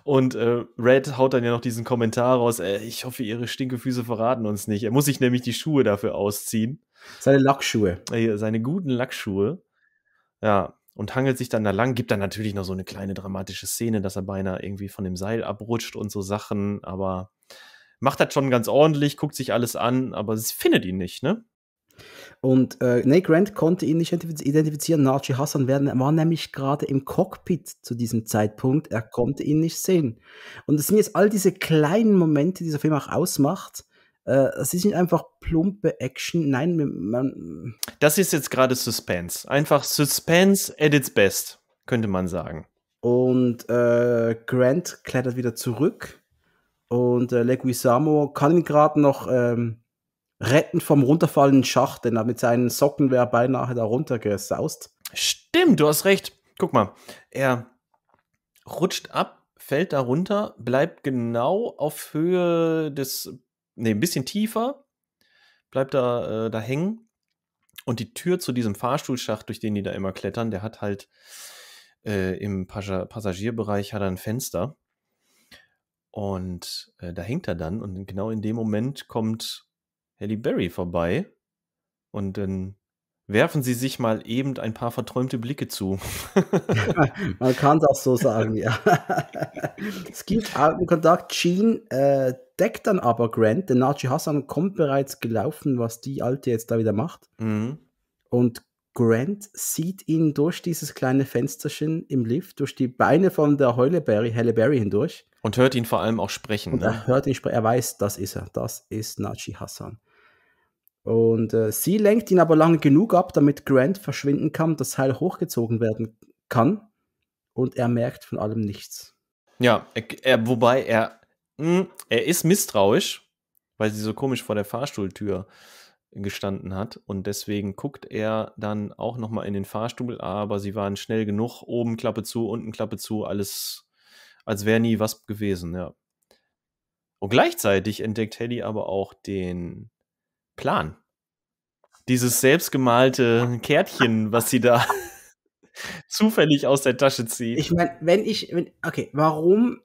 und äh, Red haut dann ja noch diesen Kommentar raus, äh, ich hoffe, ihre Stinkefüße verraten uns nicht. Er muss sich nämlich die Schuhe dafür ausziehen. Seine Lackschuhe. Äh, seine guten Lackschuhe. Ja, und hangelt sich dann da lang. Gibt dann natürlich noch so eine kleine dramatische Szene, dass er beinahe irgendwie von dem Seil abrutscht und so Sachen, aber macht das schon ganz ordentlich, guckt sich alles an, aber sie findet ihn nicht, ne? Und äh, Nate Grant konnte ihn nicht identifizieren. Najee Hassan war nämlich gerade im Cockpit zu diesem Zeitpunkt. Er konnte ihn nicht sehen. Und es sind jetzt all diese kleinen Momente, die dieser Film auch ausmacht. Es ist nicht einfach plumpe Action. Nein, man. Das ist jetzt gerade Suspense. Einfach Suspense at its best, könnte man sagen. Und äh, Grant klettert wieder zurück. Und äh, Leguizamo kann ihn gerade noch ähm, retten vom runterfallenden Schacht, denn mit seinen Socken wäre er beinahe da runtergesaust. Stimmt, du hast recht. Guck mal, er rutscht ab, fällt da runter, bleibt genau auf Höhe des. Ne, ein bisschen tiefer, bleibt da, äh, da hängen. Und die Tür zu diesem Fahrstuhlschacht, durch den die da immer klettern, der hat halt äh, im Passagier- Passagierbereich hat er ein Fenster. Und äh, da hängt er dann. Und genau in dem Moment kommt Halle Berry vorbei. Und dann werfen sie sich mal eben ein paar verträumte Blicke zu. Man kann es auch so sagen, ja. Es gibt Augenkontakt. Jean äh, deckt dann aber Grant, denn Najee Hassan kommt bereits gelaufen, was die Alte jetzt da wieder macht. Mhm. Und Grant sieht ihn durch dieses kleine Fensterchen im Lift, durch die Beine von der Halle Berry, Halle Berry hindurch. Und hört ihn vor allem auch sprechen. Und ne? Er hört ihn sprechen. Er weiß, das ist er. Das ist Najee Hassan. Und äh, sie lenkt ihn aber lange genug ab, damit Grant verschwinden kann, das Seil hochgezogen werden kann. Und er merkt von allem nichts. Ja, er, er, wobei er, mh, er ist misstrauisch, weil sie so komisch vor der Fahrstuhltür gestanden hat. Und deswegen guckt er dann auch nochmal in den Fahrstuhl. Aber sie waren schnell genug, oben Klappe zu, unten Klappe zu, alles, als wäre nie was gewesen, ja. Und gleichzeitig entdeckt Halle aber auch den Plan. Dieses selbstgemalte Kärtchen, was sie da zufällig aus der Tasche zieht. Ich meine, wenn ich, wenn, okay, warum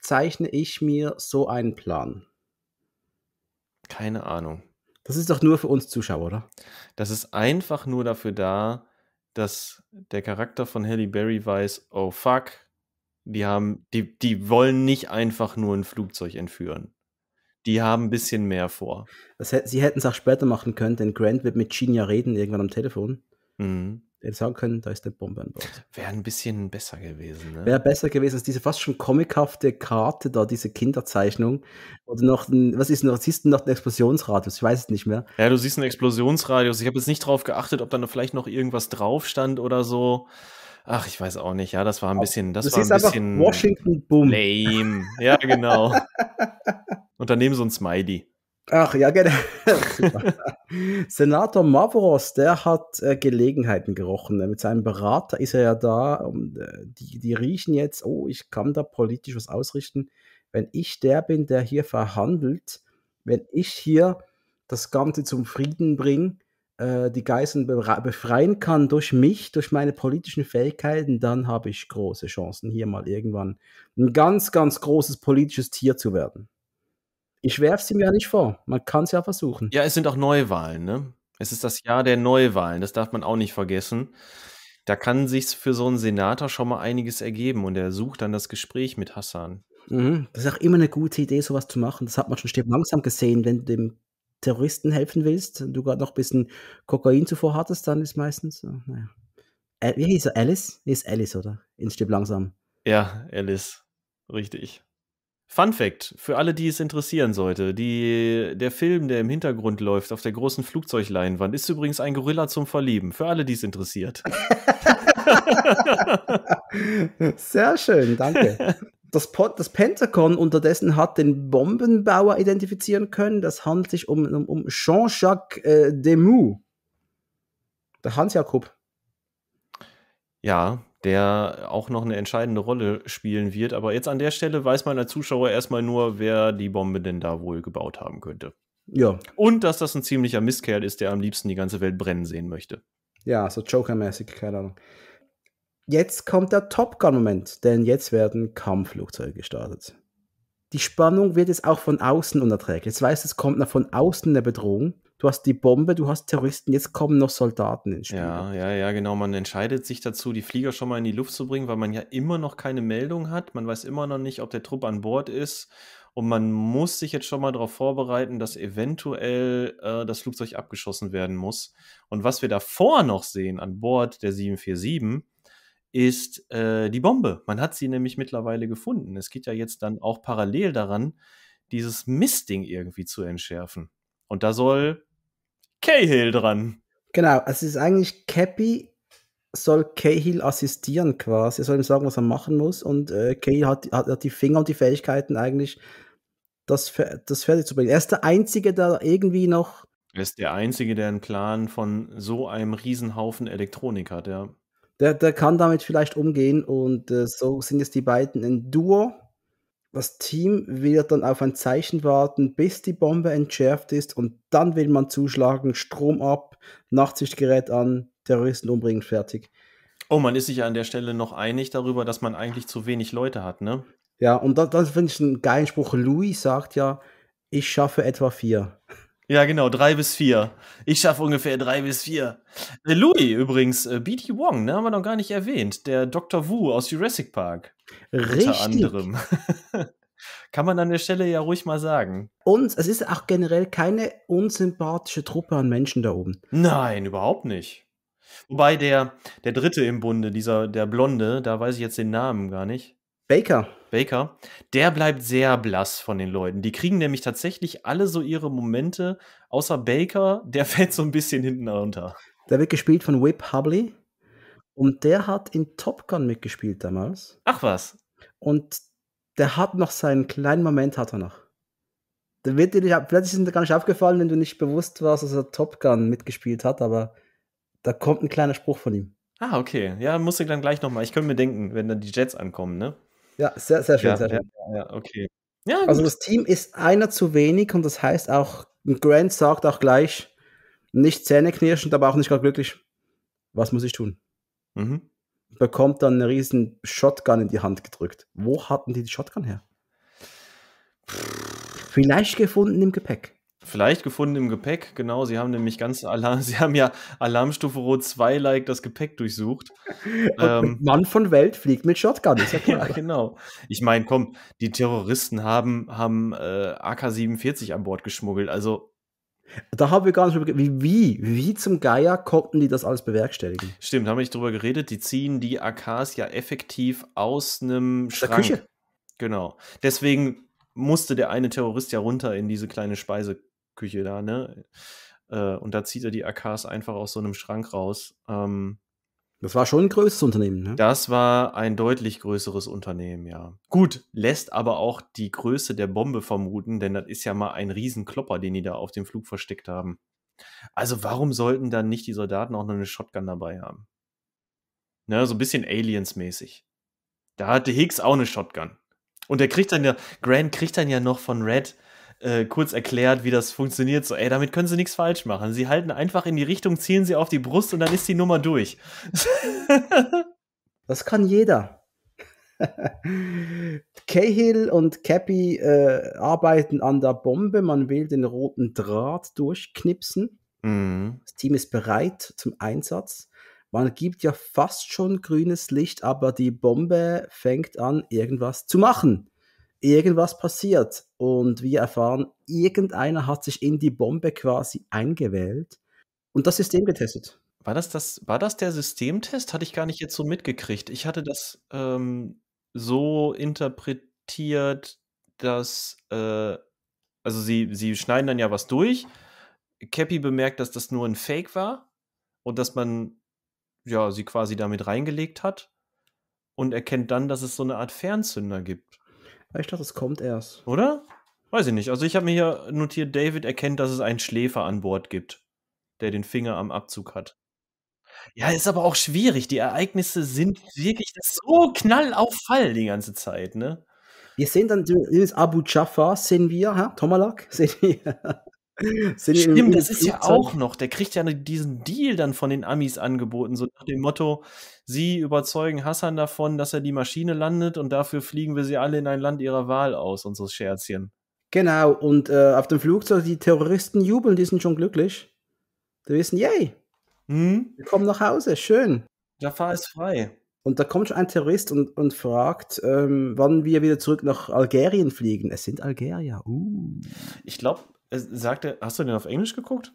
zeichne ich mir so einen Plan? Keine Ahnung. Das ist doch nur für uns Zuschauer, oder? Das ist einfach nur dafür da, dass der Charakter von Halle Berry weiß, oh fuck, die haben, die, die wollen nicht einfach nur ein Flugzeug entführen. Die haben ein bisschen mehr vor. Das, sie hätten es auch später machen können, denn Grant wird mit Jean ja reden, irgendwann am Telefon. Mhm. Hätten sagen können, da ist eine Bombe an Bord. Wäre ein bisschen besser gewesen, ne? Wäre besser gewesen als diese fast schon komikhafte Karte da, diese Kinderzeichnung. Oder noch, was ist noch, siehst du noch den Explosionsradius? Ich weiß es nicht mehr. Ja, du siehst einen Explosionsradius. Ich habe jetzt nicht drauf geachtet, ob da noch vielleicht noch irgendwas drauf stand oder so. Ach, ich weiß auch nicht. Ja, das war ein bisschen, das, das war ein bisschen Washington Boom. Lame. Ja, genau. Und daneben so ein Smiley. Ach ja, genau. Senator Mavros, der hat äh, Gelegenheiten gerochen. Mit seinem Berater ist er ja da. Und, äh, die, die riechen jetzt, oh, ich kann da politisch was ausrichten. Wenn ich der bin, der hier verhandelt, wenn ich hier das Ganze zum Frieden bringe, die Geiseln befreien kann durch mich, durch meine politischen Fähigkeiten, dann habe ich große Chancen, hier mal irgendwann ein ganz, ganz großes politisches Tier zu werden. Ich werfe es ihm ja nicht vor. Man kann es ja versuchen. Ja, es sind auch Neuwahlen, ne? Es ist das Jahr der Neuwahlen. Das darf man auch nicht vergessen. Da kann sich für so einen Senator schon mal einiges ergeben und er sucht dann das Gespräch mit Hassan. Mhm. Das ist auch immer eine gute Idee, sowas zu machen. Das hat man schon Stirb langsam gesehen, wenn du dem Terroristen helfen willst, du gerade noch ein bisschen Kokain zuvor hattest, dann ist meistens, naja. Wie hieß er? Alice? Ist Alice, oder? In Stirb langsam. Ja, Alice. Richtig. Fun Fact, für alle, die es interessieren sollte, die, der Film, der im Hintergrund läuft, auf der großen Flugzeugleinwand, ist übrigens ein Gorilla zum Verlieben. Für alle, die es interessiert. Sehr schön, danke. Das, das Pentagon unterdessen hat den Bombenbauer identifizieren können. Das handelt sich um, um, um Jean-Jacques äh, Demus. Der Hans Jakob. Ja, der auch noch eine entscheidende Rolle spielen wird. Aber jetzt an der Stelle weiß man als Zuschauer erstmal nur, wer die Bombe denn da wohl gebaut haben könnte. Ja. Und dass das ein ziemlicher Mistkerl ist, der am liebsten die ganze Welt brennen sehen möchte. Ja, so Joker-mäßig, keine Ahnung. Jetzt kommt der Top Gun-Moment, denn jetzt werden Kampfflugzeuge gestartet. Die Spannung wird jetzt auch von außen unerträglich. Jetzt weißt du, es kommt noch von außen eine Bedrohung. Du hast die Bombe, du hast Terroristen, jetzt kommen noch Soldaten ins Spiel. Ja, ja, ja, genau. Man entscheidet sich dazu, die Flieger schon mal in die Luft zu bringen, weil man ja immer noch keine Meldung hat. Man weiß immer noch nicht, ob der Trupp an Bord ist Und man muss sich jetzt schon mal darauf vorbereiten, dass eventuell äh, das Flugzeug abgeschossen werden muss. Und was wir davor noch sehen an Bord der sieben vier sieben ist äh, die Bombe. Man hat sie nämlich mittlerweile gefunden. Es geht ja jetzt dann auch parallel daran, dieses Mistding irgendwie zu entschärfen. Und da soll Cahill dran. Genau, es ist eigentlich Cappy soll Cahill assistieren quasi. Er soll ihm sagen, was er machen muss. Und äh, Cahill hat, hat, hat die Finger und die Fähigkeiten eigentlich, das, das fertig zu bringen. Er ist der Einzige, der irgendwie noch... Er ist der Einzige, der einen Plan von so einem Riesenhaufen Elektronik hat, ja. Der, der kann damit vielleicht umgehen. Und äh, so sind jetzt die beiden ein Duo. Das Team will dann auf ein Zeichen warten, bis die Bombe entschärft ist. Und dann will man zuschlagen, Strom ab, Nachtsichtgerät an, Terroristen umbringen, fertig. Oh, man ist sich ja an der Stelle noch einig darüber, dass man eigentlich zu wenig Leute hat, ne? Ja, und das, das finde ich einen geilen Spruch. Louis sagt ja, ich schaffe etwa vier. Ja, genau, drei bis vier. Ich schaffe ungefähr drei bis vier. Äh, Louis übrigens, äh, B D Wong, ne, haben wir noch gar nicht erwähnt. Der Doktor Wu aus Jurassic Park. Richtig. Unter anderem. Kann man an der Stelle ja ruhig mal sagen. Und es ist auch generell keine unsympathische Truppe an Menschen da oben. Nein, überhaupt nicht. Wobei der, der Dritte im Bunde, dieser, der Blonde, da weiß ich jetzt den Namen gar nicht. Baker. Baker. Der bleibt sehr blass von den Leuten. Die kriegen nämlich tatsächlich alle so ihre Momente, außer Baker, der fällt so ein bisschen hinten runter. Der wird gespielt von Whip Hubley. Und der hat in Top Gun mitgespielt damals. Ach was. Und der hat noch seinen kleinen Moment, hat er noch. Der wird dir plötzlich ist dir gar nicht aufgefallen, wenn du nicht bewusst warst, dass er Top Gun mitgespielt hat, aber da kommt ein kleiner Spruch von ihm. Ah, okay. Ja, musst du dann gleich nochmal. Ich könnte mir denken, wenn dann die Jets ankommen, ne? Ja, sehr, sehr schön. Ja, sehr schön. Ja, ja, okay. Ja, also das Team ist einer zu wenig und das heißt auch, Grant sagt auch gleich, nicht zähneknirschend, aber auch nicht gerade glücklich. Was muss ich tun? Mhm. Bekommt dann eine riesen Shotgun in die Hand gedrückt. Wo hatten die die Shotgun her? Vielleicht gefunden im Gepäck. Vielleicht gefunden im Gepäck, genau. Sie haben nämlich ganz Alarm, sie haben ja Alarmstufe Rot zwei-like das Gepäck durchsucht. Ähm, Mann von Welt fliegt mit Shotgun, ist ja klar. Ja, genau. Ich meine, komm, die Terroristen haben, haben äh, A K siebenundvierzig an Bord geschmuggelt, also. Da haben wir gar nicht drüber geredet. Wie, wie zum Geier konnten die das alles bewerkstelligen? Stimmt, haben wir nicht drüber geredet. Die ziehen die A Ks ja effektiv aus einem Schrank. Der Küche. Genau. Deswegen musste der eine Terrorist ja runter in diese kleine Speiseküche da, ne? Äh, und da zieht er die A Ks einfach aus so einem Schrank raus. Ähm, das war schon ein größeres Unternehmen, ne? Das war ein deutlich größeres Unternehmen, ja. Gut, lässt aber auch die Größe der Bombe vermuten, denn das ist ja mal ein Riesenklopper, den die da auf dem Flug versteckt haben. Also warum sollten dann nicht die Soldaten auch noch eine Shotgun dabei haben? Ne, so ein bisschen Aliens-mäßig. Da hatte Higgs auch eine Shotgun. Und der kriegt dann ja, Grant kriegt dann ja noch von Red äh, kurz erklärt, wie das funktioniert. So, ey, damit können sie nichts falsch machen. Sie halten einfach in die Richtung, zielen sie auf die Brust und dann ist die Nummer durch. Das kann jeder. Cahill und Cappy äh, arbeiten an der Bombe. Man will den roten Draht durchknipsen. Mhm. Das Team ist bereit zum Einsatz. Man gibt ja fast schon grünes Licht, aber die Bombe fängt an, irgendwas zu machen. Irgendwas passiert. Und wir erfahren, irgendeiner hat sich in die Bombe quasi eingewählt und das System getestet. War das, das, war das der Systemtest? Hatte ich gar nicht jetzt so mitgekriegt. Ich hatte das ähm, so interpretiert, dass äh, also sie, sie schneiden dann ja was durch. Cappy bemerkt, dass das nur ein Fake war und dass man ja, sie quasi damit reingelegt hat und erkennt dann, dass es so eine Art Fernzünder gibt. Ich dachte, das kommt erst. Oder? Weiß ich nicht. Also ich habe mir hier notiert, David erkennt, dass es einen Schläfer an Bord gibt, der den Finger am Abzug hat. Ja, ist aber auch schwierig. Die Ereignisse sind wirklich so knall auf Fall die ganze Zeit, ne? Wir sehen dann Abu Jaffa, sehen wir, ha? Tomalak, sehen wir. Stimmt, das ist ja auch noch, der kriegt ja diesen Deal dann von den Amis angeboten, so nach dem Motto, sie überzeugen Hassan davon, dass er die Maschine landet und dafür fliegen wir sie alle in ein Land ihrer Wahl aus und so Scherzchen. Genau, und äh, auf dem Flugzeug, die Terroristen jubeln, die sind schon glücklich. Die wissen, yay, hm? Wir kommen nach Hause, schön. Jafar ist frei. Und da kommt schon ein Terrorist und, und fragt, ähm, wann wir wieder zurück nach Algerien fliegen. Es sind Algerier. Uh. Ich glaube, sagt er, hast du den auf Englisch geguckt?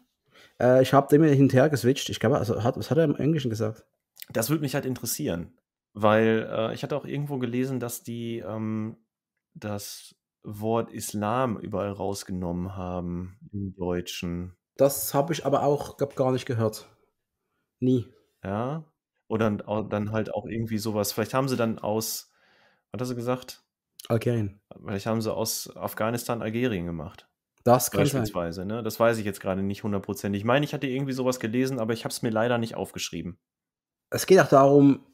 Äh, ich habe dem hin und her geswitcht. Ich glaube, also, hat, was hat er im Englischen gesagt? Das würde mich halt interessieren, weil äh, ich hatte auch irgendwo gelesen, dass die ähm, das Wort Islam überall rausgenommen haben im Deutschen. Das habe ich aber auch glaub, gar nicht gehört. Nie. Ja. Oder dann halt auch irgendwie sowas. Vielleicht haben sie dann aus, was hast du gesagt? Algerien. Vielleicht haben sie aus Afghanistan Algerien gemacht. Das kann beispielsweise, sein. Ne? Das weiß ich jetzt gerade nicht hundertprozentig. Ich meine, ich hatte irgendwie sowas gelesen, aber ich habe es mir leider nicht aufgeschrieben. Es geht auch darum,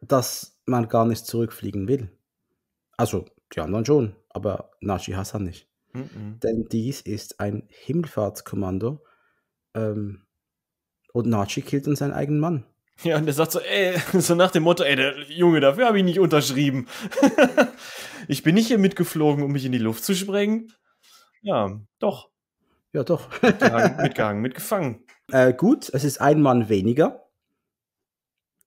dass man gar nicht zurückfliegen will. Also, die anderen schon, aber Najih Hassan nicht. Mm-mm. Denn dies ist ein Himmelfahrtskommando ähm, und Najih killt dann seinen eigenen Mann. Ja, und der sagt so, ey, so nach dem Motto, ey, der Junge, dafür habe ich nicht unterschrieben. Ich bin nicht hier mitgeflogen, um mich in die Luft zu sprengen. Ja, doch. Ja, doch. Mitgehangen, mitgehangen mitgefangen. Äh, gut, es ist ein Mann weniger.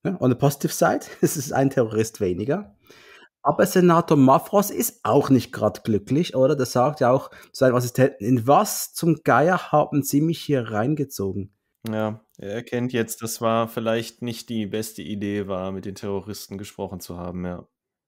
Ja, on the positive side, es ist ein Terrorist weniger. Aber Senator Mafros ist auch nicht gerade glücklich, oder? Der sagt ja auch zu seinem Assistenten, in was zum Geier haben Sie mich hier reingezogen? Ja, er erkennt jetzt, das war vielleicht nicht die beste Idee, war, mit den Terroristen gesprochen zu haben, ja.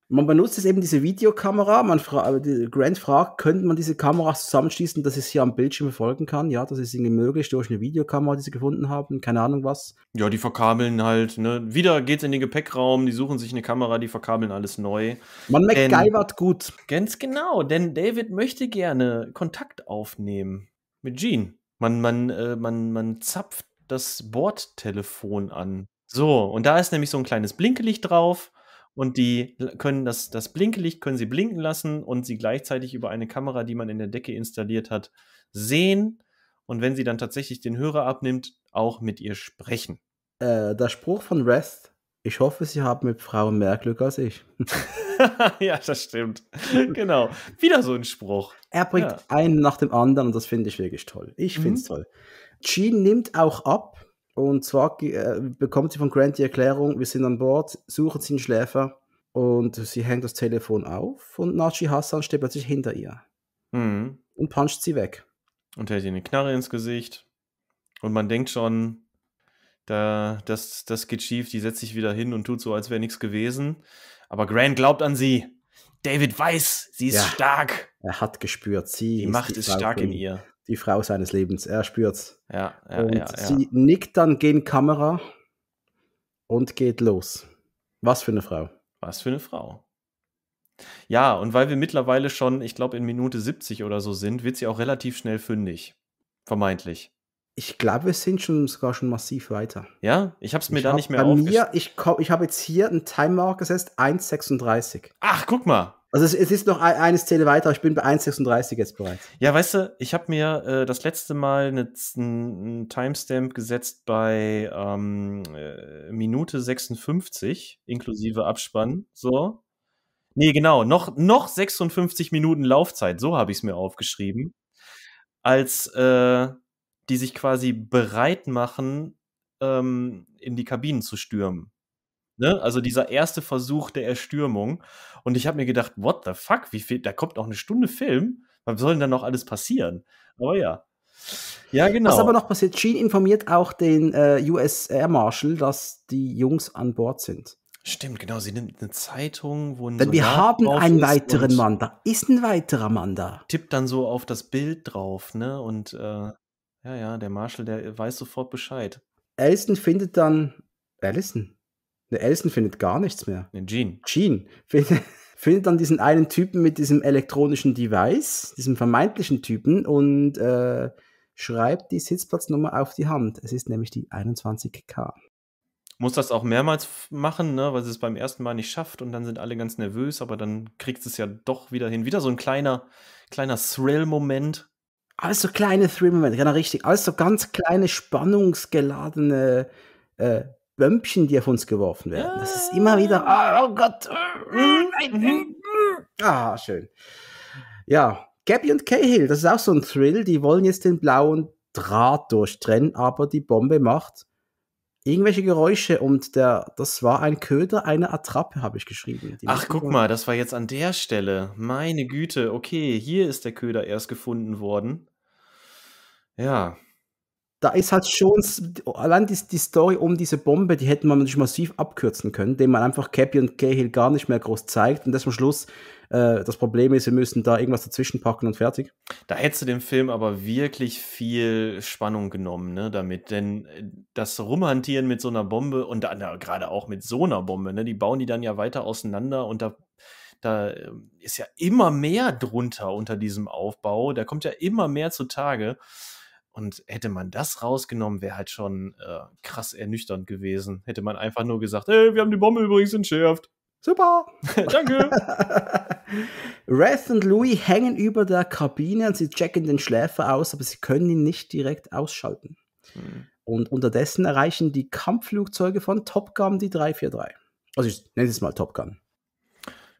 Man benutzt jetzt eben diese Videokamera, man fra Grant fragt, könnte man diese Kameras zusammenschließen, dass ich es hier am Bildschirm verfolgen kann? Ja, das ist irgendwie möglich durch eine Videokamera, die sie gefunden haben, keine Ahnung was. Ja, die verkabeln halt, ne? Wieder geht's in den Gepäckraum, die suchen sich eine Kamera, die verkabeln alles neu. Man MacGyvert gut. Ganz genau, denn David möchte gerne Kontakt aufnehmen mit Gene. Man, man, äh, man, man zapft das Bordtelefon an. So, und da ist nämlich so ein kleines Blinkelicht drauf und die können das, das Blinkelicht können sie blinken lassen und sie gleichzeitig über eine Kamera, die man in der Decke installiert hat, sehen und wenn sie dann tatsächlich den Hörer abnimmt, auch mit ihr sprechen. Äh, der Spruch von Rest, ich hoffe, sie haben mit Frauen mehr Glück als ich. Ja, das stimmt. Genau. Wieder so ein Spruch. Er bringt ja einen nach dem anderen und das finde ich wirklich toll. Ich finde es mhm. toll. Gene nimmt auch ab und zwar äh, bekommt sie von Grant die Erklärung, wir sind an Bord, suchen sie einen Schläfer und sie hängt das Telefon auf und Najih Hassan steht plötzlich hinter ihr mhm. und puncht sie weg. Und hält ihr eine Knarre ins Gesicht und man denkt schon, da, das, das geht schief, die setzt sich wieder hin und tut so, als wäre nichts gewesen. Aber Grant glaubt an sie. David weiß, sie ist ja stark. Er hat gespürt, sie die ist Macht die ist Frau stark in ihr. Die Frau seines Lebens, er spürt's. Ja, ja, und ja, ja. Sie nickt dann gegen Kamera und geht los. Was für eine Frau. Was für eine Frau. Ja, und weil wir mittlerweile schon, ich glaube, in Minute siebzig oder so sind, wird sie auch relativ schnell fündig. Vermeintlich. Ich glaube, wir sind schon sogar schon massiv weiter. Ja, ich habe es mir ich da nicht mehr aufgeschrieben. Ich, ich habe jetzt hier einen Timemark gesetzt, eins sechsunddreißig. Ach, guck mal. Also es, es ist noch ein, eine Szene weiter, ich bin bei eins sechsunddreißig jetzt bereits. Ja, weißt du, ich habe mir äh, das letzte Mal einen eine Timestamp gesetzt bei ähm, Minute sechsundfünfzig, inklusive Abspann, so. Nee, genau, noch, noch sechsundfünfzig Minuten Laufzeit, so habe ich es mir aufgeschrieben. Als äh, die sich quasi bereit machen, ähm, in die Kabinen zu stürmen. Ne? Also dieser erste Versuch der Erstürmung. Und ich habe mir gedacht, what the fuck, wie viel, da kommt noch eine Stunde Film, was soll denn da noch alles passieren? Aber ja. Ja, genau. Was aber noch passiert, Gene informiert auch den äh, U S Air Marshal, dass die Jungs an Bord sind. Stimmt, genau, sie nimmt eine Zeitung, wo ein Denn wir haben einen weiteren Mann, da ist ein weiterer Mann da. Tippt dann so auf das Bild drauf, ne, und äh ja, ja, der Marshal, der weiß sofort Bescheid. Allison findet dann... Allison? Ne, Allison findet gar nichts mehr. Ne, Gene. Gene findet, findet dann diesen einen Typen mit diesem elektronischen Device, diesem vermeintlichen Typen und äh, schreibt die Sitzplatznummer auf die Hand. Es ist nämlich die einundzwanzig K. Muss das auch mehrmals machen, ne, weil sie es beim ersten Mal nicht schafft und dann sind alle ganz nervös, aber dann kriegt sie es ja doch wieder hin. Wieder so ein kleiner, kleiner Thrill-Moment. Alles so kleine Thrill-Momente, genau richtig. Alles so ganz kleine, spannungsgeladene äh, Bömpchen, die auf uns geworfen werden. Das ist immer wieder, oh, oh Gott. Ah, schön. Ja, Gabby und Cahill, das ist auch so ein Thrill. Die wollen jetzt den blauen Draht durchtrennen, aber die Bombe macht irgendwelche Geräusche und der, das war ein Köder, eine Attrappe, habe ich geschrieben. Die Ach, guck mal, das war jetzt an der Stelle. Meine Güte, okay, hier ist der Köder erst gefunden worden. Ja. Da ist halt schon, allein die, die Story um diese Bombe, die hätte man natürlich massiv abkürzen können, indem man einfach Cappy und Cahill gar nicht mehr groß zeigt und das am Schluss, äh, das Problem ist, wir müssen da irgendwas dazwischen packen und fertig. Da hättest du dem Film aber wirklich viel Spannung genommen, ne, damit, denn das Rumhantieren mit so einer Bombe und da, gerade auch mit so einer Bombe, ne, die bauen die dann ja weiter auseinander und da Da ist ja immer mehr drunter unter diesem Aufbau. Da kommt ja immer mehr zutage. Und hätte man das rausgenommen, wäre halt schon äh, krass ernüchternd gewesen. Hätte man einfach nur gesagt, hey, wir haben die Bombe übrigens entschärft. Super. Danke. Wrath und Louis hängen über der Kabine und sie checken den Schläfer aus, aber sie können ihn nicht direkt ausschalten. Hm. Und unterdessen erreichen die Kampfflugzeuge von Top Gun die drei vier drei. Also ich nenne es mal Top Gun.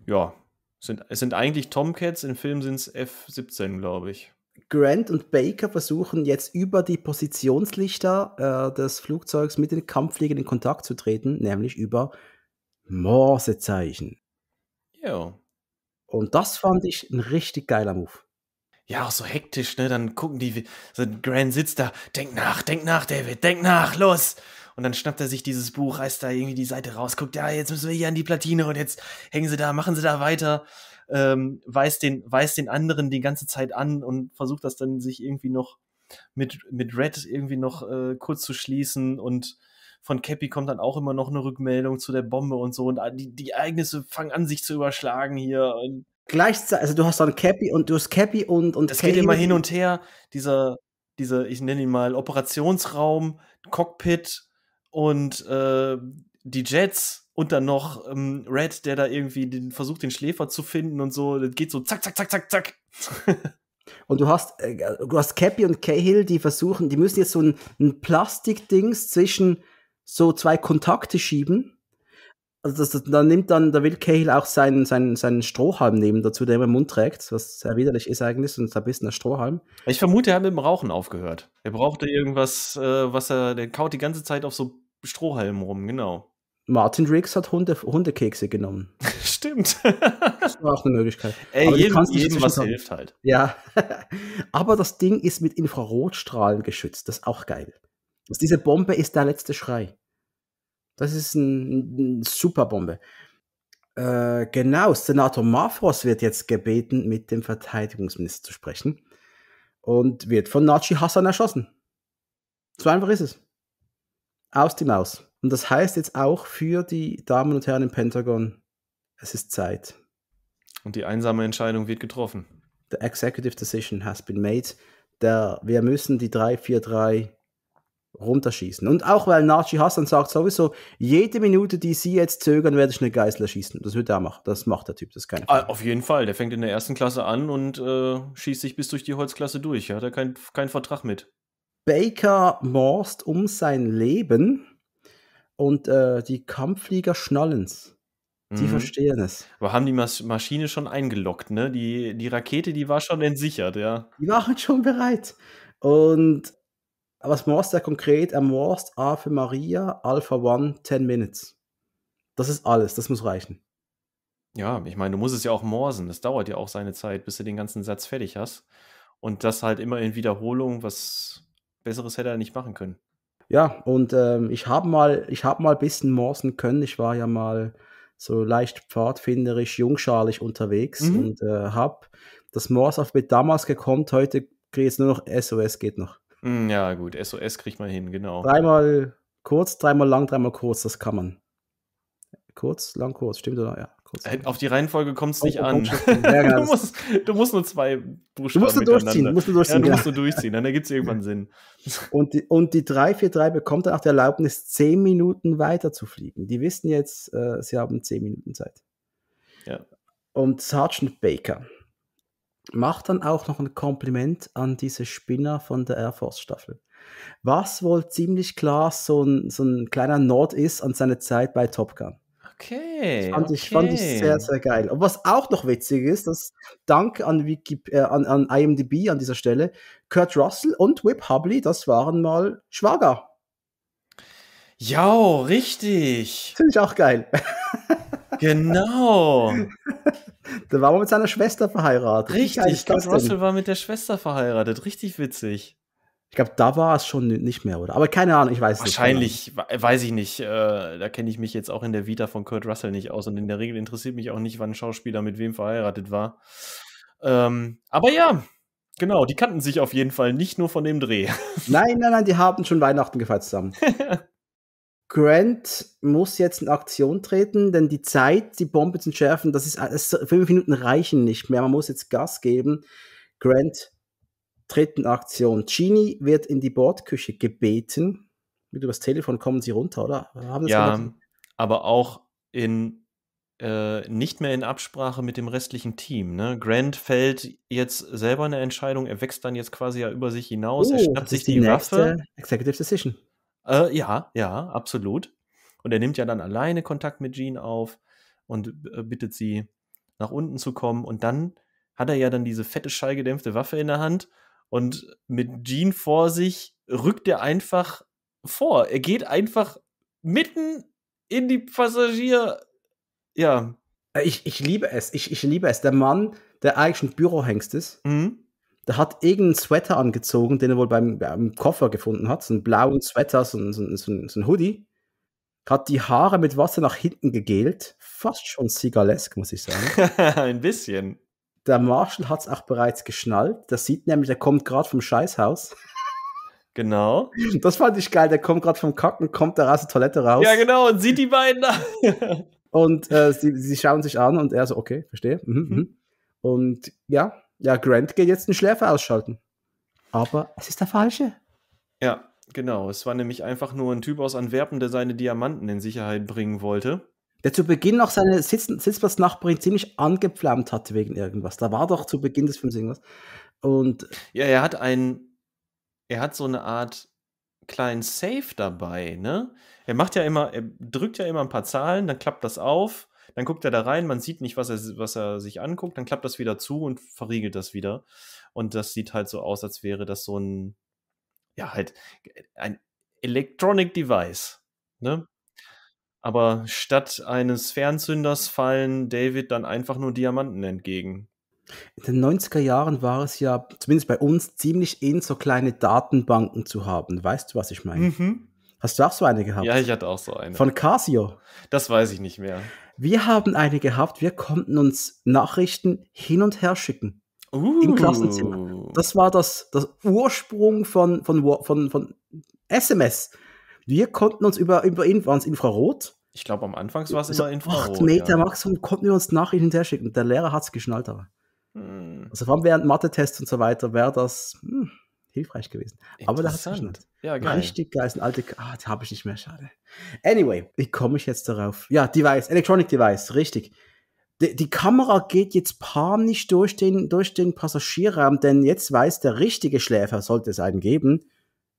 Ja, sind, es sind eigentlich Tomcats, im Film sind es F siebzehn, glaube ich. Grant und Baker versuchen jetzt über die Positionslichter äh, des Flugzeugs mit den Kampffliegern in Kontakt zu treten, nämlich über Morsezeichen. Ja. Und das fand ich ein richtig geiler Move. Ja, auch so hektisch, ne? Dann gucken die, so Grant sitzt da, denk nach, denk nach, David, denk nach, los! Und dann schnappt er sich dieses Buch, reißt da irgendwie die Seite raus, guckt, ja, jetzt müssen wir hier an die Platine und jetzt hängen sie da, machen sie da weiter, ähm, weist den, weist den anderen die ganze Zeit an und versucht das dann sich irgendwie noch mit, mit Red irgendwie noch äh, kurz zu schließen und von Cappy kommt dann auch immer noch eine Rückmeldung zu der Bombe und so und die, die Ereignisse fangen an, sich zu überschlagen hier. Und gleichzeitig, also du hast dann Cappy und du hast Cappy und... und das Cappy geht immer hin und her, dieser, dieser, ich nenne ihn mal Operationsraum, Cockpit, und äh, die Jets und dann noch ähm, Red, der da irgendwie den, versucht, den Schläfer zu finden und so. Das geht so zack, zack, zack, zack, zack. Und du hast, äh, du hast Cappy und Cahill, die versuchen, die müssen jetzt so ein, ein Plastikdings zwischen so zwei Kontakte schieben. Also das, das, da nimmt dann, da will Cahill auch seinen, seinen, seinen Strohhalm nehmen dazu, den er im Mund trägt, was sehr widerlich ist eigentlich, und da bist du ein Strohhalm. Ich vermute, er hat mit dem Rauchen aufgehört. Er brauchte irgendwas, äh, was er, der kaut die ganze Zeit auf so Strohhalmen rum, genau. Martin Riggs hat Hunde, Hundekekse genommen. Stimmt. Das war auch eine Möglichkeit. Ey, jedem, jedem was hilft halt. Ja. Aber das Ding ist mit Infrarotstrahlen geschützt, das ist auch geil. Also diese Bombe ist der letzte Schrei. Das ist eine super Bombe. Äh, genau, Senator Mavros wird jetzt gebeten, mit dem Verteidigungsminister zu sprechen und wird von Naji Hassan erschossen. So einfach ist es. Aus die Maus. Und das heißt jetzt auch für die Damen und Herren im Pentagon, es ist Zeit. Und die einsame Entscheidung wird getroffen. The executive decision has been made. Der, wir müssen die drei vier drei runterschießen. Und auch weil Naji Hassan sagt sowieso, jede Minute, die sie jetzt zögern, werde ich eine Geißel schießen. Das wird er machen. Das macht der Typ. Das ist keine Frage. Auf jeden Fall. Der fängt in der ersten Klasse an und äh, schießt sich bis durch die Holzklasse durch. Ja, hat er keinen kein Vertrag mit. Baker morst um sein Leben und äh, die Kampfflieger schnallen es. Die mhm. verstehen es. Aber haben die Mas Maschine schon eingeloggt, ne? Die, die Rakete, die war schon entsichert, ja. Die waren schon bereit. Und was morst er konkret? Er morst Ave Maria, Alpha One, ten minutes. Das ist alles, das muss reichen. Ja, ich meine, du musst es ja auch morsen. Das dauert ja auch seine Zeit, bis du den ganzen Satz fertig hast. Und das halt immer in Wiederholung, was Besseres hätte er nicht machen können. Ja, und ähm, ich habe mal, ich hab mal ein bisschen morsen können. Ich war ja mal so leicht pfadfinderisch, jungschalig unterwegs mhm. und äh, habe das Morse-Alphabet damals gekonnt. Heute geht es nur noch S O S, geht noch. Ja, gut, S O S kriegt man hin, genau. Dreimal kurz, dreimal lang, dreimal kurz, das kann man. Kurz, lang, kurz, stimmt oder? Ja, kurz. Äh, auf die Reihenfolge kommt es nicht oh, an. du, musst, du musst nur zwei Buchstaben du musst durchziehen, du musst du durchziehen. Ja, du musst du durchziehen, dann ergibt es irgendwann Sinn. Und die, und die drei vier drei bekommt dann auch die Erlaubnis, zehn Minuten weiter zu fliegen. Die wissen jetzt, äh, sie haben zehn Minuten Zeit. Ja. Und Sergeant Baker macht dann auch noch ein Kompliment an diese Spinner von der Air Force Staffel. Was wohl ziemlich klar so ein, so ein kleiner Nord ist an seine Zeit bei Top Gun. Okay. Das fand, okay. Ich, fand ich sehr, sehr geil. Und was auch noch witzig ist, dass dank an, Wiki, äh, an, an I M D B an dieser Stelle, Kurt Russell und Whip Hubley, das waren mal Schwager. Ja, richtig. Finde ich auch geil. Genau. Der war mit seiner Schwester verheiratet. Richtig, Kurt Russell war mit der Schwester verheiratet. Richtig witzig. Ich glaube, da war es schon nicht mehr, oder? Aber keine Ahnung, ich weiß Wahrscheinlich, nicht. Wahrscheinlich, weiß ich nicht. Äh, da kenne ich mich jetzt auch in der Vita von Kurt Russell nicht aus. Und in der Regel interessiert mich auch nicht, wann ein Schauspieler mit wem verheiratet war. Ähm, aber ja, genau, die kannten sich auf jeden Fall nicht nur von dem Dreh. Nein, nein, nein, die haben schon Weihnachten gefeiert zusammen. Grant muss jetzt in Aktion treten, denn die Zeit, die Bombe zu entschärfen, das ist, das fünf Minuten reichen nicht mehr. Man muss jetzt Gas geben. Grant tritt in Aktion. Genie wird in die Bordküche gebeten. Mit übers Telefon kommen sie runter, oder? Haben das ja, gemacht? Aber auch in äh, nicht mehr in Absprache mit dem restlichen Team. Ne? Grant fällt jetzt selber eine Entscheidung. Er wächst dann jetzt quasi ja über sich hinaus. Oh, er schnappt sich die, die Waffe. Executive Decision. Äh, ja, ja, absolut. Und er nimmt ja dann alleine Kontakt mit Jean auf und äh, bittet sie, nach unten zu kommen. Und dann hat er ja dann diese fette, schallgedämpfte Waffe in der Hand. Und mit Jean vor sich rückt er einfach vor. Er geht einfach mitten in die Passagier... Ja. Ich, ich liebe es. Ich, ich liebe es. Der Mann, der eigentlich ein Bürohengst ist, mhm. der hat irgendeinen Sweater angezogen, den er wohl beim, beim Koffer gefunden hat. So einen blauen Sweater, so ein, so ein, so ein Hoodie. Hat die Haare mit Wasser nach hinten gegelt. Fast schon Seagalesk, muss ich sagen. Ein bisschen. Der Marshall hat es auch bereits geschnallt. Das sieht nämlich, der kommt gerade vom Scheißhaus. Genau. Das fand ich geil. Der kommt gerade vom Kacken, kommt da aus der Toilette raus. Ja, genau. Und sieht die beiden da. Und äh, sie, sie schauen sich an und er so, okay, verstehe. Mhm, mhm. Und ja, ja, Grant geht jetzt den Schläfer ausschalten. Aber es ist der Falsche. Ja, genau. Es war nämlich einfach nur ein Typ aus Antwerpen, der seine Diamanten in Sicherheit bringen wollte. Der zu Beginn noch seine Sitz Sitzplatznachbarin ziemlich angepflaumt hatte wegen irgendwas. Da war doch zu Beginn des Films irgendwas. Und ja, er hat ein, er hat so eine Art kleinen Safe dabei, ne? Er macht ja immer, er drückt ja immer ein paar Zahlen, dann klappt das auf, dann guckt er da rein, man sieht nicht, was er, was er sich anguckt, dann klappt das wieder zu und verriegelt das wieder. Und das sieht halt so aus, als wäre das so ein, ja, halt ein Electronic Device, ne? Aber statt eines Fernzünders fallen David dann einfach nur Diamanten entgegen. In den neunziger Jahren war es ja, zumindest bei uns, ziemlich in so kleine Datenbanken zu haben. Weißt du, was ich meine? Mhm. Hast du auch so eine gehabt? Ja, ich hatte auch so eine. Von Casio? Das weiß ich nicht mehr. Wir haben eine gehabt, wir konnten uns Nachrichten hin und her schicken. Uh. Im Klassenzimmer. Das war das, das Ursprung von, von, von, von S M S. Wir konnten uns über, über waren es Infrarot? Ich glaube, am Anfang war es immer Infrarot. acht Meter ja. Maximum konnten wir uns Nachrichten hinterher schicken. Der Lehrer hat es geschnallt, aber. Hm. Also vor allem während Mathe-Tests und so weiter wäre das hm, hilfreich gewesen. Aber da hat es geschnallt. Ja, geil. Richtig geil. Ein alte, ah, die habe ich nicht mehr, schade. Anyway, wie komme ich jetzt darauf? Ja, Device, Electronic Device, richtig. Die, die Kamera geht jetzt panisch durch den, durch den Passagierraum, denn jetzt weiß der richtige Schläfer, sollte es einen geben,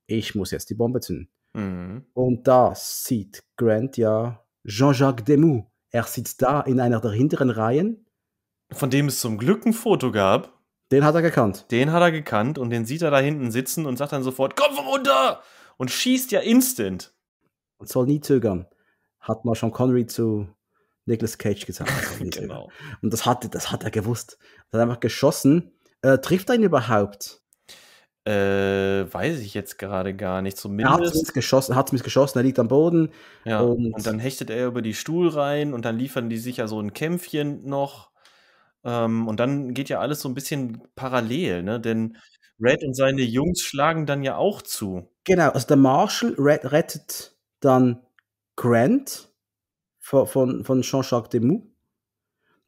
ich muss jetzt die Bombe zünden. Mhm. Und da sieht Grant ja Jean-Jacques Demou. Er sitzt da in einer der hinteren Reihen. Von dem es zum Glück ein Foto gab. Den hat er gekannt. Den hat er gekannt und den sieht er da hinten sitzen und sagt dann sofort, komm runter! Und schießt ja instant. Und soll nie zögern. Hat mal Sean Connery zu Nicolas Cage gesagt. Genau. Und das hat, das hat er gewusst. Er hat einfach geschossen. Äh, trifft er ihn überhaupt? Äh, weiß ich jetzt gerade gar nicht. Zumindest. Er hat es geschossen, hat es geschossen, er liegt am Boden. Ja, und, und dann hechtet er über die Stuhlreihen und dann liefern die sich ja so ein Kämpfchen noch. Ähm, und dann geht ja alles so ein bisschen parallel, ne? Denn Red und seine Jungs schlagen dann ja auch zu. Genau, also der Marshall Red rettet dann Grant von, von, von Jean-Jacques Demou.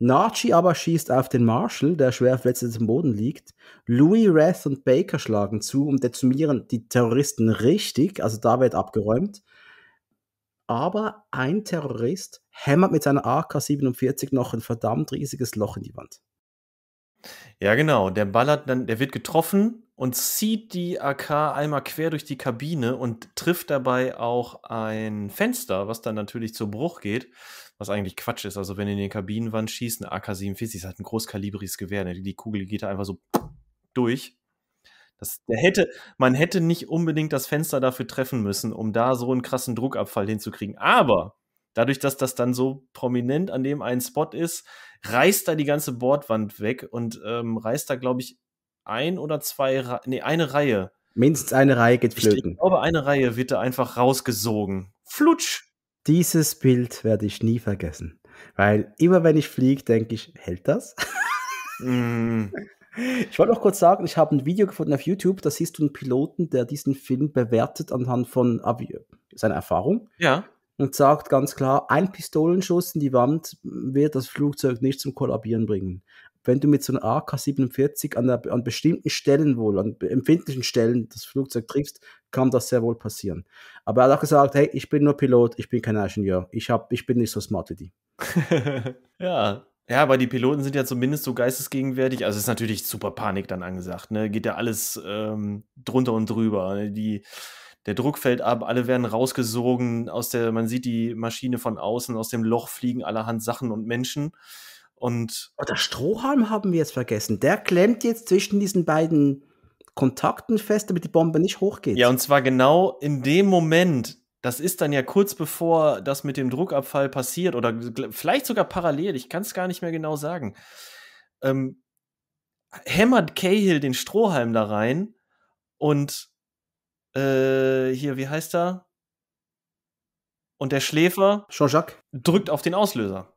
Nachi aber schießt auf den Marshall, der schwer verletzt am Boden liegt. Louis, Rath und Baker schlagen zu und dezimieren die Terroristen richtig, also da wird abgeräumt. Aber ein Terrorist hämmert mit seiner A K siebenundvierzig noch ein verdammt riesiges Loch in die Wand. Ja, genau, der ballert dann, der wird getroffen und zieht die A K einmal quer durch die Kabine und trifft dabei auch ein Fenster, was dann natürlich zu Bruch geht. Was eigentlich Quatsch ist. Also wenn in die Kabinenwand schießt, eine A K siebenundvierzig, das hat ein großkalibriges Gewehr. Die Kugel geht da einfach so durch. Das, der hätte, man hätte nicht unbedingt das Fenster dafür treffen müssen, um da so einen krassen Druckabfall hinzukriegen. Aber dadurch, dass das dann so prominent an dem einen Spot ist, reißt da die ganze Bordwand weg und ähm, reißt da, glaube ich, ein oder zwei, nee, eine Reihe. Mindestens eine Reihe geht flöten. Ich glaube, eine Reihe wird da einfach rausgesogen. Flutsch! Dieses Bild werde ich nie vergessen. Weil immer, wenn ich fliege, denke ich, hält das? Mm. Ich wollte noch kurz sagen, ich habe ein Video gefunden auf YouTube, da siehst du einen Piloten, der diesen Film bewertet anhand von seiner Erfahrung. Ja. Und sagt ganz klar, ein Pistolenschuss in die Wand wird das Flugzeug nicht zum Kollabieren bringen. Wenn du mit so einer A K siebenundvierzig an, der, an bestimmten Stellen wohl, an empfindlichen Stellen das Flugzeug triffst, kann das sehr wohl passieren. Aber er hat auch gesagt, hey, ich bin nur Pilot, ich bin kein Ingenieur, ich, hab, ich bin nicht so smart wie die. Ja. Ja, aber die Piloten sind ja zumindest so geistesgegenwärtig. Also ist natürlich super Panik dann angesagt. Ne? Geht ja alles ähm, drunter und drüber. Die, der Druck fällt ab, alle werden rausgesogen. Aus der, man sieht die Maschine von außen, aus dem Loch fliegen allerhand Sachen und Menschen. Und oh, der Strohhalm haben wir jetzt vergessen. Der klemmt jetzt zwischen diesen beiden Kontakten fest, damit die Bombe nicht hochgeht. Ja, und zwar genau in dem Moment. Das ist dann ja kurz bevor das mit dem Druckabfall passiert oder vielleicht sogar parallel, ich kann es gar nicht mehr genau sagen, ähm, hämmert Cahill den Strohhalm da rein und äh, hier, wie heißt er? Und der Schläfer Jean-Jacques drückt auf den Auslöser.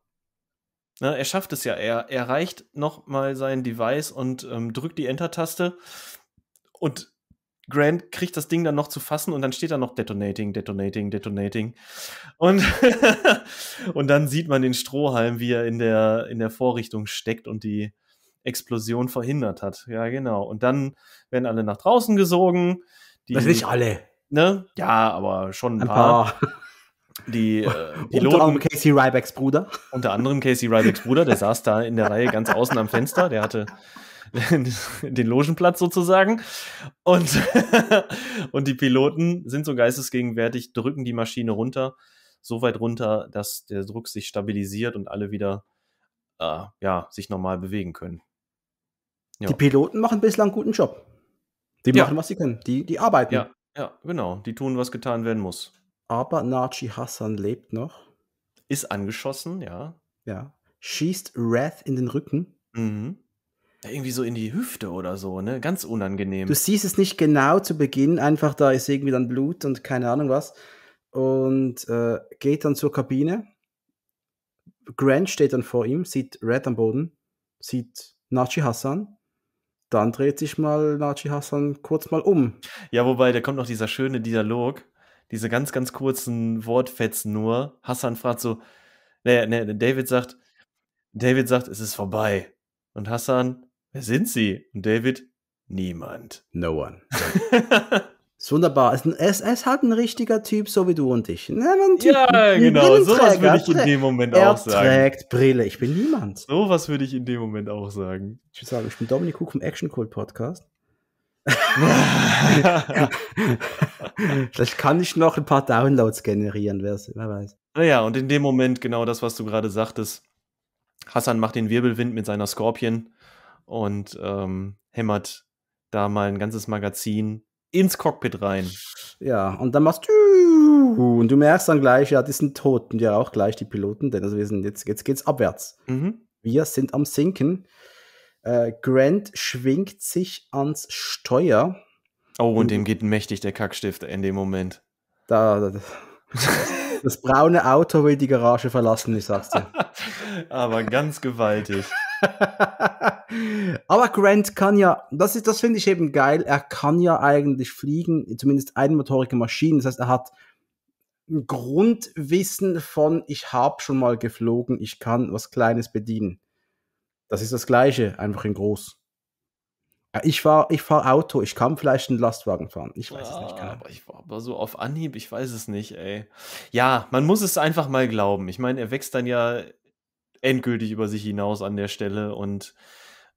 Ne, er schafft es ja, er erreicht nochmal sein Device und ähm, drückt die Enter-Taste und Grant kriegt das Ding dann noch zu fassen und dann steht da noch Detonating, Detonating, Detonating. Und, und dann sieht man den Strohhalm, wie er in der, in der Vorrichtung steckt und die Explosion verhindert hat. Ja, genau. Und dann werden alle nach draußen gesogen. Die, das nicht alle. Ne? Ja, aber schon ein, ein paar. paar. Die äh, Piloten, unter anderem Casey Rybacks Bruder. Unter anderem Casey Rybacks Bruder, der saß da in der Reihe ganz außen am Fenster. Der hatte den Logenplatz sozusagen. Und, und die Piloten sind so geistesgegenwärtig, drücken die Maschine runter, so weit runter, dass der Druck sich stabilisiert und alle wieder äh, ja, sich normal bewegen können. Ja. Die Piloten machen bislang einen guten Job. Die ja. machen, was sie können. Die, die arbeiten. Ja, ja, genau. Die tun, was getan werden muss. Aber Naji Hassan lebt noch. Ist angeschossen, ja. Ja. Schießt Wrath in den Rücken. Mhm. Irgendwie so in die Hüfte oder so, ne? Ganz unangenehm. Du siehst es nicht genau zu Beginn, einfach da ist irgendwie dann Blut und keine Ahnung was. Und äh, geht dann zur Kabine. Grant steht dann vor ihm, sieht Red am Boden, sieht Naji Hassan. Dann dreht sich mal Naji Hassan kurz mal um. Ja, wobei, da kommt noch dieser schöne Dialog, diese ganz, ganz kurzen Wortfetzen nur. Hassan fragt so, ne, ne, David sagt, David sagt, es ist vorbei. Und Hassan, wer sind Sie? Und David, niemand. No one. Ist wunderbar. Es ist halt ein richtiger Typ, so wie du und ich. Na, ein Typ, ja, genau. So was würde ich in dem Moment er auch sagen. Er trägt Brille. Ich bin niemand. So was würde ich in dem Moment auch sagen. Ich würde sagen, ich bin Dominik Hug vom Action Cult Podcast. Vielleicht kann ich noch ein paar Downloads generieren, wer weiß. Naja, und in dem Moment genau das, was du gerade sagtest. Hassan macht den Wirbelwind mit seiner Scorpion und ähm, hämmert da mal ein ganzes Magazin ins Cockpit rein. Ja, und dann machst du und du merkst dann gleich, ja, die sind tot und ja auch gleich die Piloten, denn also wir sind jetzt, jetzt geht's abwärts. Mhm. Wir sind am Sinken. Äh, Grant schwingt sich ans Steuer. Oh, und, und dem geht mächtig der Kackstift in dem Moment. Da, da, da. Das braune Auto will die Garage verlassen, ich sag's dir. Aber ganz gewaltig. Aber Grant kann ja, das, das finde ich eben geil, er kann ja eigentlich fliegen, zumindest einmotorige Maschinen. Das heißt, er hat ein Grundwissen von, ich habe schon mal geflogen, ich kann was Kleines bedienen. Das ist das Gleiche, einfach in groß. Ich fahre ich fahr Auto, ich kann vielleicht einen Lastwagen fahren. Ich weiß ja, es nicht. Genau. Aber ich war aber so auf Anhieb, ich weiß es nicht, ey. Ja, man muss es einfach mal glauben. Ich meine, er wächst dann ja endgültig über sich hinaus an der Stelle und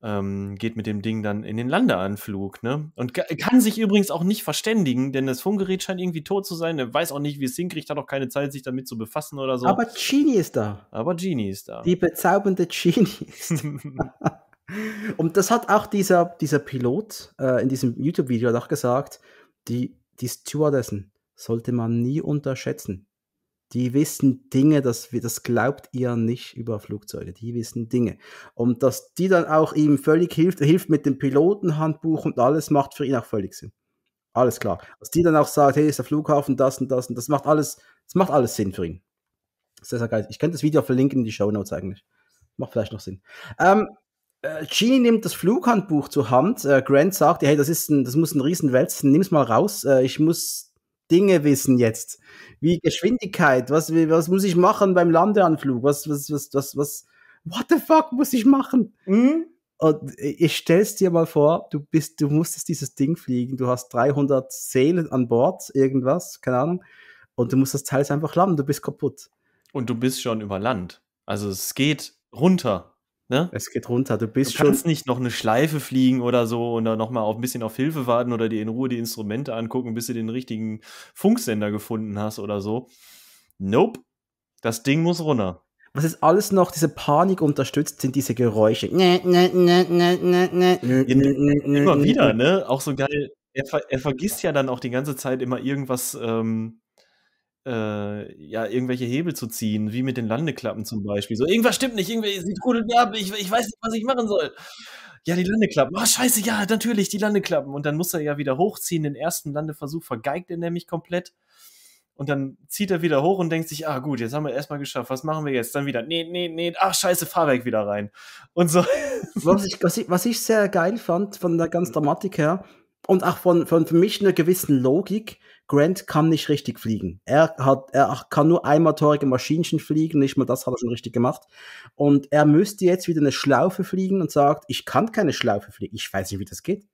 ähm, geht mit dem Ding dann in den Landeanflug, ne? Und kann sich übrigens auch nicht verständigen, denn das Funkgerät scheint irgendwie tot zu sein. Er weiß auch nicht, wie es hinkriegt, hat auch keine Zeit, sich damit zu befassen oder so. Aber Genie ist da. Aber Genie ist da. Die bezaubernde Genie ist da. Und das hat auch dieser, dieser Pilot äh, in diesem YouTube-Video auch gesagt, die, die Stewardessen sollte man nie unterschätzen. Die wissen Dinge, das, das glaubt ihr nicht über Flugzeuge. Die wissen Dinge. Und dass die dann auch ihm völlig hilft, hilft mit dem Pilotenhandbuch und alles, macht für ihn auch völlig Sinn. Alles klar. Dass die dann auch sagt, hey, ist der Flughafen, das und das und das macht alles, das macht alles Sinn für ihn. Sehr, sehr geil. Ich könnte das Video verlinken in die Shownotes eigentlich. Macht vielleicht noch Sinn. Ähm, äh, Genie nimmt das Flughandbuch zur Hand. Äh, Grant sagt, hey, das ist ein, das muss ein Riesenwälz, nimm's mal raus. Äh, ich muss Dinge wissen jetzt, wie Geschwindigkeit, was, was muss ich machen beim Landeanflug, was, was, was, was, was, what the fuck muss ich machen? Mhm. Und ich stell's dir mal vor, du bist, du musstest dieses Ding fliegen, du hast dreihundert Seelen an Bord, irgendwas, keine Ahnung, und du musst das Teil einfach landen, du bist kaputt. Und du bist schon über Land, also es geht runter. Ne? Es geht runter, du bist schon... Du kannst schon nicht noch eine Schleife fliegen oder so und dann nochmal ein bisschen auf Hilfe warten oder dir in Ruhe die Instrumente angucken, bis du den richtigen Funksender gefunden hast oder so. Nope, das Ding muss runter. Was ist alles noch diese Panik unterstützt, sind diese Geräusche. Immer wieder, ne? Auch so geil, er, ver er vergisst ja dann auch die ganze Zeit immer irgendwas... Ähm ja, irgendwelche Hebel zu ziehen, wie mit den Landeklappen zum Beispiel. So, irgendwas stimmt nicht, irgendwie sieht gut ab, ich, ich weiß nicht, was ich machen soll. Ja, die Landeklappen. Ah, oh, scheiße, ja, natürlich, die Landeklappen. Und dann muss er ja wieder hochziehen, den ersten Landeversuch vergeigt er nämlich komplett. Und dann zieht er wieder hoch und denkt sich, ah gut, jetzt haben wir erstmal geschafft, was machen wir jetzt? Dann wieder, nee, nee, nee, ach scheiße, Fahrwerk wieder rein. Und so. Was ich, was ich, was ich sehr geil fand, von der ganzen Dramatik her, und auch von, von für mich einer gewissen Logik, Grant kann nicht richtig fliegen. Er hat, er kann nur einmotorige Maschinchen fliegen, nicht mal das hat er schon richtig gemacht. Und er müsste jetzt wieder eine Schlaufe fliegen und sagt, ich kann keine Schlaufe fliegen. Ich weiß nicht, wie das geht.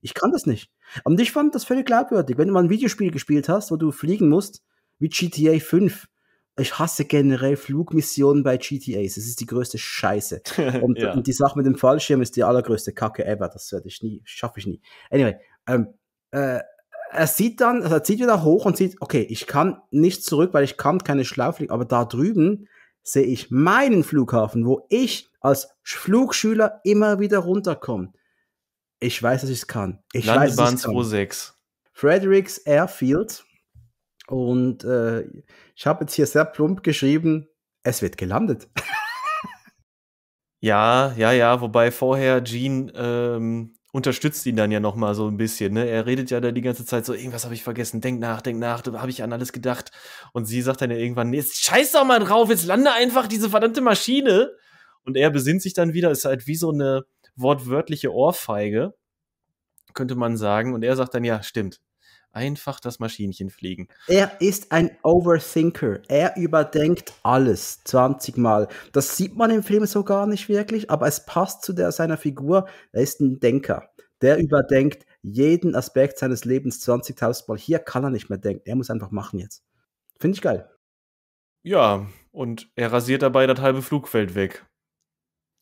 Ich kann das nicht. Und ich fand das völlig glaubwürdig. Wenn du mal ein Videospiel gespielt hast, wo du fliegen musst, wie G T A fünf. Ich hasse generell Flugmissionen bei G T As. Es ist die größte Scheiße. Und, ja. Und die Sache mit dem Fallschirm ist die allergrößte Kacke ever. Das werde ich nie, schaffe ich nie. Anyway, ähm, äh, er sieht dann, also er zieht wieder hoch und sieht, okay, ich kann nicht zurück, weil ich kann keine Schlaufe fliegen, aber da drüben sehe ich meinen Flughafen, wo ich als Flugschüler immer wieder runterkomme. Ich weiß, dass ich es kann. Ich weiß, dass ich es kann. Landebahn sechsundzwanzig. Fredericks Airfield. Und äh, ich habe jetzt hier sehr plump geschrieben, es wird gelandet. Ja, ja, ja, wobei vorher Gene ähm unterstützt ihn dann ja noch mal so ein bisschen, ne? Er redet ja da die ganze Zeit so, irgendwas habe ich vergessen, denk nach, denk nach, habe ich an alles gedacht. Und sie sagt dann ja irgendwann, nee, jetzt scheiß doch mal drauf, jetzt lande einfach diese verdammte Maschine. Und er besinnt sich dann wieder, ist halt wie so eine wortwörtliche Ohrfeige, könnte man sagen. Und er sagt dann, ja, stimmt, einfach das Maschinchen fliegen. Er ist ein Overthinker. Er überdenkt alles zwanzig Mal. Das sieht man im Film so gar nicht wirklich, aber es passt zu der, seiner Figur. Er ist ein Denker. Der überdenkt jeden Aspekt seines Lebens zwanzigtausend Mal. Hier kann er nicht mehr denken. Er muss einfach machen jetzt. Finde ich geil. Ja, und er rasiert dabei das halbe Flugfeld weg.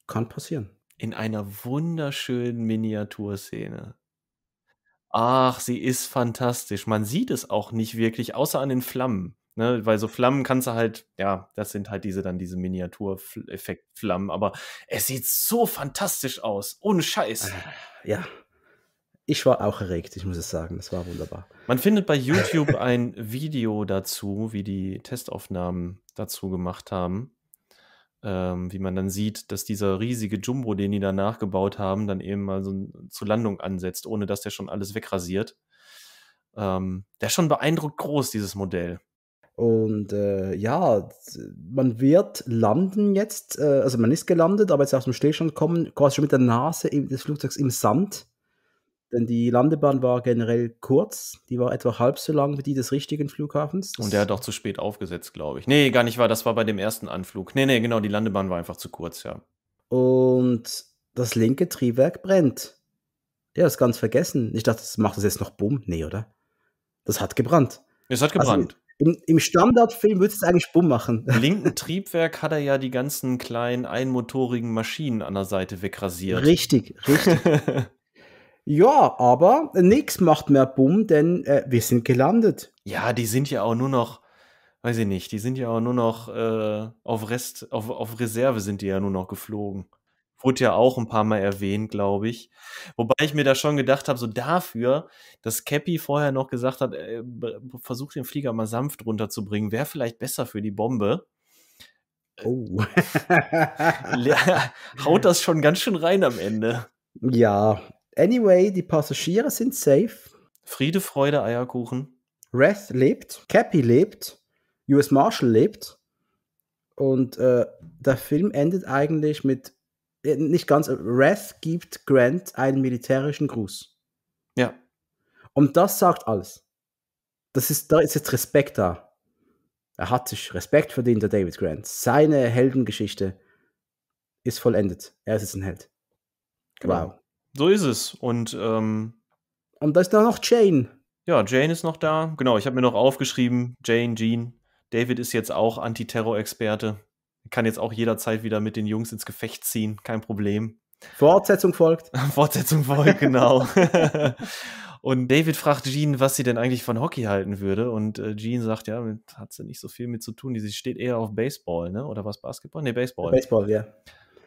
Kann passieren. In einer wunderschönen Miniaturszene. Ach, sie ist fantastisch. Man sieht es auch nicht wirklich, außer an den Flammen. Ne? Weil so Flammen kannst du halt, ja, das sind halt diese dann diese Miniatur-Effekt-Flammen. Aber es sieht so fantastisch aus. Ohne Scheiß. Ja, ich war auch erregt, ich muss es sagen. Das war wunderbar. Man findet bei YouTube ein Video dazu, wie die Testaufnahmen dazu gemacht haben. Ähm, wie man dann sieht, dass dieser riesige Jumbo, den die da nachgebaut haben, dann eben mal so zur Landung ansetzt, ohne dass der schon alles wegrasiert. Ähm, der ist schon beeindruckend groß, dieses Modell. Und äh, ja, man wird landen jetzt, äh, also man ist gelandet, aber jetzt aus dem Stillstand kommen, quasi schon mit der Nase des Flugzeugs im Sand. Denn die Landebahn war generell kurz. Die war etwa halb so lang wie die des richtigen Flughafens. Das und der hat auch zu spät aufgesetzt, glaube ich. Nee, gar nicht wahr. Das war bei dem ersten Anflug. Nee, nee, genau. Die Landebahn war einfach zu kurz, ja. Und das linke Triebwerk brennt. Ja, das ganz vergessen. Ich dachte, das macht das jetzt noch bumm. Nee, oder? Das hat gebrannt. Es hat gebrannt. Also im, im Standardfilm würde es eigentlich bumm machen. Im linken Triebwerk hat er ja die ganzen kleinen einmotorigen Maschinen an der Seite wegrasiert. Richtig, richtig. Ja, aber nichts macht mehr bumm, denn äh, wir sind gelandet. Ja, die sind ja auch nur noch, weiß ich nicht, die sind ja auch nur noch äh, auf Rest, auf, auf Reserve sind die ja nur noch geflogen. Wurde ja auch ein paar Mal erwähnt, glaube ich. Wobei ich mir da schon gedacht habe, so dafür, dass Cappy vorher noch gesagt hat, äh, versucht den Flieger mal sanft runterzubringen, wäre vielleicht besser für die Bombe. Oh. Haut das schon ganz schön rein am Ende. Ja. Anyway, die Passagiere sind safe. Friede, Freude, Eierkuchen. Wrath lebt, Cappy lebt, U S Marshal lebt. Und äh, der Film endet eigentlich mit nicht ganz, Wrath gibt Grant einen militärischen Gruß. Ja. Und das sagt alles. Das ist, da ist jetzt Respekt da. Er hat sich Respekt verdient, der David Grant. Seine Heldengeschichte ist vollendet. Er ist jetzt ein Held. Genau. Wow. So ist es. Und, ähm, Und da ist da noch Jane. Ja, Jane ist noch da. Genau, ich habe mir noch aufgeschrieben, Jane, Jean. David ist jetzt auch Antiterror-Experte. Kann jetzt auch jederzeit wieder mit den Jungs ins Gefecht ziehen, kein Problem. Fortsetzung folgt. Fortsetzung folgt, genau. Und David fragt Jean, was sie denn eigentlich von Hockey halten würde. Und äh, Jean sagt, ja, mit, hat sie nicht so viel mit zu tun. Sie steht eher auf Baseball, ne? Oder was, Basketball? Ne, Baseball. Baseball, ja.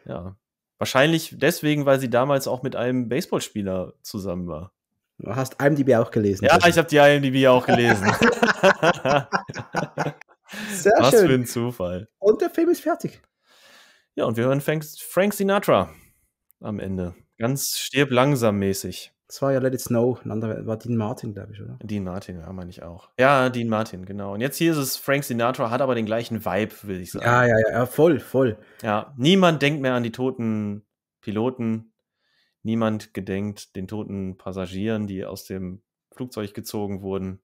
Ja. Wahrscheinlich deswegen, weil sie damals auch mit einem Baseballspieler zusammen war. Du hast I M D B auch gelesen. Ja, ich habe die I M D B auch gelesen. Sehr Was schön. Für ein Zufall. Und der Film ist fertig. Ja, und wir hören Frank, Frank Sinatra am Ende. Ganz stirb langsam mäßig. Das war ja Let It Snow. Das war Dean Martin, glaube ich, oder? Dean Martin, ja, meine ich auch. Ja, Dean Martin, genau. Und jetzt hier ist es Frank Sinatra, hat aber den gleichen Vibe, will ich sagen. Ja, ja, ja, ja, voll, voll. Ja, niemand denkt mehr an die toten Piloten. Niemand gedenkt den toten Passagieren, die aus dem Flugzeug gezogen wurden.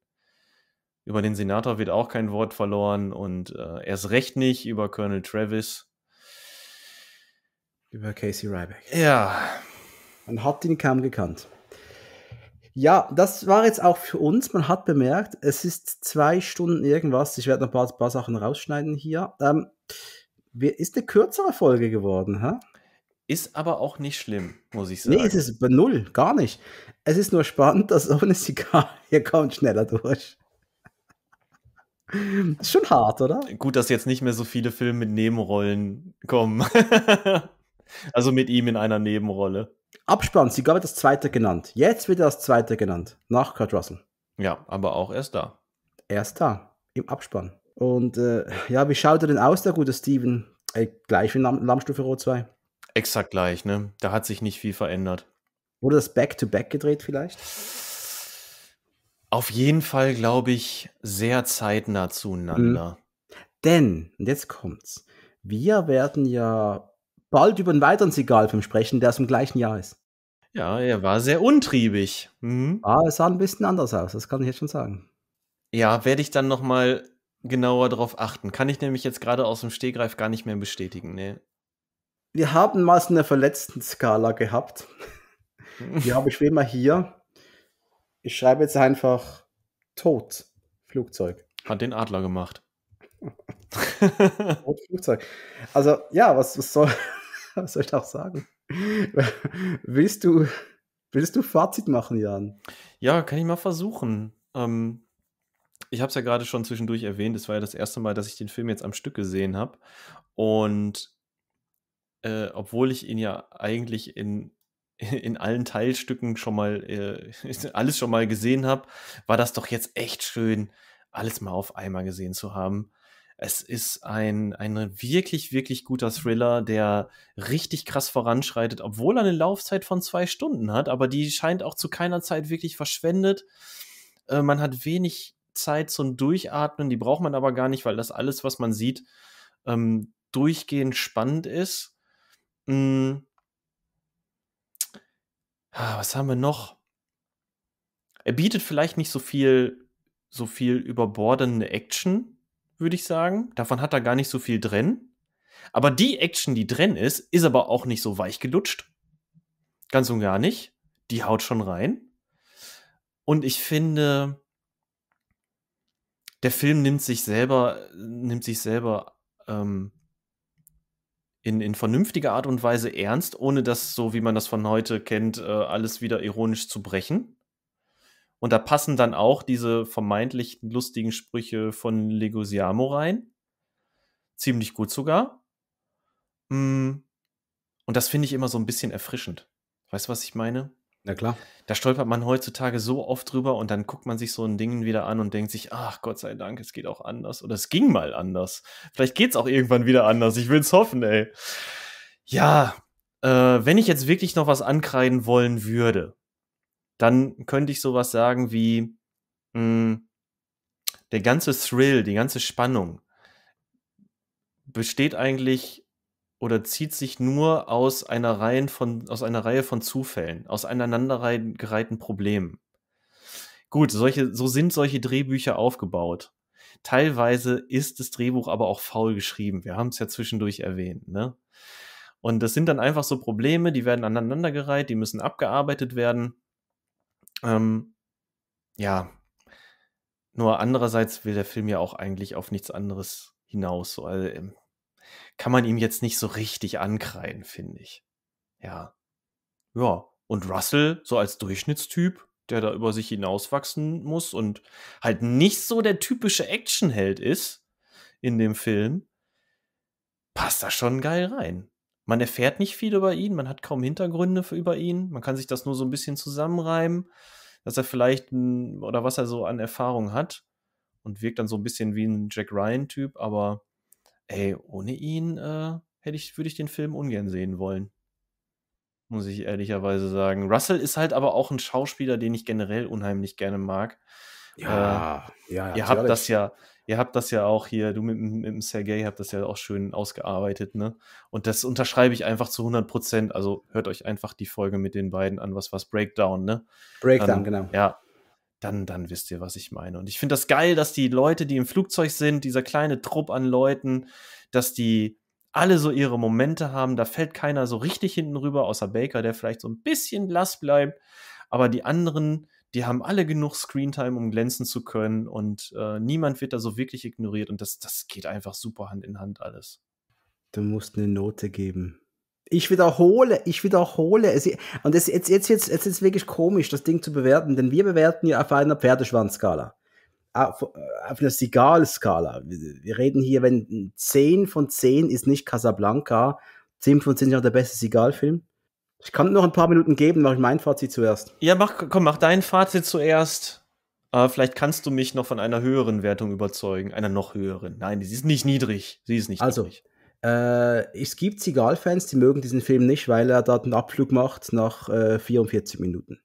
Über den Senator wird auch kein Wort verloren und äh, erst recht nicht über Colonel Travis. Über Casey Ryback. Ja. Man hat ihn kaum gekannt. Ja, das war jetzt auch für uns. Man hat bemerkt, es ist zwei Stunden irgendwas. Ich werde noch ein paar, paar Sachen rausschneiden hier. Ähm, ist eine kürzere Folge geworden, hä? Ist aber auch nicht schlimm, muss ich sagen. Nee, es ist bei null, gar nicht. Es ist nur spannend, dass ohne Zigarre hier kommt schneller durch. Ist schon hart, oder? Gut, dass jetzt nicht mehr so viele Filme mit Nebenrollen kommen. Also mit ihm in einer Nebenrolle. Abspann, Zigarre wird das zweite genannt. Jetzt wird er das zweite genannt. Nach Kurt Russell. Ja, aber auch erst da. Erst da, im Abspann. Und äh, ja, wie schaut er denn aus, der gute Steven? Ey, gleich wie in Alarmstufe Rot zwei. Exakt gleich, ne? Da hat sich nicht viel verändert. Wurde das Back-to-Back gedreht vielleicht? Auf jeden Fall, glaube ich, sehr zeitnah zueinander. Mhm. Denn, und jetzt kommt's, wir werden ja bald über einen weiteren Seagal-Film sprechen, der aus dem gleichen Jahr ist. Ja, er war sehr untriebig. Mhm. Ah, es sah ein bisschen anders aus, das kann ich jetzt schon sagen. Ja, werde ich dann noch mal genauer drauf achten. Kann ich nämlich jetzt gerade aus dem Stegreif gar nicht mehr bestätigen, ne? Wir haben mal so eine Verletzten-Skala gehabt. Die habe ich wie immer hier. Ich schreibe jetzt einfach tot Flugzeug. Hat den Adler gemacht. Tot Flugzeug. Also ja, was, was, soll, was soll ich auch sagen? Willst du, willst du Fazit machen, Jan? Ja, kann ich mal versuchen. Ähm, ich habe es ja gerade schon zwischendurch erwähnt. Es war ja das erste Mal, dass ich den Film jetzt am Stück gesehen habe. Und Äh, obwohl ich ihn ja eigentlich in, in allen Teilstücken schon mal, äh, alles schon mal gesehen habe, war das doch jetzt echt schön, alles mal auf einmal gesehen zu haben. Es ist ein, ein wirklich, wirklich guter Thriller, der richtig krass voranschreitet, obwohl er eine Laufzeit von zwei Stunden hat, aber die scheint auch zu keiner Zeit wirklich verschwendet. Äh, man hat wenig Zeit zum Durchatmen, die braucht man aber gar nicht, weil das alles, was man sieht, ähm, durchgehend spannend ist. Was haben wir noch? Er bietet vielleicht nicht so viel, so viel überbordende Action, würde ich sagen. Davon hat er gar nicht so viel drin. Aber die Action, die drin ist, ist aber auch nicht so weich gelutscht. Ganz und gar nicht. Die haut schon rein. Und ich finde, der Film nimmt sich selber, nimmt sich selber, ähm, In, in vernünftiger Art und Weise ernst, ohne das, so wie man das von heute kennt, äh, alles wieder ironisch zu brechen. Und da passen dann auch diese vermeintlich lustigen Sprüche von Leguizamo rein. Ziemlich gut sogar. Mm. Und Und das finde ich immer so ein bisschen erfrischend. Weißt du, was ich meine? Na klar. Da stolpert man heutzutage so oft drüber und dann guckt man sich so ein Ding wieder an und denkt sich, ach Gott sei Dank, es geht auch anders. Oder es ging mal anders. Vielleicht geht es auch irgendwann wieder anders. Ich will es hoffen, ey. Ja, äh, wenn ich jetzt wirklich noch was ankreiden wollen würde, dann könnte ich sowas sagen wie, mh, der ganze Thrill, die ganze Spannung besteht eigentlich oder zieht sich nur aus einer Reihe von, aus einer Reihe von Zufällen, aus aneinandergereihten Problemen. Gut, solche, so sind solche Drehbücher aufgebaut. Teilweise ist das Drehbuch aber auch faul geschrieben. Wir haben es ja zwischendurch erwähnt, ne? Und das sind dann einfach so Probleme, die werden aneinandergereiht, die müssen abgearbeitet werden. Ähm, ja, nur andererseits will der Film ja auch eigentlich auf nichts anderes hinaus. So, also, kann man ihm jetzt nicht so richtig ankreiden, finde ich. Ja. Ja, und Russell, so als Durchschnittstyp, der da über sich hinauswachsen muss und halt nicht so der typische Actionheld ist in dem Film, passt da schon geil rein. Man erfährt nicht viel über ihn, man hat kaum Hintergründe für über ihn, man kann sich das nur so ein bisschen zusammenreimen, dass er vielleicht, ein, oder was er so an Erfahrung hat, und wirkt dann so ein bisschen wie ein Jack Ryan-Typ, aber ey, ohne ihn äh, hätte ich, würde ich den Film ungern sehen wollen. Muss ich ehrlicherweise sagen. Russell ist halt aber auch ein Schauspieler, den ich generell unheimlich gerne mag. Ja, äh, ja, ihr habt das ja, ihr habt das ja auch hier, du mit, mit dem Sergei habt das ja auch schön ausgearbeitet, ne? Und das unterschreibe ich einfach zu hundert Prozent. Also hört euch einfach die Folge mit den beiden an, was was Breakdown, ne? Breakdown, ähm, genau. Ja. Dann, dann wisst ihr, was ich meine. Und ich finde das geil, dass die Leute, die im Flugzeug sind, dieser kleine Trupp an Leuten, dass die alle so ihre Momente haben. Da fällt keiner so richtig hinten rüber, außer Baker, der vielleicht so ein bisschen blass bleibt. Aber die anderen, die haben alle genug Screentime, um glänzen zu können. Und äh, niemand wird da so wirklich ignoriert. Und das, das geht einfach super Hand in Hand alles. Du musst eine Note geben. Ich wiederhole, ich wiederhole. Und es jetzt, jetzt, jetzt, jetzt ist wirklich komisch, das Ding zu bewerten, denn wir bewerten ja auf einer Pferdeschwanzskala. Auf, auf einer Seagal-Skala. Wir reden hier, wenn zehn von zehn ist nicht Casablanca, zehn von zehn ist noch der beste Seagal-Film. Ich kann noch ein paar Minuten geben, mache ich mein Fazit zuerst. Ja, mach, komm, mach dein Fazit zuerst. Uh, vielleicht kannst du mich noch von einer höheren Wertung überzeugen. Einer noch höheren. Nein, sie ist nicht niedrig. Sie ist nicht also, niedrig. Äh, es gibt Seagal-Fans, die mögen diesen Film nicht, weil er da einen Abflug macht nach äh, vierundvierzig Minuten.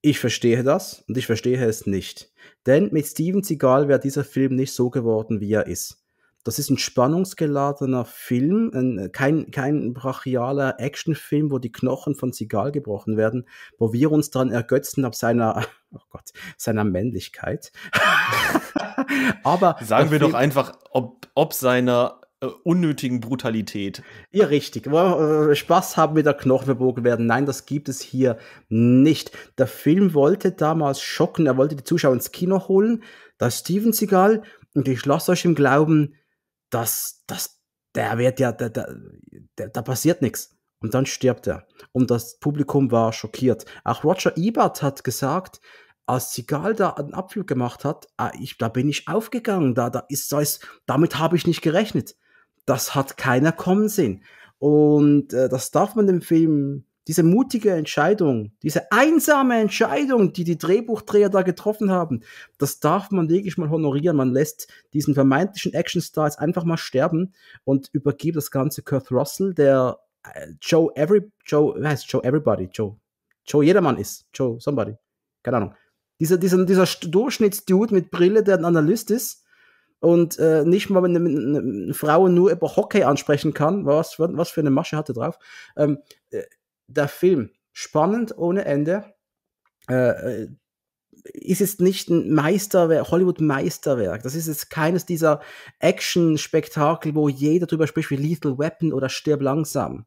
Ich verstehe das und ich verstehe es nicht. Denn mit Steven Seagal wäre dieser Film nicht so geworden, wie er ist. Das ist ein spannungsgeladener Film, ein, kein, kein brachialer Actionfilm, wo die Knochen von Seagal gebrochen werden, wo wir uns daran ergötzen ab seiner, oh Gott, seiner Männlichkeit. Aber sagen wir Film, doch einfach, ob, ob seiner unnötigen Brutalität. Ja, richtig. Spaß haben mit der Knochen verbogen werden. Nein, das gibt es hier nicht. Der Film wollte damals schocken. Er wollte die Zuschauer ins Kino holen. Das Steven Seagal. Und ich lasse euch im Glauben, dass, dass der wird ja, da der, der, der passiert nichts. Und dann stirbt er. Und das Publikum war schockiert. Auch Roger Ebert hat gesagt, als Seagal da einen Abflug gemacht hat, ah, ich, da bin ich aufgegangen. Da, da ist, da ist, damit habe ich nicht gerechnet. Das hat keiner kommen sehen. Und äh, das darf man dem Film, diese mutige Entscheidung, diese einsame Entscheidung, die die Drehbuchdreher da getroffen haben, das darf man wirklich mal honorieren. Man lässt diesen vermeintlichen Actionstars einfach mal sterben und übergibt das Ganze Kurt Russell, der äh, Joe Every, Joe, wie heißt Joe Everybody? Joe, Joe Jedermann ist. Joe Somebody. Keine Ahnung. Dieser, dieser, dieser Durchschnittsdude mit Brille, der ein Analyst ist, und äh, nicht mal eine, eine, eine Frau nur über Hockey ansprechen kann, was, was für eine Masche hatte drauf. Ähm, äh, der Film, spannend ohne Ende, äh, ist jetzt nicht ein Meisterwerk, Hollywood-Meisterwerk. Das ist jetzt keines dieser Action-Spektakel, wo jeder drüber spricht, wie Lethal Weapon oder Stirb langsam.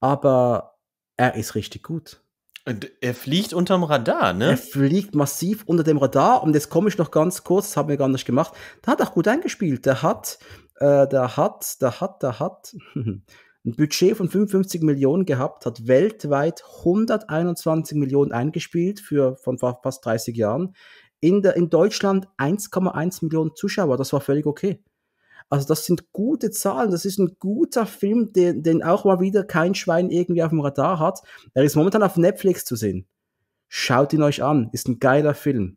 Aber er ist richtig gut. Und er fliegt unterm Radar, ne? Er fliegt massiv unter dem Radar. Und jetzt komme ich noch ganz kurz, das haben wir gar nicht gemacht. Der hat auch gut eingespielt. Der hat, äh, der hat, der hat, der hat ein Budget von fünfundfünfzig Millionen gehabt, hat weltweit hunderteinundzwanzig Millionen eingespielt für von fast dreißig Jahren. In, der, in Deutschland eins Komma eins Millionen Zuschauer. Das war völlig okay. Also das sind gute Zahlen, das ist ein guter Film, den, den auch mal wieder kein Schwein irgendwie auf dem Radar hat. Er ist momentan auf Netflix zu sehen. Schaut ihn euch an, ist ein geiler Film.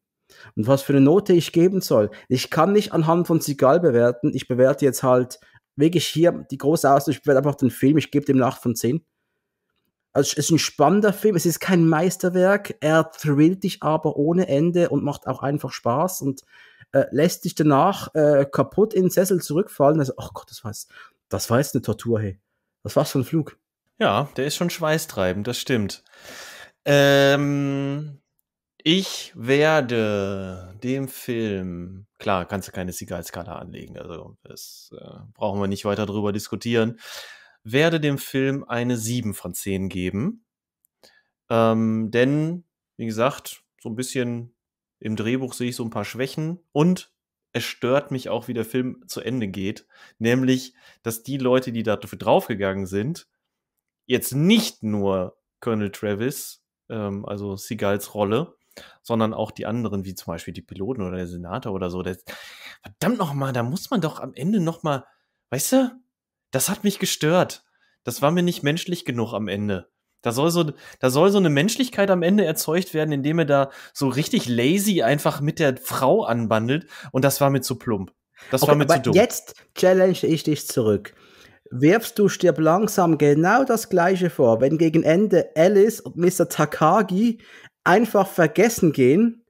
Und was für eine Note ich geben soll, ich kann nicht anhand von Seagal bewerten, ich bewerte jetzt halt wirklich hier die große Ausdruck, ich bewerte einfach den Film, ich gebe dem eine acht von zehn. Also es ist ein spannender Film, es ist kein Meisterwerk, er thrillt dich aber ohne Ende und macht auch einfach Spaß und äh, lässt dich danach äh, kaputt in den Sessel zurückfallen. Also, ach Gott, das war jetzt, das war jetzt eine Tortur, hey. Das war's für ein Flug. Ja, der ist schon schweißtreibend, das stimmt. Ähm... Ich werde dem Film, klar, kannst du keine Seagal-Skala anlegen, also das äh, brauchen wir nicht weiter drüber diskutieren, werde dem Film eine sieben von zehn geben. Ähm, denn, wie gesagt, so ein bisschen im Drehbuch sehe ich so ein paar Schwächen und es stört mich auch, wie der Film zu Ende geht, nämlich, dass die Leute, die dafür draufgegangen sind, jetzt nicht nur Colonel Travis, ähm, also Seagals Rolle, sondern auch die anderen, wie zum Beispiel die Piloten oder der Senator oder so. Der, verdammt nochmal, da muss man doch am Ende nochmal, weißt du, das hat mich gestört. Das war mir nicht menschlich genug am Ende. Da soll so, da soll so eine Menschlichkeit am Ende erzeugt werden, indem er da so richtig lazy einfach mit der Frau anbandelt und das war mir zu plump. Das okay, war mir zu dumm. Jetzt challenge ich dich zurück. Wirfst du Stirb langsam genau das Gleiche vor, wenn gegen Ende Alice und Mister Takagi einfach vergessen gehen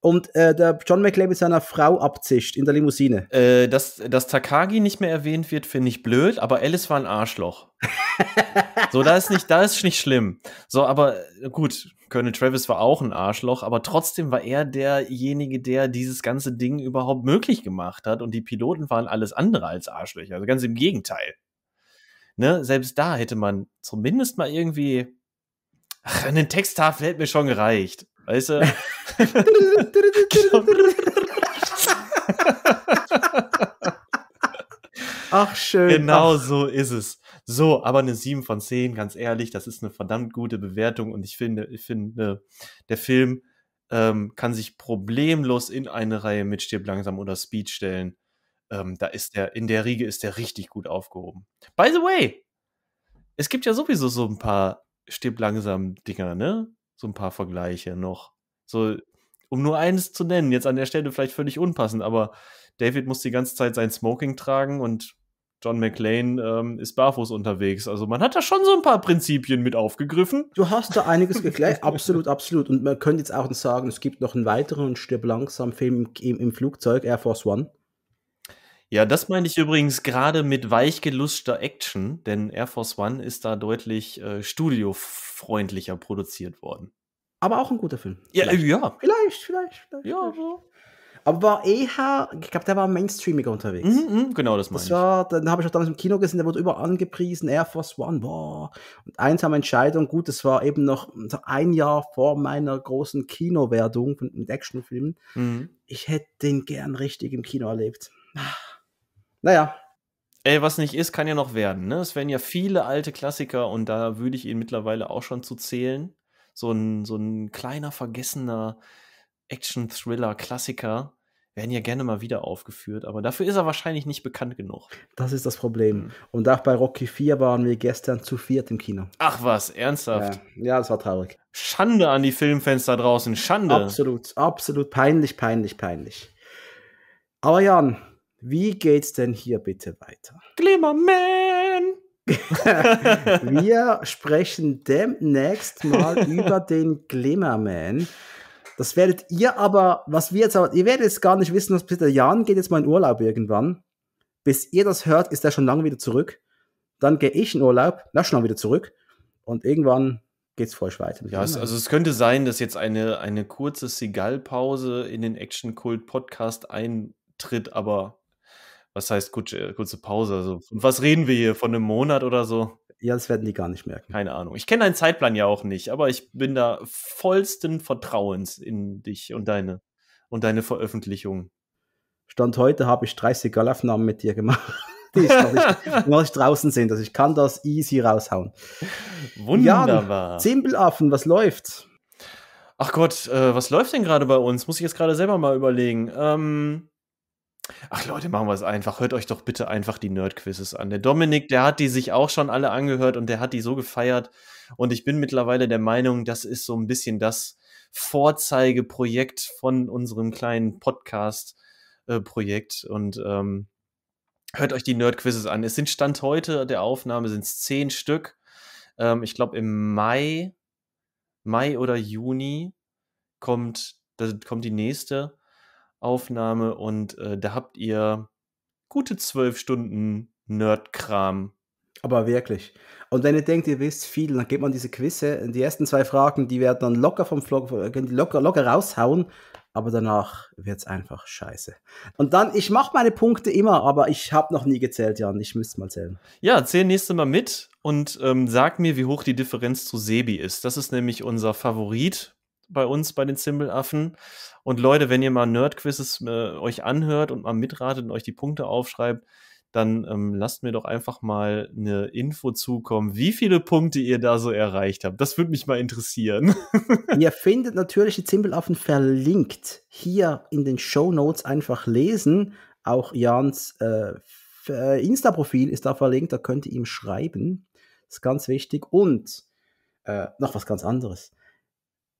und äh, der John McClane mit seiner Frau abzischt in der Limousine. Äh, dass, dass Takagi nicht mehr erwähnt wird, finde ich blöd, aber Alice war ein Arschloch. So, da ist nicht, da ist nicht schlimm. So, aber gut, Colonel Travis war auch ein Arschloch, aber trotzdem war er derjenige, der dieses ganze Ding überhaupt möglich gemacht hat und die Piloten waren alles andere als Arschlöcher, also ganz im Gegenteil. Ne? Selbst da hätte man zumindest mal irgendwie Ach, einen Texttafel hätte mir schon gereicht. Weißt du? Ach, schön. Genau Ach. So ist es. So, aber eine sieben von zehn, ganz ehrlich, das ist eine verdammt gute Bewertung und ich finde, ich finde der Film ähm, kann sich problemlos in eine Reihe mit Stirb langsam oder Speed stellen. Ähm, da ist der, in der Riege ist der richtig gut aufgehoben. By the way, es gibt ja sowieso so ein paar Stirb langsam Dinger, ne? So ein paar Vergleiche noch. So, um nur eines zu nennen, jetzt an der Stelle vielleicht völlig unpassend, aber David muss die ganze Zeit sein Smoking tragen und John McClane ähm, ist barfuß unterwegs. Also man hat da schon so ein paar Prinzipien mit aufgegriffen. Du hast da einiges geklärt. Absolut, absolut. Und man könnte jetzt auch sagen, es gibt noch einen weiteren Stirb langsam Film im, im Flugzeug, Air Force One. Ja, das meine ich übrigens gerade mit weichgeluschter Action, denn Air Force One ist da deutlich äh, studiofreundlicher produziert worden. Aber auch ein guter Film. Ja, vielleicht, ja. Vielleicht, vielleicht, vielleicht. Ja, so. Aber war eher, ich glaube, der war mainstreamiger unterwegs. Mm-hmm, genau, das meine ich. War, den habe ich auch damals im Kino gesehen, der wurde überall angepriesen, Air Force One, boah. Und einsame Entscheidung, gut, das war eben noch ein Jahr vor meiner großen Kinowerdung mit Actionfilmen. Mm-hmm. Ich hätte den gern richtig im Kino erlebt. Naja. Ey, was nicht ist, kann ja noch werden. Ne? Es werden ja viele alte Klassiker und da würde ich ihn mittlerweile auch schon zu zählen. So ein, so ein kleiner, vergessener Action-Thriller-Klassiker werden ja gerne mal wieder aufgeführt, aber dafür ist er wahrscheinlich nicht bekannt genug. Das ist das Problem. Mhm. Und auch bei Rocky vier waren wir gestern zu viert im Kino. Ach was, ernsthaft? Ja, ja, das war traurig. Schande an die Filmfans da draußen, Schande. Absolut, absolut peinlich, peinlich, peinlich. Aber Jan, wie geht's denn hier bitte weiter? Glimmerman! Wir sprechen demnächst mal über den Glimmerman. Das werdet ihr aber, was wir jetzt aber, ihr werdet jetzt gar nicht wissen, dass bitte Jan geht jetzt mal in Urlaub irgendwann. Bis ihr das hört, ist er schon lange wieder zurück. Dann gehe ich in Urlaub, na schon lange wieder zurück. Und irgendwann geht's voll weiter. Ja, es, also es könnte sein, dass jetzt eine, eine kurze Seagal-Pause in den Action-Kult-Podcast eintritt, aber was heißt kurze, kurze Pause? Also, und was reden wir hier? Von einem Monat oder so? Ja, das werden die gar nicht merken. Keine Ahnung. Ich kenne deinen Zeitplan ja auch nicht, aber ich bin da vollsten Vertrauens in dich und deine, und deine Veröffentlichung. Stand heute habe ich dreißig Galaufnahmen mit dir gemacht, die ich, noch nicht draußen sind. Also ich kann das easy raushauen. Wunderbar. Jan, Zimbelaffen, was läuft? Ach Gott, äh, was läuft denn gerade bei uns? Muss ich jetzt gerade selber mal überlegen. Ähm... Ach Leute, machen wir es einfach. Hört euch doch bitte einfach die Nerdquizzes an. Der Dominik, der hat die sich auch schon alle angehört und der hat die so gefeiert. Und ich bin mittlerweile der Meinung, das ist so ein bisschen das Vorzeigeprojekt von unserem kleinen Podcast-Projekt. Äh, und ähm, hört euch die Nerdquizzes an. Es sind Stand heute der Aufnahme sind es zehn Stück. Ähm, ich glaube im Mai, Mai oder Juni kommt, da kommt die nächste Aufnahme und äh, da habt ihr gute zwölf Stunden Nerdkram. Aber wirklich. Und wenn ihr denkt, ihr wisst viel, dann geht man diese Quizze, die ersten zwei Fragen, die werden dann locker vom Vlog, locker, locker raushauen, aber danach wird es einfach scheiße. Und dann, ich mache meine Punkte immer, aber ich habe noch nie gezählt, Jan, ich müsste mal zählen. Ja, zähl nächstes Mal mit und ähm, sag mir, wie hoch die Differenz zu Sebi ist. Das ist nämlich unser Favorit bei uns, bei den Zimbelaffen. Und Leute, wenn ihr mal Nerdquizzes äh, euch anhört und mal mitratet und euch die Punkte aufschreibt, dann ähm, lasst mir doch einfach mal eine Info zukommen, wie viele Punkte ihr da so erreicht habt. Das würde mich mal interessieren. Ihr findet natürlich die Zimbelaffen verlinkt hier in den Shownotes, einfach lesen. Auch Jans äh, Insta-Profil ist da verlinkt, da könnt ihr ihm schreiben. Das ist ganz wichtig. Und äh, noch was ganz anderes.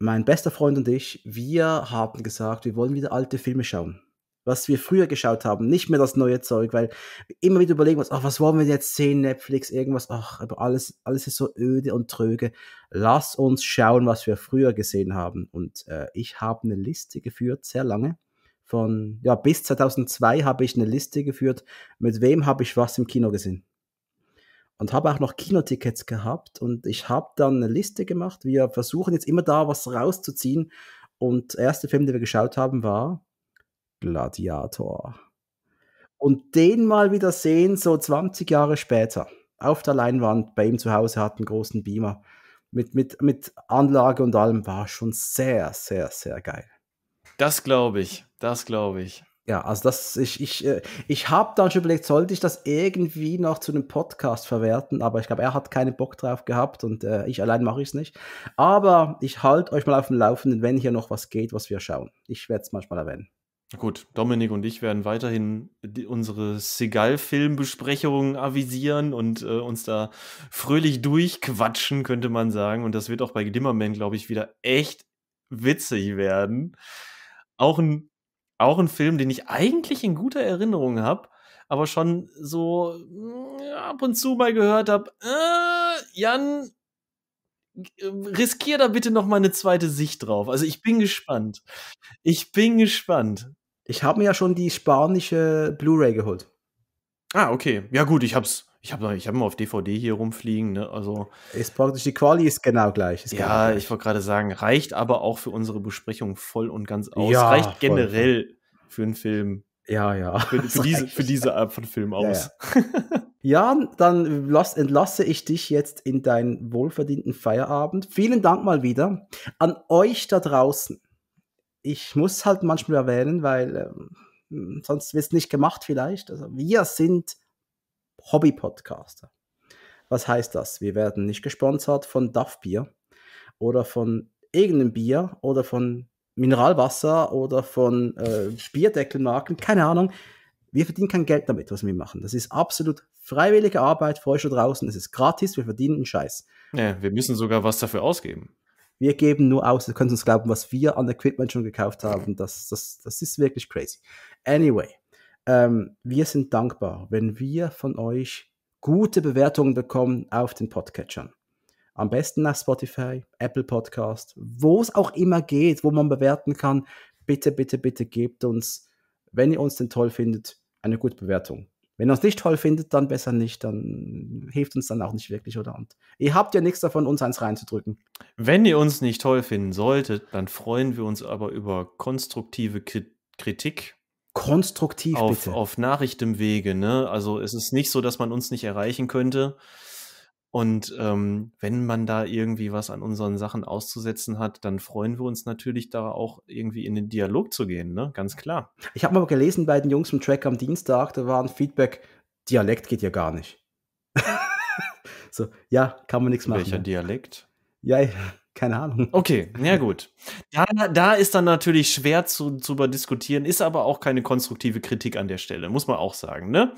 Mein bester Freund und ich, wir haben gesagt, wir wollen wieder alte Filme schauen. Was wir früher geschaut haben, nicht mehr das neue Zeug, weil wir immer wieder überlegen, was, ach, was wollen wir jetzt sehen, Netflix, irgendwas, ach, aber alles, alles ist so öde und tröge. Lass uns schauen, was wir früher gesehen haben. Und äh, ich habe eine Liste geführt, sehr lange. Von, ja, bis zweitausendzwei habe ich eine Liste geführt, mit wem habe ich was im Kino gesehen. Und habe auch noch Kinotickets gehabt und ich habe dann eine Liste gemacht. Wir versuchen jetzt immer da was rauszuziehen. Und der erste Film, den wir geschaut haben, war Gladiator. Und den mal wieder sehen, so zwanzig Jahre später, auf der Leinwand, bei ihm zu Hause, hat einen großen Beamer, mit, mit, mit Anlage und allem, war schon sehr, sehr, sehr geil. Das glaube ich, das glaube ich. Ja, also das, ich, ich, ich habe dann schon überlegt, sollte ich das irgendwie noch zu einem Podcast verwerten, aber ich glaube, er hat keinen Bock drauf gehabt und äh, ich allein mache ich es nicht. Aber ich halte euch mal auf dem Laufenden, wenn hier noch was geht, was wir schauen. Ich werde es manchmal erwähnen. Gut, Dominik und ich werden weiterhin die, unsere Seagal-Filmbesprechungen avisieren und äh, uns da fröhlich durchquatschen, könnte man sagen. Und das wird auch bei Glimmerman, glaube ich, wieder echt witzig werden. Auch ein Auch ein Film, den ich eigentlich in guter Erinnerung habe, aber schon so ja, ab und zu mal gehört habe, äh, Jan, riskier da bitte noch mal eine zweite Sicht drauf. Also ich bin gespannt. Ich bin gespannt. Ich habe mir ja schon die spanische Blu-ray geholt. Ah, okay. Ja gut, ich hab's. Ich habe ich hab mal auf D V D hier rumfliegen, ne? Also ist praktisch die Quali ist genau gleich. Ist ja, genau gleich. Ich wollte gerade sagen, reicht aber auch für unsere Besprechung voll und ganz aus. Ja, reicht generell voll. Für einen Film. Ja, ja. Für, für, diese, für diese Art von Film aus. Ja, ja. Ja, dann las, entlasse ich dich jetzt in deinen wohlverdienten Feierabend. Vielen Dank mal wieder an euch da draußen. Ich muss halt manchmal erwähnen, weil ähm, sonst wird es nicht gemacht vielleicht. Also wir sind Hobby-Podcaster. Was heißt das? Wir werden nicht gesponsert von Duff-Bier oder von irgendeinem Bier oder von Mineralwasser oder von äh, Bierdeckelmarken, keine Ahnung. Wir verdienen kein Geld damit, was wir machen. Das ist absolut freiwillige Arbeit für euch da draußen. Es ist gratis, wir verdienen einen Scheiß. Ja, wir müssen sogar was dafür ausgeben. Wir geben nur aus, ihr könnt uns glauben, was wir an Equipment schon gekauft haben. Das, das, das ist wirklich crazy. Anyway. Ähm, wir sind dankbar, wenn wir von euch gute Bewertungen bekommen auf den Podcatchern. Am besten nach Spotify, Apple Podcast, wo es auch immer geht, wo man bewerten kann. Bitte, bitte, bitte gebt uns, wenn ihr uns denn toll findet, eine gute Bewertung. Wenn ihr uns nicht toll findet, dann besser nicht, dann hilft uns dann auch nicht wirklich, oder? Und ihr habt ja nichts davon, uns eins reinzudrücken. Wenn ihr uns nicht toll finden solltet, dann freuen wir uns aber über konstruktive Kritik. Konstruktiv auf, bitte. Auf nachrichtem Wege, ne? Also es ist nicht so, dass man uns nicht erreichen könnte. Und ähm, wenn man da irgendwie was an unseren Sachen auszusetzen hat, dann freuen wir uns natürlich da auch irgendwie in den Dialog zu gehen, ne? Ganz klar. Ich habe mal gelesen bei den Jungs vom Track am Dienstag, da war ein Feedback, Dialekt geht ja gar nicht. So, ja, kann man nichts machen. Welcher Dialekt? Ja, Keine Ahnung. Okay, na ja, gut. Da, da ist dann natürlich schwer zu, zu diskutieren, ist aber auch keine konstruktive Kritik an der Stelle, muss man auch sagen, ne?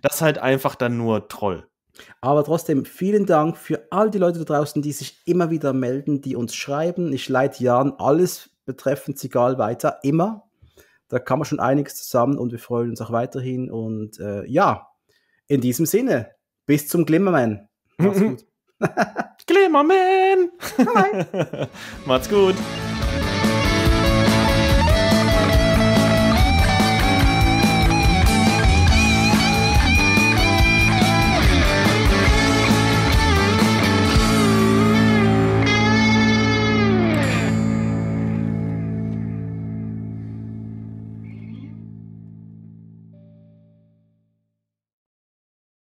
Das ist halt einfach dann nur Troll. Aber trotzdem, vielen Dank für all die Leute da draußen, die sich immer wieder melden, die uns schreiben. Ich leite Jan alles betreffend Seagal weiter, immer. Da kann man schon einiges zusammen und wir freuen uns auch weiterhin. Und äh, ja, in diesem Sinne, bis zum Glimmerman. Macht's gut. Glimmerman! Macht's gut.